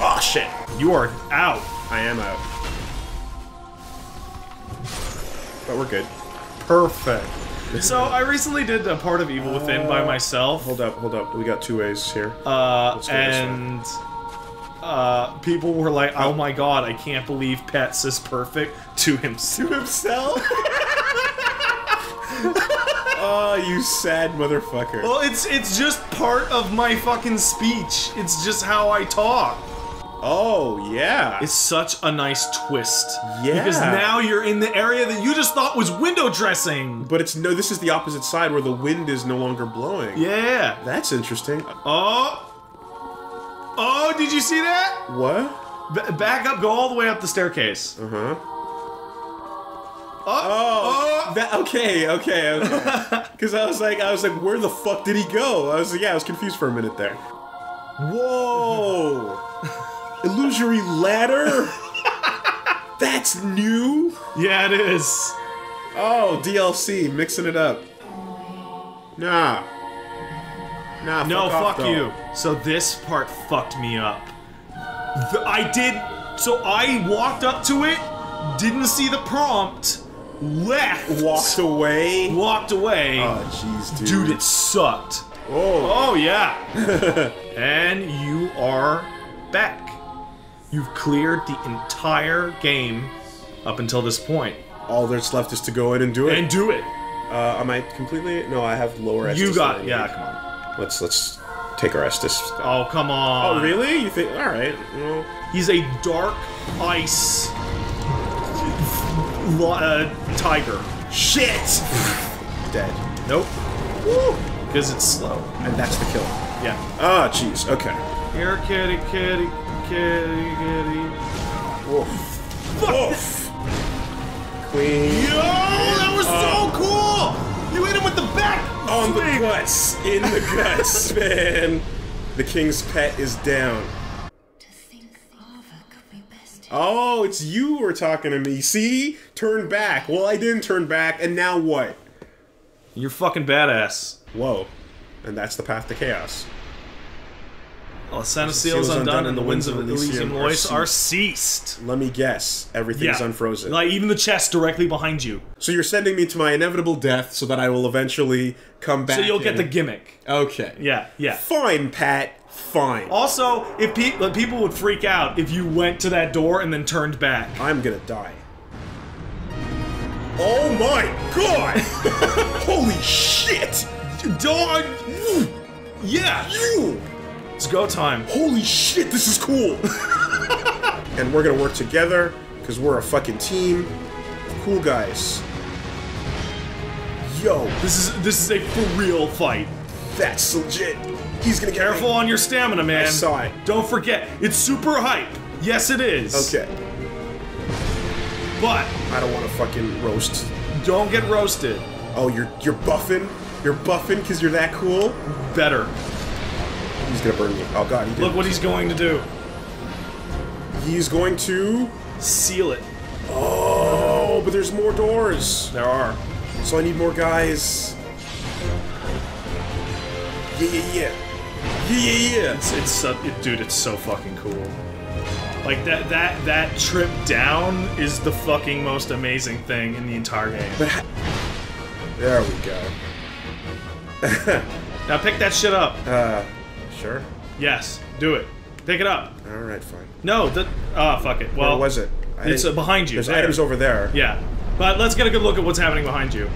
Oh shit. You are out. I am out. But we're good. Perfect. So, I recently did a part of Evil Within by myself. Hold up, hold up. We got 2 ways here. And people were like, oh my god, I can't believe Pat's is perfect to himself. To himself? Oh, you sad motherfucker. Well, it's just part of my fucking speech. It's just how I talk. Oh, yeah. It's such a nice twist. Yeah. Because now you're in the area that you just thought was window dressing. But it's no, this is the opposite side where the wind is no longer blowing. Yeah. That's interesting. Oh. Oh, did you see that? What? Back up, go all the way up the staircase. Uh-huh. Oh! Oh. That, okay, okay, okay. Because I was like, where the fuck did he go? I was like, yeah, I was confused for a minute there. Whoa! Illusory ladder? That's new? Yeah, it is. Oh, DLC, mixing it up. Nah. Nah, fuck no, off, fuck though. You. So this part fucked me up. So I walked up to it, didn't see the prompt, left. Walked away? Walked away. Oh, jeez, dude. Dude, it sucked. Oh. Oh, yeah. And you are back. You've cleared the entire game up until this point. All that's left is to go in and do it? And do it. Am I completely... No, I have lower Estus. You got... Yeah, come on. Let's take our Estus. Oh, come on. Oh, really? You think? All right. Well. He's a dark ice tiger. Shit. Dead. Nope. Woo. Because it's slow. And that's the kill. Yeah. Ah, oh, jeez. Okay. Here, kitty, kitty, kitty, kitty. Woof. Woof. Queen. Yo, that was so cool. You hit him with the back. On the guts, in the guts, man. The king's pet is down. To think could be best. Oh, it's you who are talking to me. See? Turn back. Well, I didn't turn back, and now what? You're fucking badass. Whoa. And that's the path to chaos. Well, the sound of seals undone, and the winds of Elysium voice are ceased. Let me guess. Everything's unfrozen. Like, even the chest directly behind you. So you're sending me to my inevitable death so that I will eventually come back. So you'll get the gimmick. Okay. Yeah, yeah. Fine, Pat. Fine. Also, if people would freak out if you went to that door and then turned back. I'm gonna die. Oh my god! Holy shit! Dog! Yeah! You! It's go time. Holy shit, this is cool! And we're gonna work together, because we're a fucking team of cool guys. Yo. This is a for real fight. That's legit. He's gonna get Careful on your stamina, man. I saw it. Don't forget, it's super hype. Yes, it is. Okay. But I don't wanna fucking roast. Don't get roasted. Oh, you're buffing? You're buffing because you're that cool? Better. He's gonna burn me. Oh god, he did. Look what he's going to do. He's going to... seal it. Oh, but there's more doors. There are. So I need more guys. Yeah, yeah, yeah. Yeah, yeah, yeah. Dude, it's so fucking cool. Like, that trip down is the fucking most amazing thing in the entire game. But there we go. Now pick that shit up. Sure. Yes, do it. Pick it up. All right, fine. No, that. Ah, oh, fuck it. Well, where was it? It's behind you. There's items over there. Yeah, but let's get a good look at what's happening behind you.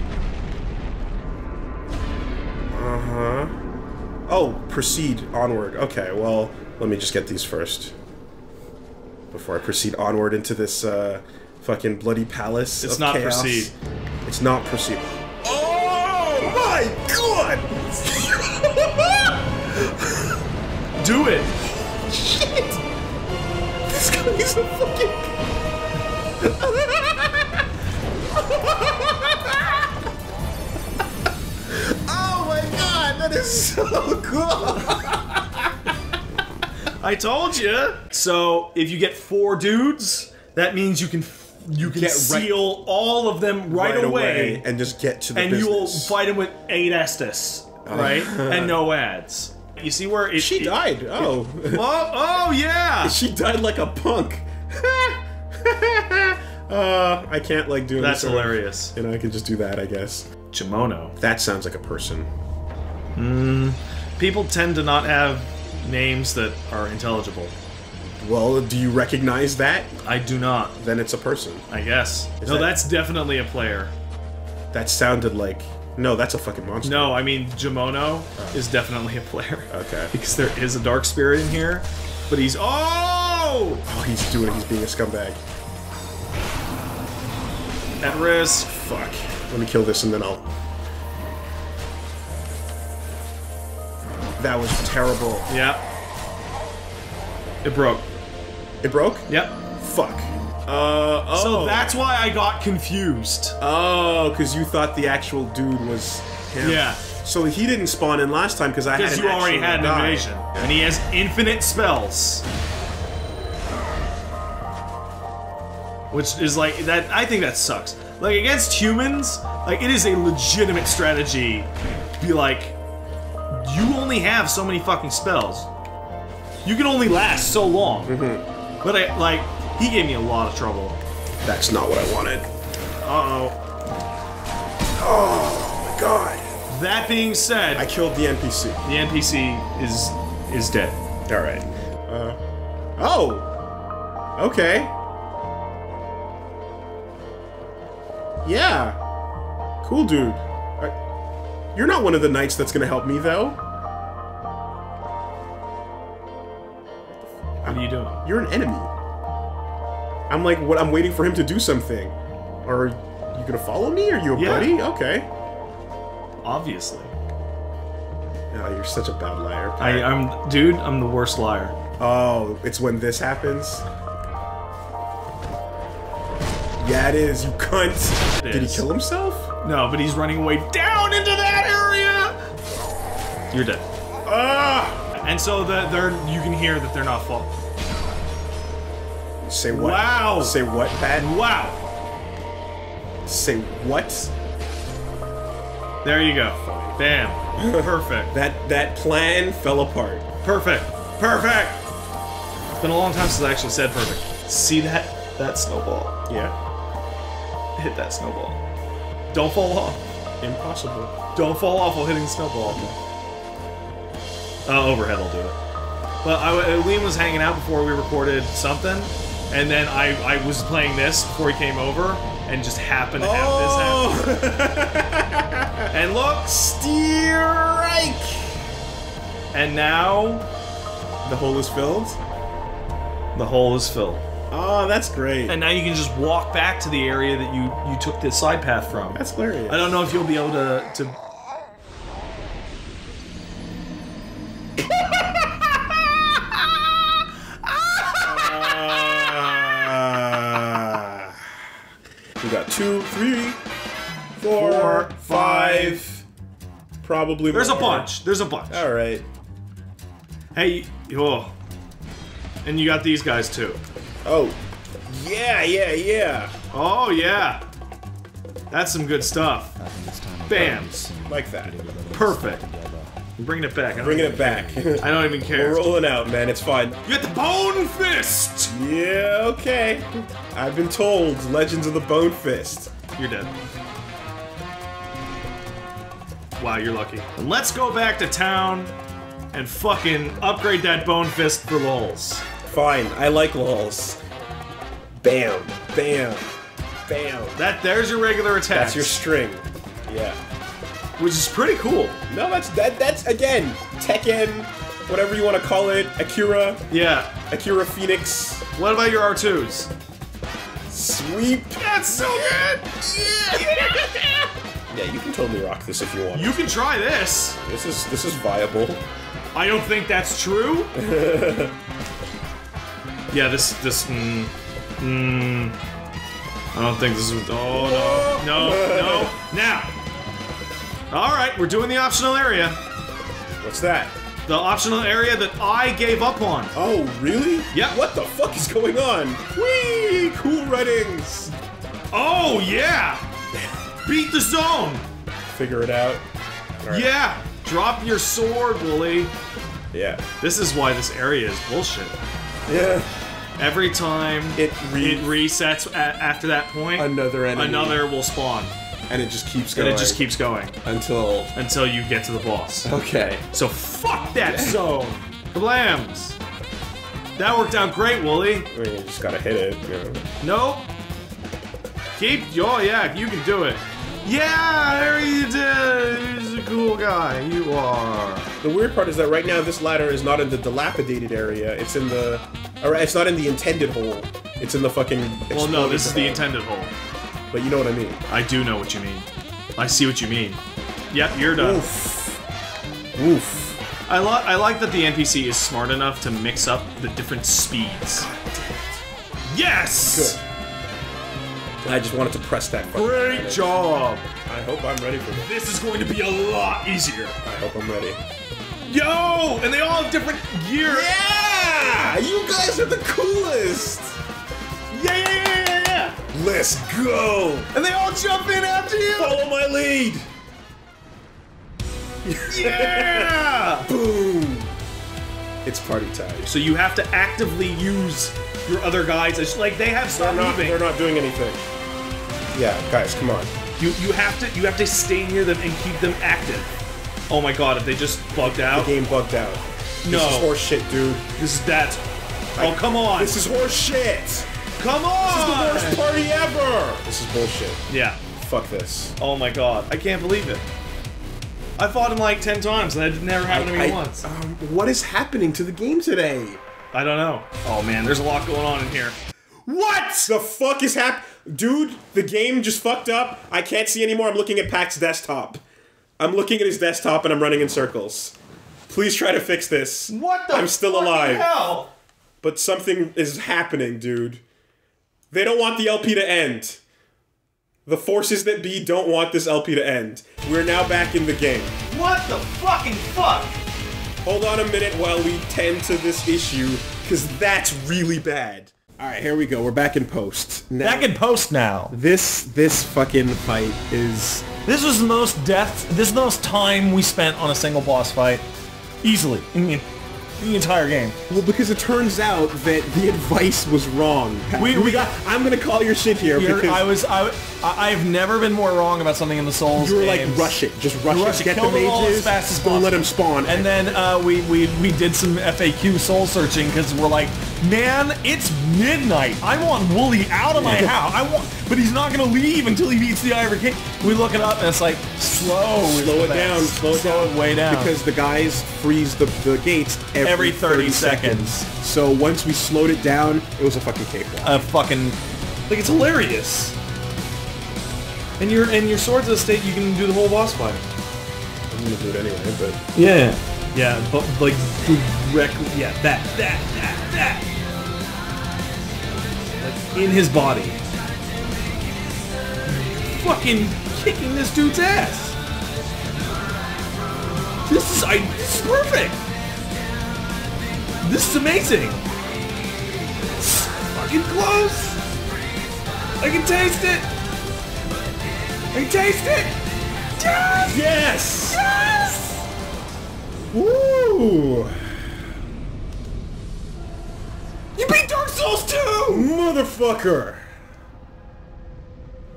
Uh huh. Oh, proceed onward. Okay, well, let me just get these first before I proceed onward into this fucking bloody palace. It's not chaos. Proceed. It's not proceed. Oh my god! Do it. Shit! This guy is a fucking... Oh my god, that is so cool! I told you. So if you get 4 dudes, that means you can seal all of them right away and just get to the business. You'll fight them with 8 Estus, right? And no ads. You see where it... She died. Oh. Oh, yeah. She died like a punk. I can't, like, do... That's hilarious. You know, I can just do that, I guess. Kimono. That sounds like a person. Mm, people tend to not have names that are intelligible. Well, do you recognize that? I do not. Then it's a person, I guess. Is... no, that's definitely a player. That sounded like... No, that's a fucking monster. No, I mean, Kimono is definitely a player. Okay. Because there is a dark spirit in here, but he's... Oh! Oh, he's doing it. He's being a scumbag. At risk. Fuck. Let me kill this and then I'll... That was terrible. Yeah. It broke. It broke? Yep. Fuck. Oh. So that's why I got confused. Oh, because you thought the actual dude was him. Yeah. So he didn't spawn in last time because I had... Because you already had an invasion. Yeah. And he has infinite spells. Which is like, that. I think that sucks. Like, against humans, like, it is a legitimate strategy to be like, you only have so many fucking spells. You can only last so long. Mm-hmm. But I, like... He gave me a lot of trouble. That's not what I wanted. Uh-oh. Oh, my God. That being said... I killed the NPC. The NPC is dead. All right. Oh! Okay. Yeah. Cool, dude. You're not one of the knights that's gonna help me, though. What are you doing? You're an enemy. I'm like, what? I'm waiting for him to do something. Are you gonna follow me? Are you a buddy? Okay. Obviously. Oh, you're such a bad liar. I'm, dude, I'm the worst liar. Oh, it's when this happens? Yeah, it is, you cunt. Did he kill himself? No, but he's running way down into that area! You're dead. And so you can hear that they're not following. Say what? Wow! Say what, Pat? Wow! Say what? There you go. Bam. Perfect. that plan fell apart. Perfect. Perfect! It's been a long time since I actually said perfect. See that? That snowball. Yeah. Hit that snowball. Don't fall off. Impossible. Don't fall off while hitting the snowball. Overhead will do it. Well, Liam was hanging out before we recorded something. And then I was playing this before he came over, and just happened to have this happen. And look, strike! And now... The hole is filled? The hole is filled. Oh, that's great. And now you can just walk back to the area that you took this side path from. That's hilarious. I don't know if you'll be able to... We got 2, 3, 4, 5. Probably there's more. A bunch. There's a bunch. All right. Hey, oh, and you got these guys too. Oh, yeah, yeah, yeah. Oh yeah, that's some good stuff. Bam, like that. Perfect. I'm bringing it back. I don't even care. We're rolling out, man. It's fine. You got the Bone Fist! Yeah, okay. I've been told. Legends of the Bone Fist. You're dead. Wow, you're lucky. Let's go back to town and fucking upgrade that Bone Fist for lols. Fine, I like lols. Bam, bam, bam. There's your regular attack. That's your string. Yeah. Which is pretty cool. No, that's again, Tekken, whatever you want to call it, Akira. Yeah. Akira Phoenix. What about your R2s? Sweep. That's so good! Yeah. Yeah, you can totally rock this if you want. You can try this. This is viable. I don't think that's true. Yeah, I don't think this is. Oh no, no, no! Now. All right, we're doing the optional area. What's that? The optional area that I gave up on. Oh, really? Yeah. What the fuck is going on? Whee! Cool writings. Oh, yeah! Beat the zone! Figure it out. Right. Yeah! Drop your sword, Wooly. Yeah. This is why this area is bullshit. Yeah. Every time it resets after that point, another enemy. Another will spawn. And it just keeps going. And it just keeps going. Until you get to the boss. Okay. So fuck that zone! Kablams! That worked out great, Wooly. I mean, you just gotta hit it. Yeah. Nope. Oh yeah, you can do it. Yeah, there you did. He's a cool guy. You are. The weird part is that right now this ladder is not in the dilapidated area. It's in the. Alright, it's not in the intended hole. It's in the fucking. Well, no, this is the intended hole. But you know what I mean. I do know what you mean. I see what you mean. Yep, you're done. Oof. Oof. I like that the NPC is smart enough to mix up the different speeds. God damn it. Yes. Good. I just wanted to press that button. Great job. I hope I'm ready for this. This is going to be a lot easier. I hope I'm ready. Yo, and they all have different gear. Yeah, you guys are the coolest. Yeah. Let's go! And they all jump in after you! Follow my lead! Yeah! Boom! It's party time. So you have to actively use your other guys. It's like, they have stopped moving. They're not doing anything. Yeah, guys, come on. You have to stay near them and keep them active. Oh my god, if they just bugged out? The game bugged out. No. This is horse shit, dude. This is that. Oh, come on! This is horse shit! Come on! This is the worst party ever! This is bullshit. Yeah. Fuck this. Oh my god. I can't believe it. I fought him like 10 times and that never happened to me once. What is happening to the game today? I don't know. Oh man, there's a lot going on in here. What the fuck is happening? Dude, the game just fucked up. I can't see anymore. I'm looking at Pac's desktop. I'm looking at his desktop and I'm running in circles. Please try to fix this. What the fuck? I'm still alive. Hell? But something is happening, dude. They don't want the LP to end. The forces that be don't want this LP to end. We're now back in the game. What the fucking fuck? Hold on a minute while we tend to this issue, because that's really bad. Alright, here we go. We're back in post. Now, back in post now. This fucking fight is... This was the most most time we spent on a single boss fight. Easily. I mean... The entire game. Well, because it turns out that the advice was wrong. I'm gonna call your shit here because I've never been more wrong about something in the Souls. You were games. Like, rush it, just rush it. Get the mages as fast as possible. Don't let them spawn. And then we did some FAQ soul searching because we're like, man, it's midnight. I want Wooly out of my house. But he's not gonna leave until he beats the Ivory King. We look it up and it's like slow it down, slow it way down because the guys freeze the gates every 30 seconds. So once we slowed it down, it was a fucking cakewalk. Like, it's hilarious. And your sword's at a state you can do the whole boss fight. I'm gonna do it anyway, but yeah, but like directly, yeah, that, like in his body, fucking kicking this dude's ass. This is perfect. This is amazing! It's fucking close! I can taste it! I can taste it! Yes! Yes! Yes! Woo! You beat Dark Souls 2! Motherfucker!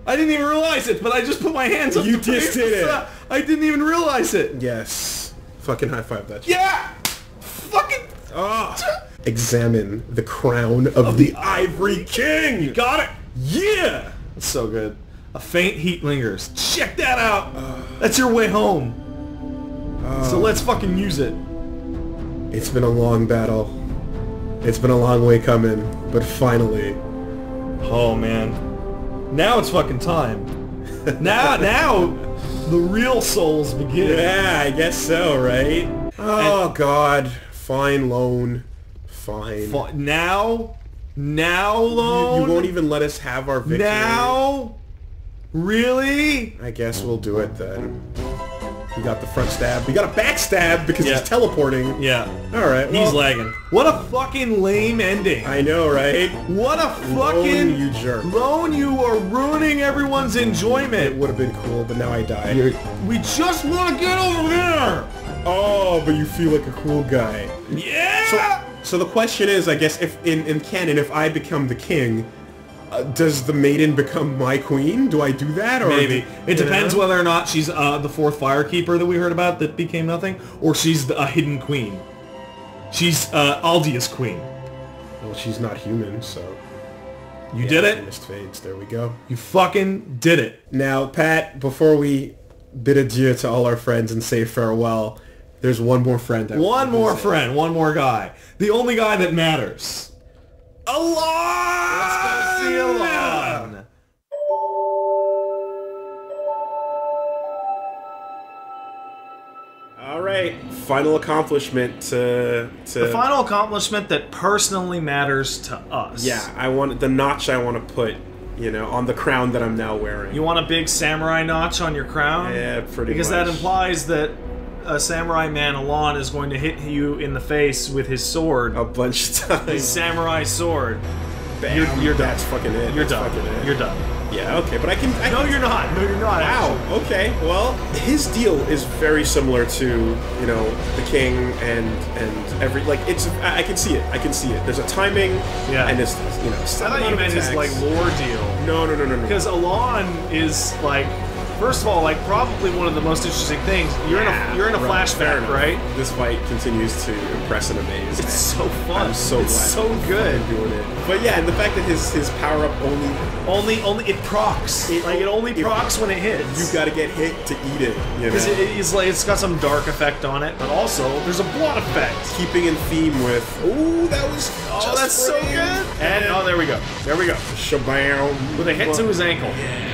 I didn't even realize it, but I just put my hands up. You just did it! I didn't even realize it! Yes. Fucking high five that shit. Yeah! Oh. Examine the crown of the Ivory King. You got it. Yeah. That's so good. A faint heat lingers. Check that out. That's your way home. So let's fucking use it. It's been a long battle. It's been a long way coming, but finally. Oh man. Now it's fucking time. Now the real souls begin. Yeah, I guess so, right? Oh and god. Fine loan. Fine. Now loan? You won't even let us have our victory. Now? Really? I guess we'll do it then. We got the front stab. We got a back stab because he's teleporting. Yeah. Alright. Well, he's lagging. What a fucking lame ending. I know, right? What a fucking... Lone, you jerk. Lone, you are ruining everyone's enjoyment. It would have been cool, but now I die. We just want to get over there! Oh, but you feel like a cool guy. Yeah! So the question is, I guess, if in canon, if I become the king... does the maiden become my queen? Do I do that? Or maybe. It depends whether or not she's the fourth firekeeper that we heard about that became nothing, or she's a hidden queen. She's Aldia's queen. Well, she's not human, so... You did it? Mist fades. There we go. You fucking did it. Now, Pat, before we bid adieu to all our friends and say farewell, there's one more friend. One more friend. One more guy. The only guy that matters. Alonne! Let's go see Alonne! Alright, final accomplishment to... The final accomplishment that personally matters to us. Yeah, I want the notch I want to put, you know, on the crown that I'm now wearing. You want a big samurai notch on your crown? Yeah, pretty much. Because that implies that... A samurai man, Alonne, is going to hit you in the face with his sword. A bunch of times. His samurai sword. Bam. You're done. That's fucking it. You're done. You're done. Yeah, okay, but I can... No, you're not. No, you're not. Wow, actually. Okay. Well, his deal is very similar to, you know, the king and every... Like, it's... I can see it. I can see it. There's a timing, and it's, you know... I thought you meant his, like, lore deal. No. Because Alonne is, like... First of all, like, probably one of the most interesting things, you're in a flashback, right? This fight continues to impress and amaze. It's so fun. I'm so glad. So good. Doing it. But yeah, and the fact that his power-up only it procs. It only procs when it hits. You gotta get hit to eat it. Because it's got some dark effect on it, but also there's a blood effect. Keeping in theme with, ooh, that was that's so good. And oh, there we go. There we go. Shabam. With a hit to his ankle. Yeah.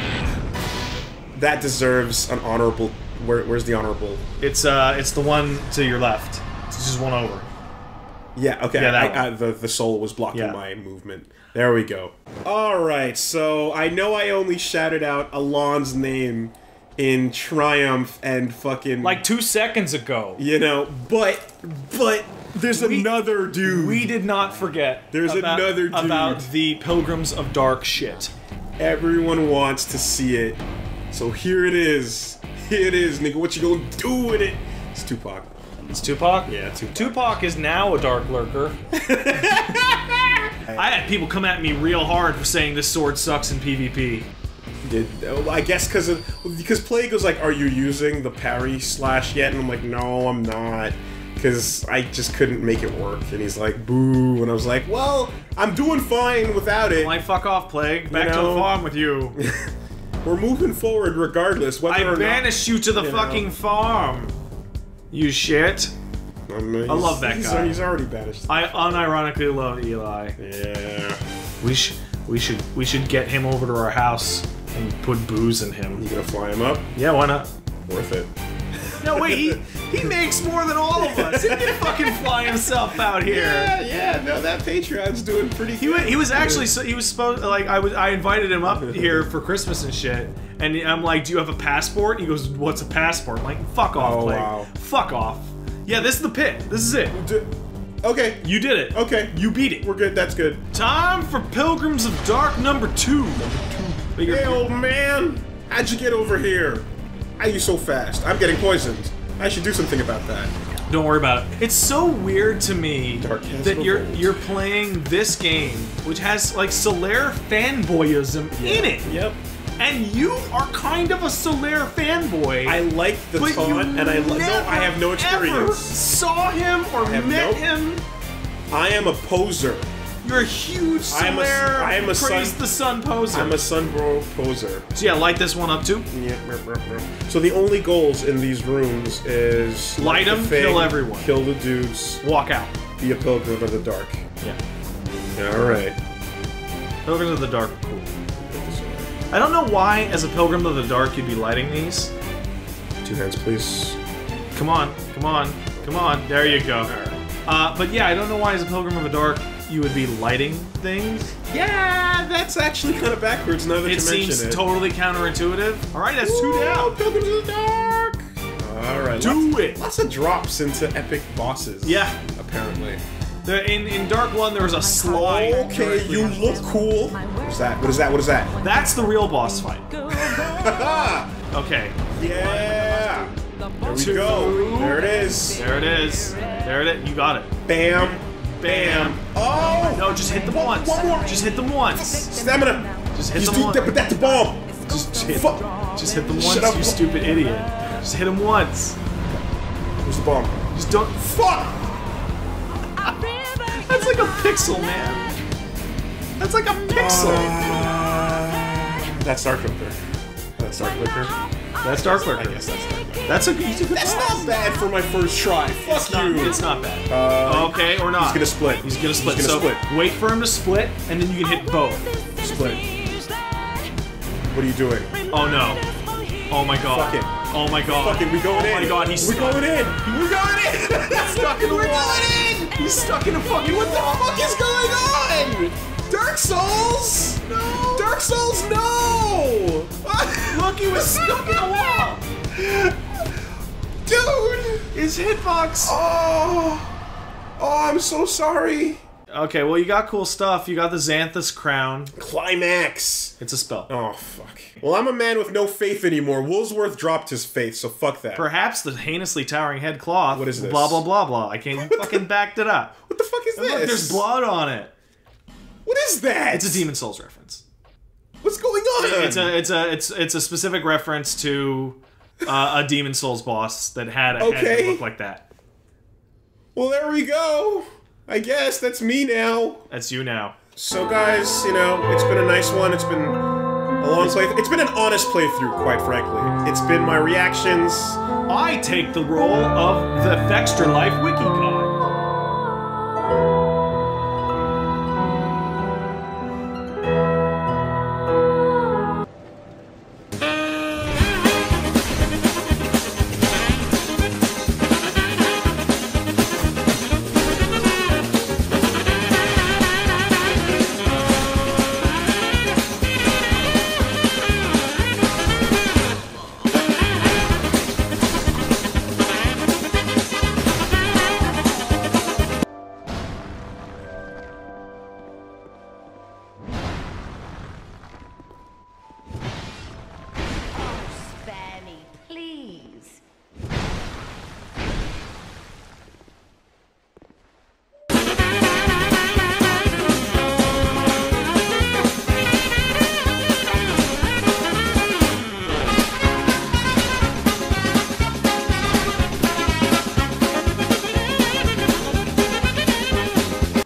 That deserves an honorable... Where's the honorable? It's the one to your left. It's just one over. Yeah, okay. Yeah, the soul was blocking my movement. There we go. Alright, so I know I only shouted out Alonne's name in triumph and fucking... Like 2 seconds ago. You know, but... There's another dude. We did not forget. There's another dude. About the Pilgrims of Dark shit. Everyone wants to see it. So here it is. Here it is, nigga. What you gonna do with it? It's Tupac. It's Tupac? Yeah, Tupac. Tupac is now a dark lurker. I had people come at me real hard for saying this sword sucks in PvP. I guess because Plague was like, are you using the parry slash yet? And I'm like, no, I'm not. Because I just couldn't make it work. And he's like, boo. And I was like, well, I'm doing fine without it. I'm like, fuck off, Plague. Back to the farm with you. We're moving forward regardless, whether or not... I banished you to the fucking farm! You shit. I mean, I love that guy. He's already banished. I unironically love Eli. Yeah. We should get him over to our house and put booze in him. You gonna fly him up? Yeah, why not? Worth it. No, wait, he makes more than all of us. He can fucking fly himself out here. Yeah, no, that Patreon's doing pretty good. He was actually, so, he was supposed, like, I invited him up here for Christmas and shit, and I'm like, do you have a passport? And he goes, what's a passport? I'm like, fuck off, Blake. Wow. Fuck off. Yeah, this is the pit. This is it. Okay. You did it. Okay. You beat it. We're good, that's good. Time for Pilgrims of Dark number 2. Hey, old man, how'd you get over here? Are you so fast? I'm getting poisoned. I should do something about that. Don't worry about it. It's so weird to me that you're playing this game, which has like Solaire fanboyism in it. Yep. And you are kind of a Solaire fanboy. I like the taunt, and I have no experience. Ever saw him or met him I am a poser. You're a huge Solaire. I am a praise sun, the sun poser. I'm a sunbro poser. So yeah, light this one up too. Yeah. So the only goals in these rooms is light them, kill everyone, kill the dudes, walk out, be a pilgrim of the dark. Yeah. All right. Pilgrims of the dark. Cool. I don't know why, as a pilgrim of the dark, you'd be lighting these. Two hands, please. Come on, come on, come on. There you go. But yeah, I don't know why, as a pilgrim of the dark, you would be lighting things. Yeah, that's actually kind of backwards now that you mention it. It seems totally counterintuitive. All right, that's two down. Pilgrims of the dark. All right, do it. Lots of drops into epic bosses. Yeah, apparently. In Dark 1, there was a slide. Okay, you look cool. What is that? What is that? What is that? That's the real boss fight. Okay. Yeah. There we go. There it is. There it is. There it is. You got it. Bam. Bam. Oh! No, just hit them once. One more. Just hit them once. Stamina. Just hit them once. But that's the bomb. Just hit them once, you stupid idiot. Just hit them once. Where's the bomb? Just don't. Fuck! That's like a pixel, man. That's like a pixel. That's Dark Lurker. That's Dark Lurker. That's Dark Lurker. I guess that's Dark Lurker. That's okay. That's not bad for my first try. Fuck you. It's not bad. Okay, or not. He's gonna split. He's gonna split. He's gonna split. Wait for him to split, and then you can hit both. Split. What are you doing? Oh no. Oh my god. Fuck it. Oh my god. Fuck it. We going in. Oh my god. He's stuck. We going in. We going in. Stuck in the wall. He's stuck in a fucking. What the fuck is going on? Dark Souls? No. Dark Souls, no. Look, he was stuck in a wall. Dude, his hitbox. Oh, I'm so sorry. Okay, well, you got cool stuff. You got the Xanthus Crown. Climax. It's a spell. Oh, fuck. Well, I'm a man with no faith anymore. Woolsworth dropped his faith, so fuck that. Perhaps the heinously towering head cloth. What is this? Blah, blah, blah, blah. I can't. You fucking backed it up. What the fuck is this? Look, there's blood on it. What is that? It's a Demon's Souls reference. What's going on? It's a specific reference to a Demon's Souls boss that had a head that looked like that. Well, there we go. I guess that's me now. That's you now. So guys, you know, it's been a nice one. It's been a long playthrough. It's been an honest playthrough, quite frankly. It's been my reactions. I take the role of the Vextra Life Wiki God.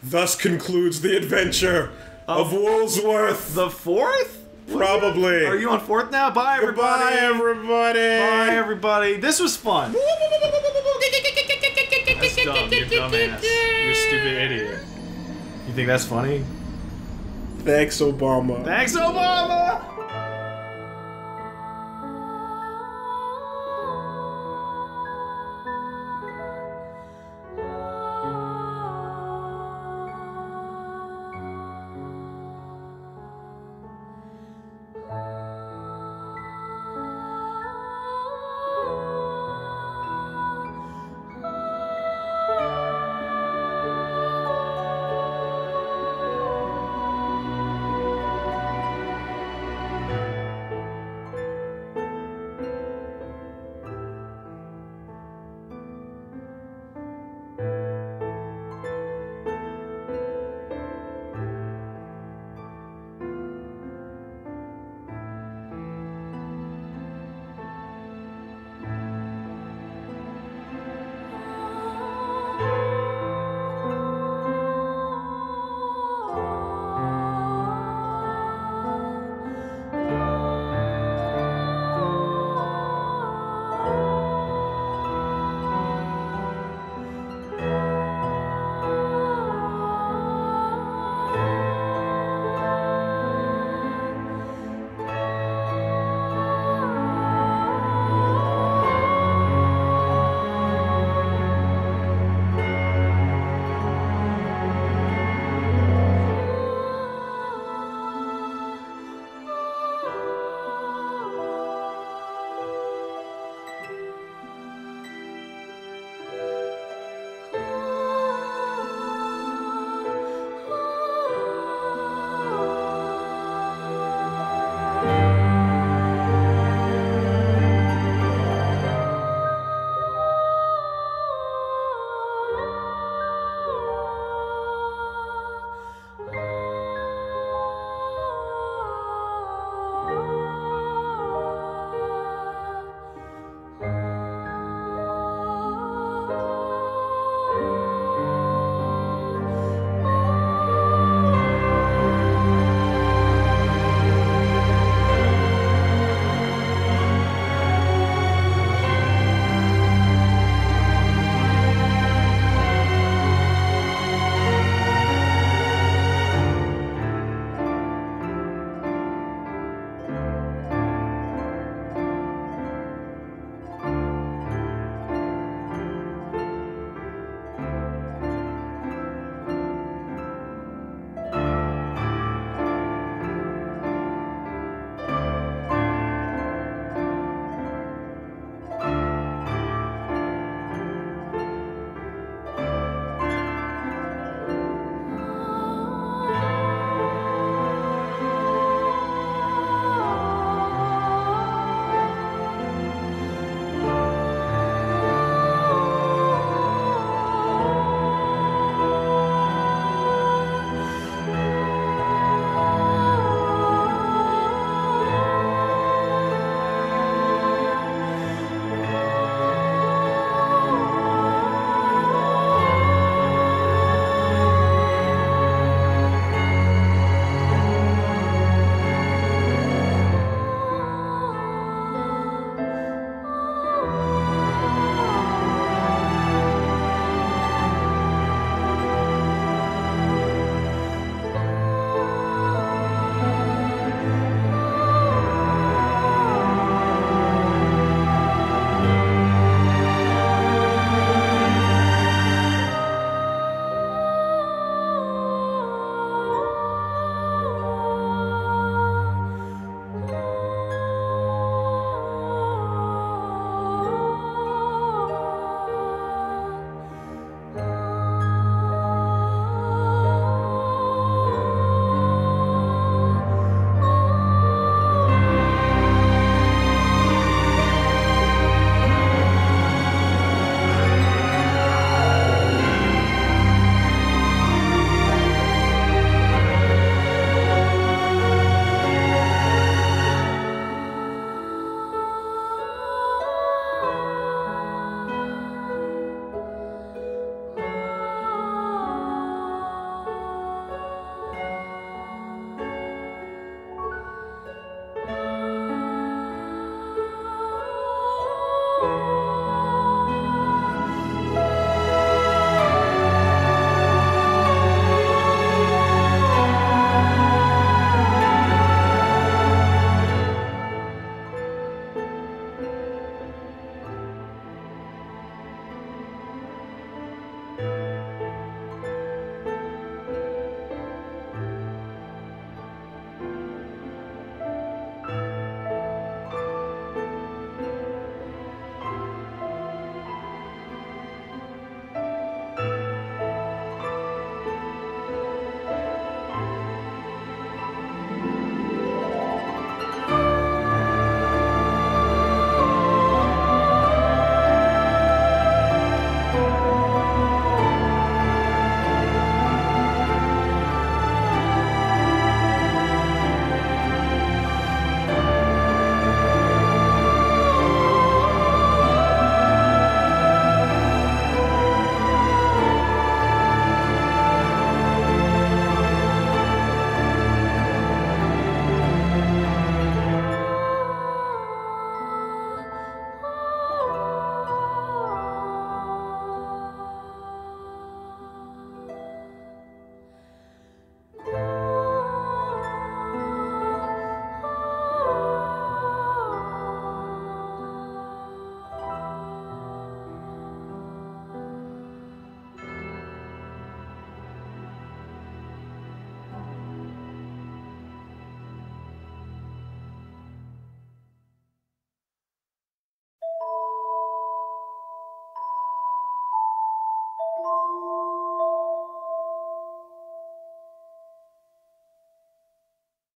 Thus concludes the adventure of Woolsworth. The fourth? Probably. Are you on fourth now? Bye, everybody. Bye, everybody. Bye, everybody. This was fun. That's dumb. You're dumbass. You're a stupid idiot. You think that's funny? Thanks, Obama. Thanks, Obama.